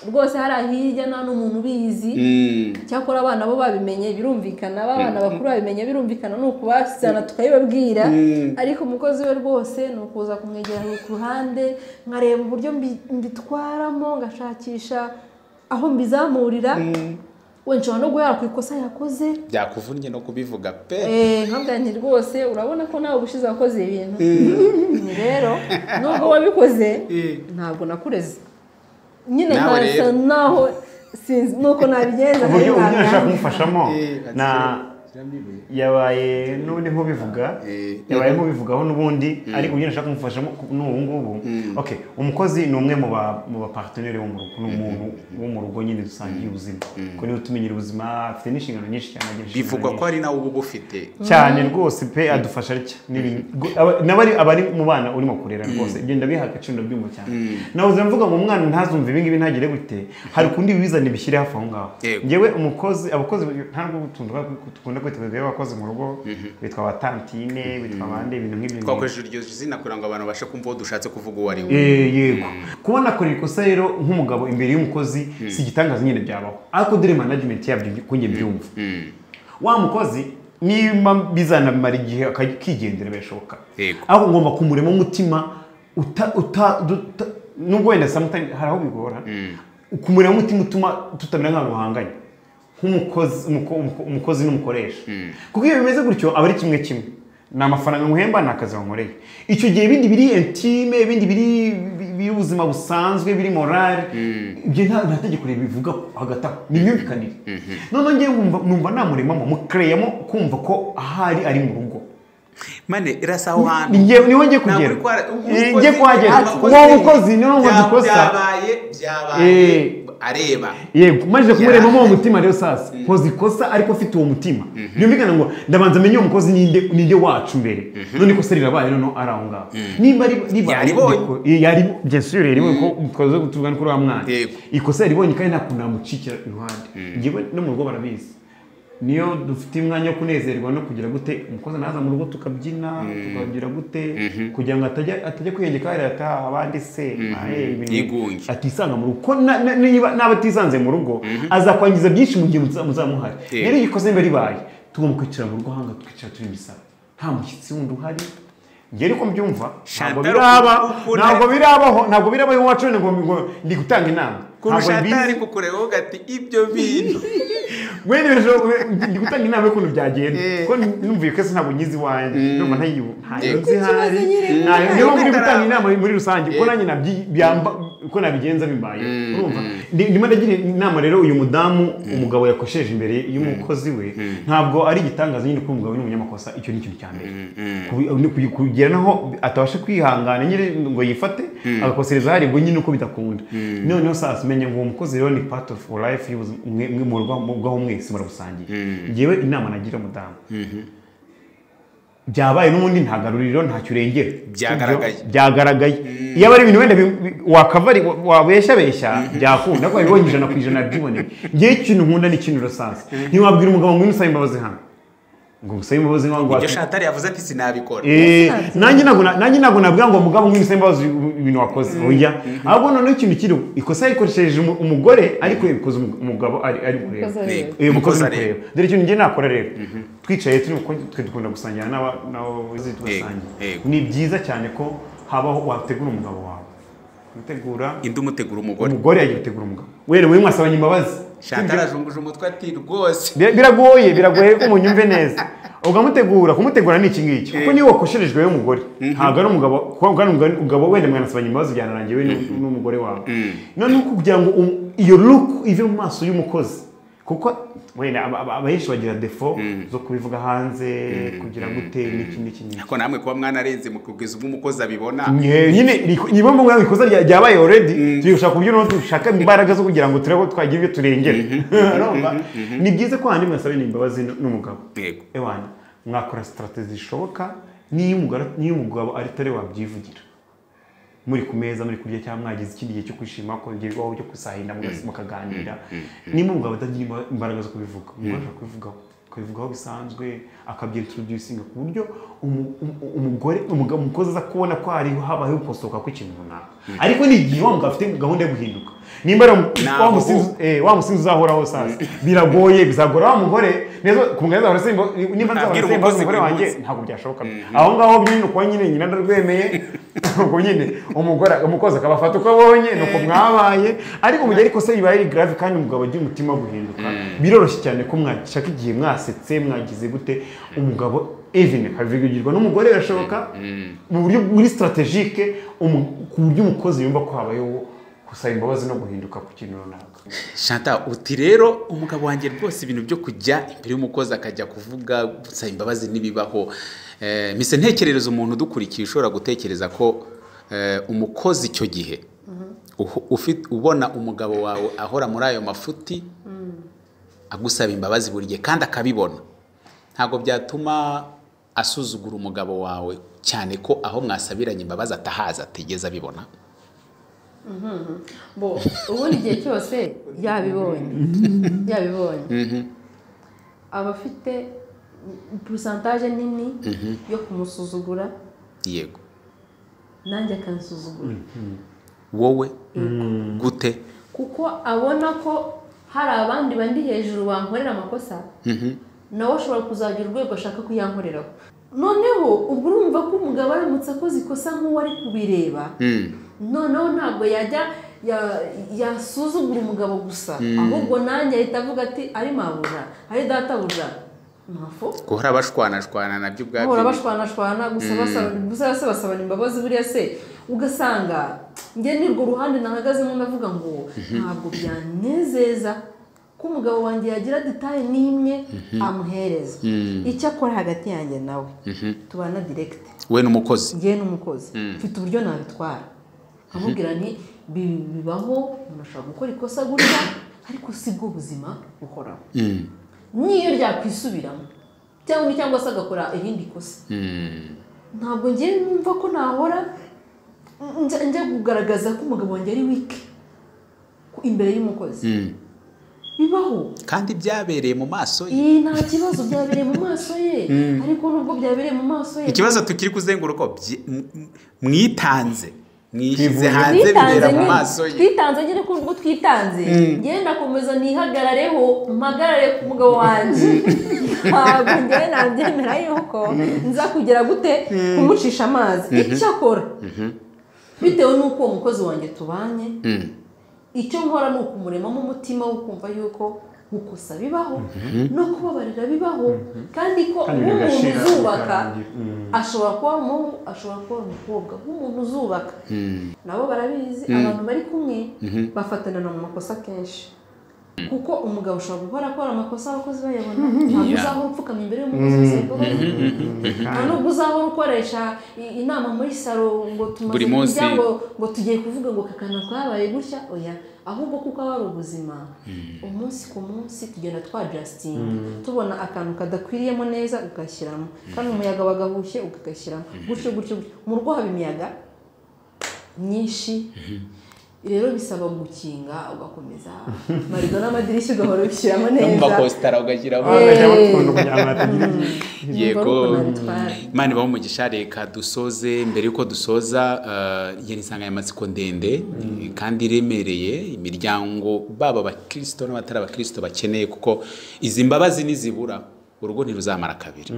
rwose harahijya nta n'umuntu ubizi cyakora abana bo babimenye birumvikana abana bakuru babimenye birumvikana nuko basizana tukayibabwira ariko umukozi we rwose nukuza kumwegera ku ruhande nkareba uburyo mbitwaramo ngashakisha aho mbizamurira wenjye no guhera ku ikosa yakoze byakuvunnye no kubivuga pe nkabwa nti rwose urabona ko nawe ubushize wakoze ibintu rero nubwo wabikoze ntabwo nakureze nyine hasa naho sinzi nuko nabigenza uburyo ushaka kumufashamo na yabaye none nkubivuga yabaye nkubivugaho nubundi ariko unyine ushaka kumufashamo n'ubu ngubu okay umukozi ni umwe mu ba partenaire bo mu rugo n'umuntu wo mu rugo nyine dusangiye ubuzima ko niwe tumenyera ubuzima afite n'inshingano nyinshi cyane bivugwa ko ari nawe ubu ufite cyane rwose pe adufasha arya n'abari mu bana urimo kurera rwose ibyo ndabiha agaciro by'umu cyane nawe uzamvuga ngo umwana ntazumva ibingibi ntagire gute hari kundi bizana ibishyire hafi aho ngaho ngewe umukozi abakozi nta rwo gutundwa kutugunda kwitebeye abakozi mu rugo bitwa abatantine bitwa abandi ibintu nk'ibintu kwakoresha iryo zina kugira ngo abantu bashe kumva udushatse kuvuga uwo ari we yego kubona ko rikosa rero nk'umugabo imbere y'umukozi si gitangaza nyine byabaho ariko dire management yabyo kunye byumva wa mukozi nimba bizana bimara igihe akakigendera beshoka aho ngomba kumurema umutima nubwo wenda sometimes haraho bigora kumurema umutima utuma tutamira nka ruhanganye umukozi n'umukoresha kuko iyo bimeze gutyo abari kimwe kimwe na amafaranga muhemba nakazi bankoreye icyo gihe bindi biri intime bindi biri ubuzima busanzwe biri morale ibyo nta tegeko ribivuga hagati n'imyumvikanire none ngiye numva namuremamo mukreyamo kumva ko ahari ari mu rugo mane irasaho hano niwe ngiye kugera ngiye kwagera uwo mukozi niwe ngo dukosa byabaye areba yego maze kumureba mu mutima rero sasa kozi kosa ariko ufite uwo mutima nyumvikana ngo ndabanza amenye umukozi ninde wacu mbere none kosa rirabaye none araho ngaho nimba yari bien sûr yari ko koza gutugana kuri wa mwana ikosa ribonye kandi nakunda mucikira iruhande ngiye no mu rugo barabizi niyo dufite umwanya wo kunezerwa no kugira gute umukozi naza mu rugo tukabyina tukagira gute kugira ngo atajya kwiyengeka arata abandi se ibintu atisanga mu rugo niba nabatisanze mu rugo aza kwangiza byinshi mu gihe muzamuhari rero ikoze imbere ribaye tugomba kwicara mu rugo hanga twicara turi misaba nta mushyitsi wundi uhari ngiye uko mbyumva ntabwo birabaho wacu ngo ndi gutanga inama kurushata kukureho gati ibyo bintu wene ndi gutanga inama y'ukuntu byagenda kuko numviye ko ntabwo nyizi wanjye numva ntayizi hari niyo ndi gutanga inama muri rusange kuko nanjye nabyamba kuko nabigenza bibaye urumva ndimo ndagira inama rero uyu mudamu umugabo yakosheje imbere y'umukozi we ntabwo ari igitangaza nyine ko umugabo n'umunyamakosa icyo ni ikintu cyane kugira naho atabasha kwihangana nyine ngo yifate agakosereza hari bwo nyine uko bidakunda noneho sasa menye ngo umukozi rero ni part of life umwe mu rwa mubwaho mwese murabusangiye ngiyewe inama nagira mudamu byabaye n'ubundi ntagaruriro ntacyo urengera byagaragaye iyo bari ibintu wenda wakavari wabeshabesha byakunda ko bibonye ijana ku ijana byiboneye ngiye ikintu nkunda n'ikintu rusanzwe ntiwabwira umugabo ngo usaba imbabazi hano ngo usaba imbabazi ngo ibyo shatari yavuze ati sinabikora nanjye ntabwo nabwira ngo umugabo ngo usaba imbabazi ibintu wakoze oya ahubwo none ikintu kiri ikosa yikoresheje umugore ariko yabikoze umugabo ari kureba umukozi kureba dore ikintu ngiye nakora rero twicaye turi dukunda gusangira n'abazi tubasangiye ni byiza cyane ko habaho wategura umugabo wawe utegura indi umutegura umugore yagiye gutegura umugabo were we mwasabanye imbabazi shatara zunguje umutwe ati rwose biragoye ko munyumve neza ugamutegura kumutegura ni iki ngiki kuko niwe wakoshejwe umugore ntago ari umugabo kwangana umugabo wende mwanasubanye ibibazo byanaranje we n'umugore wawe none uko kugira ngo iyo look ive mu maso y'umukozi kuko wende abaheshi bagira defo zo kubivuga hanze kugira gute n'iki n'iki niko namwe kuba mwanarenze mukugeza umukozi abibona nyine niba mwana ikoza ryabaye already tuyushaka kubyino tushaka imbaraga zo kugira ngo turebo twagira ibyo turengere urumva ni byiza ko handi mwasabe nimbabazi n'umugabo yego ewana mwakora strategy shoboka niyo umugabo ari tare wabyivugira muri kumeza muri kurya cyangwa mwagize ikindi gihe cyo kwishima kongerwaho cyo kusahinda mukaganira nimba umugabo atagira imbaraga zo kubivuga mugashaka kubivugaho bisanzwe akabyiintroducinga ku buryo umugore umukozi aza kubona ko hari habaye ukosoka kw'ikintu runaka ariko ni igihe wa mugabo afite gahunda yo guhinduka nimba wamusinzi uzahoraho sasa biragoye bizagora wa mugore kumugeza barasimba nimba nzabarasimba umugore wanjye ntabwo byashoboka aho ngaho bino kwa nyine nyina ndarwemeye ngo nyine umugore umukozi akabafata uko abonye nuko mwabaye ariko mu gihe ariko se ibaye ari grave kandi umugabo agira umutima guhinduka biroroshye cyane ko mwashaka igihe mwasetse mwagize gute umugabo even havigirwa n'umugore yashoboka mu buryo muri strategique ku buryo umukozi yumva ko habaye usaba imbabazi no guhinduka ku kintu runaka Shanta uti rero umugabo wanjye rwose ibintu byo kujya imbere y'umukozi akajya kuvuga usaba imbabazi nibibaho mise ntekerereza umuntu dukurikije ushobora gutekereza ko umukozi icyo gihe ubona umugabo wawe ahora muri ayo mafuti agusaba imbabazi buri gihe kandi akabibona ntago byatuma asuzugura umugabo wawe cyane ko aho mwasabiranye imbabazi atahaza atigeze abibona bo ubundi gihe cyose yabibonye abafite pourcentage nini yo kumusuzugura yego nanjye akansuzugura wowe gute kuko abona ko hari abandi bandi hejuru bankorera amakosa nawe ashobora kuzagira urwego ashaka kuyankoreraho noneho ubwo urumva ko umugabo aramutse akoze ikosa nk'uwo ari kubireba noneho ntabwo yajya yasuzugura umugabo gusa ahubwo nanjye ahita avuga ati ari mabuja ari databuja ntafo ko hari abashwanashwana nabyo ubwabyo hari abashwanashwana gusa basabana imbabazi buriya se ugasanga njye nirwo ruhande nahagazemo ndavuga ngo ntabwo byanezeza ko umugabo wanjye yagira detaye nimwe amuhereza icyakora hagati yanjye nawe tubana direct we n'umukozi njye n'umukozi mfite uburyo nabitwara amubwira ni bibaho unashaka gukora ikosa gutya ariko si bwo buzima buhoraho niyo ryakwisubiramo cyangwa se agakora irindi kosa ntabwo ngiye numva ko nahora njya kugaragaza ko umugabo wanjye ari wike imbere y'umukozi bibaho kandi byabereye mu maso ye nta kibazo byabereye mu maso ye ariko nubwo byabereye mu maso ye ikibazo tukiri kuzenguruka mwitanze nishyize hanze bibera mu maso ye twitanze ngire ko ubwo twitanze ngenda komeza nihagarareho mpagarare ku mugabo wanjye ntabwo njye nabyemera yuko nza kugera gute kumucisha amazi icyakora bitewe n'uko umukozi wanjye tubanye icyo nkora ni ukumuremamo umutima wo kumva yuko gukosa bibaho no kubabarira bibaho kandi ko umuntu uzubaka ashobora kuba umukobwa nk'umuntu uzubaka nabo barabizi abantu bari kumwe bafatana mu makosa kenshi kuko umugabo ushobora gukora amakosa abakozi bayabona ntabwo uzahora upfukama imbere y'umukozi ntabwo uzahora ukoresha inama muri salo ngo tumaze kujya ngo tugiye kuvuga ngo kakana twabaye gutya oya ahubwo kuko ari ubuzima umunsi ku munsi tugenda twadjustinga tubona akantu kadakwiriyemo neza ugashyiramo kandi umuyaga wagahushye ugashyiramo gutyo gutyo mu rugo haba imiyaga myinshi rero bisaba gukinga ugakomeza marido n'amadirishya ugahora ubishyiramo neza umbakositara ugashyiramo yego Imana ibahe umugisha reka dusoze mbere y'uko dusoza yari insanganyamatsiko ndende kandi iremereye imiryango baba abakristo n'abatari abakristo bakeneye kuko izi mbabazi nizibura urugo ntiruzamara kabiri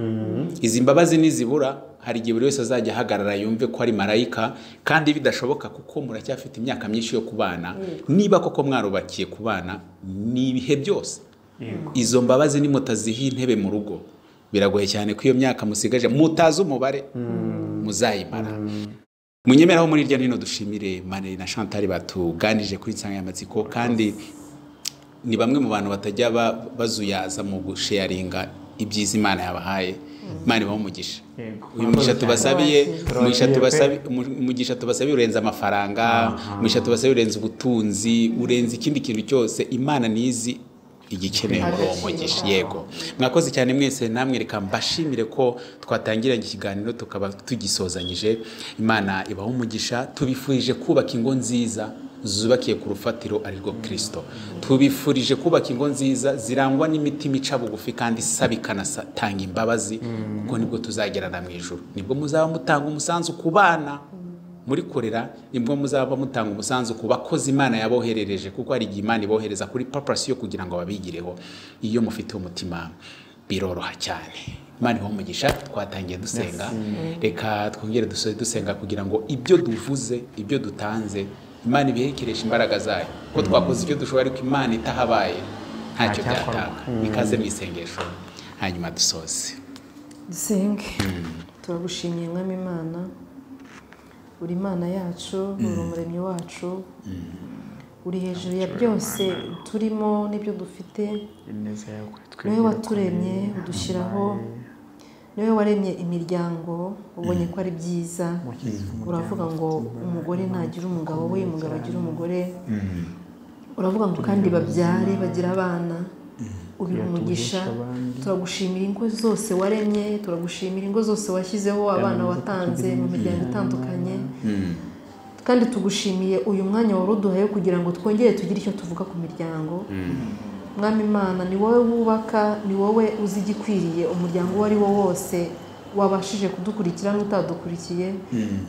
izi mbabazi nizibura hari igihe buri wese azajya ahagarara yumve ko ari marayika kandi bidashoboka kuko muracyafite imyaka myinshi yo kubana niba koko mwarubakiye kubana ni ibihe byose izo mbabazi nimutaziha intebe mu rugo biragoye cyane ko iyo myaka musigaje mutazi umubare muzayimara. Munyemera ho muri irya nino dushimire Mani na Chantal batuganije kuri insanganyamatsiko, kandi ni bamwe mu bantu batajya bazuyaza mu gusharinga ibyiza Imana yabahaye. Mani baho umugisha, umugisha tubasabiye urenza amafaranga, umugisha tubasabiye urenza ubutunzi, urenza ikindi kintu cyose. Imana nizi igikeneye muri uwo mugisha. Yego, mwakoze cyane mwese, namwe reka mbashimire ko twatangiranye ikiganiro tukaba tugisozanyije. Imana ibaho umugisha, tubifurije kubaka ingo nziza zubakiye ku rufatiro arirwo Kristo. Tubifurije kubaka ingo nziza zirangwa n'imitima ica bugufi kandi sabikana satanga imbabazi, kuko nibwo tuzagerana mu ijuru. Nibwo muzaba mutanga umusanzu ku bana muri korera, nibwo muzaba mutanga umusanzu ku bakozi Imana yaboherereje, kuko ari Imana ibohereza kuri purpose yo kugira ngo babigireho. Iyo mufite umutima biroroha cyane. Mani ho umugisha, twatangiye dusenga, reka twongere dusenga kugira ngo ibyo duvuze, ibyo dutanze, Imana ibihekeresha imbaraga zayo, kuko twakoze icyo dushobora ko Imana itahabaye ntacyo byatanga. Ikaze mu isengesho hanyuma dusoze dusenge. Turagushimiye Mwami Imana, uri Imana yacu, uri Umuremyi wacu, uri hejuru ya byose turimo n'ibyo dufite. Niwe waturemye, udushyiraho, niwe waremye imiryango, ubonye ko ari byiza. Uravuga ngo umugore ntagira umugabo we, umugabo agira umugore. Uravuga ngo kandi babyare bagira abana, ubiha umugisha. Turagushimira ingo zose waremye, turagushimira ingo zose washyizeho abana watanze mu miryango itandukanye, kandi tugushimiye uyu mwanya waruduhaye kugira ngo twongere tugire icyo tuvuga ku miryango. Mwami Imana, ni wowe wubaka, ni wowe uzi igikwiriye umuryango uwo ari wo wose, wabashije kudukurikira n'utadukurikiye.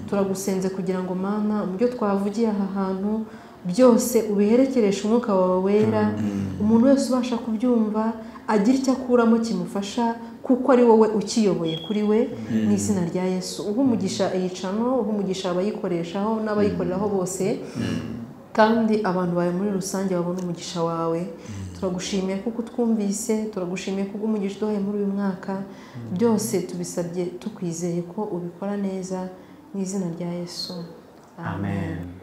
Turagusenze kugira ngo Mana, mu byo twavugiye aha hantu byose ubiherekereshe umwuka wawe wera, umuntu wese ubasha kubyumva agira icyo akuramo kimufasha, kuko ari wowe ukiyoboye kuri we. Mu izina rya Yesu uha umugisha iyicano, uha umugisha abayikoreshaho n'abayikoreraho bose, kandi abantu bawe muri rusange babona umugisha wawe. Turagushimiye kuko twumvise, turagushimiye kuko umugisha uduhaye muri uyu mwaka. Byose tubisabye tukwizeye ko ubikora neza, mu izina rya Yesu. Amen.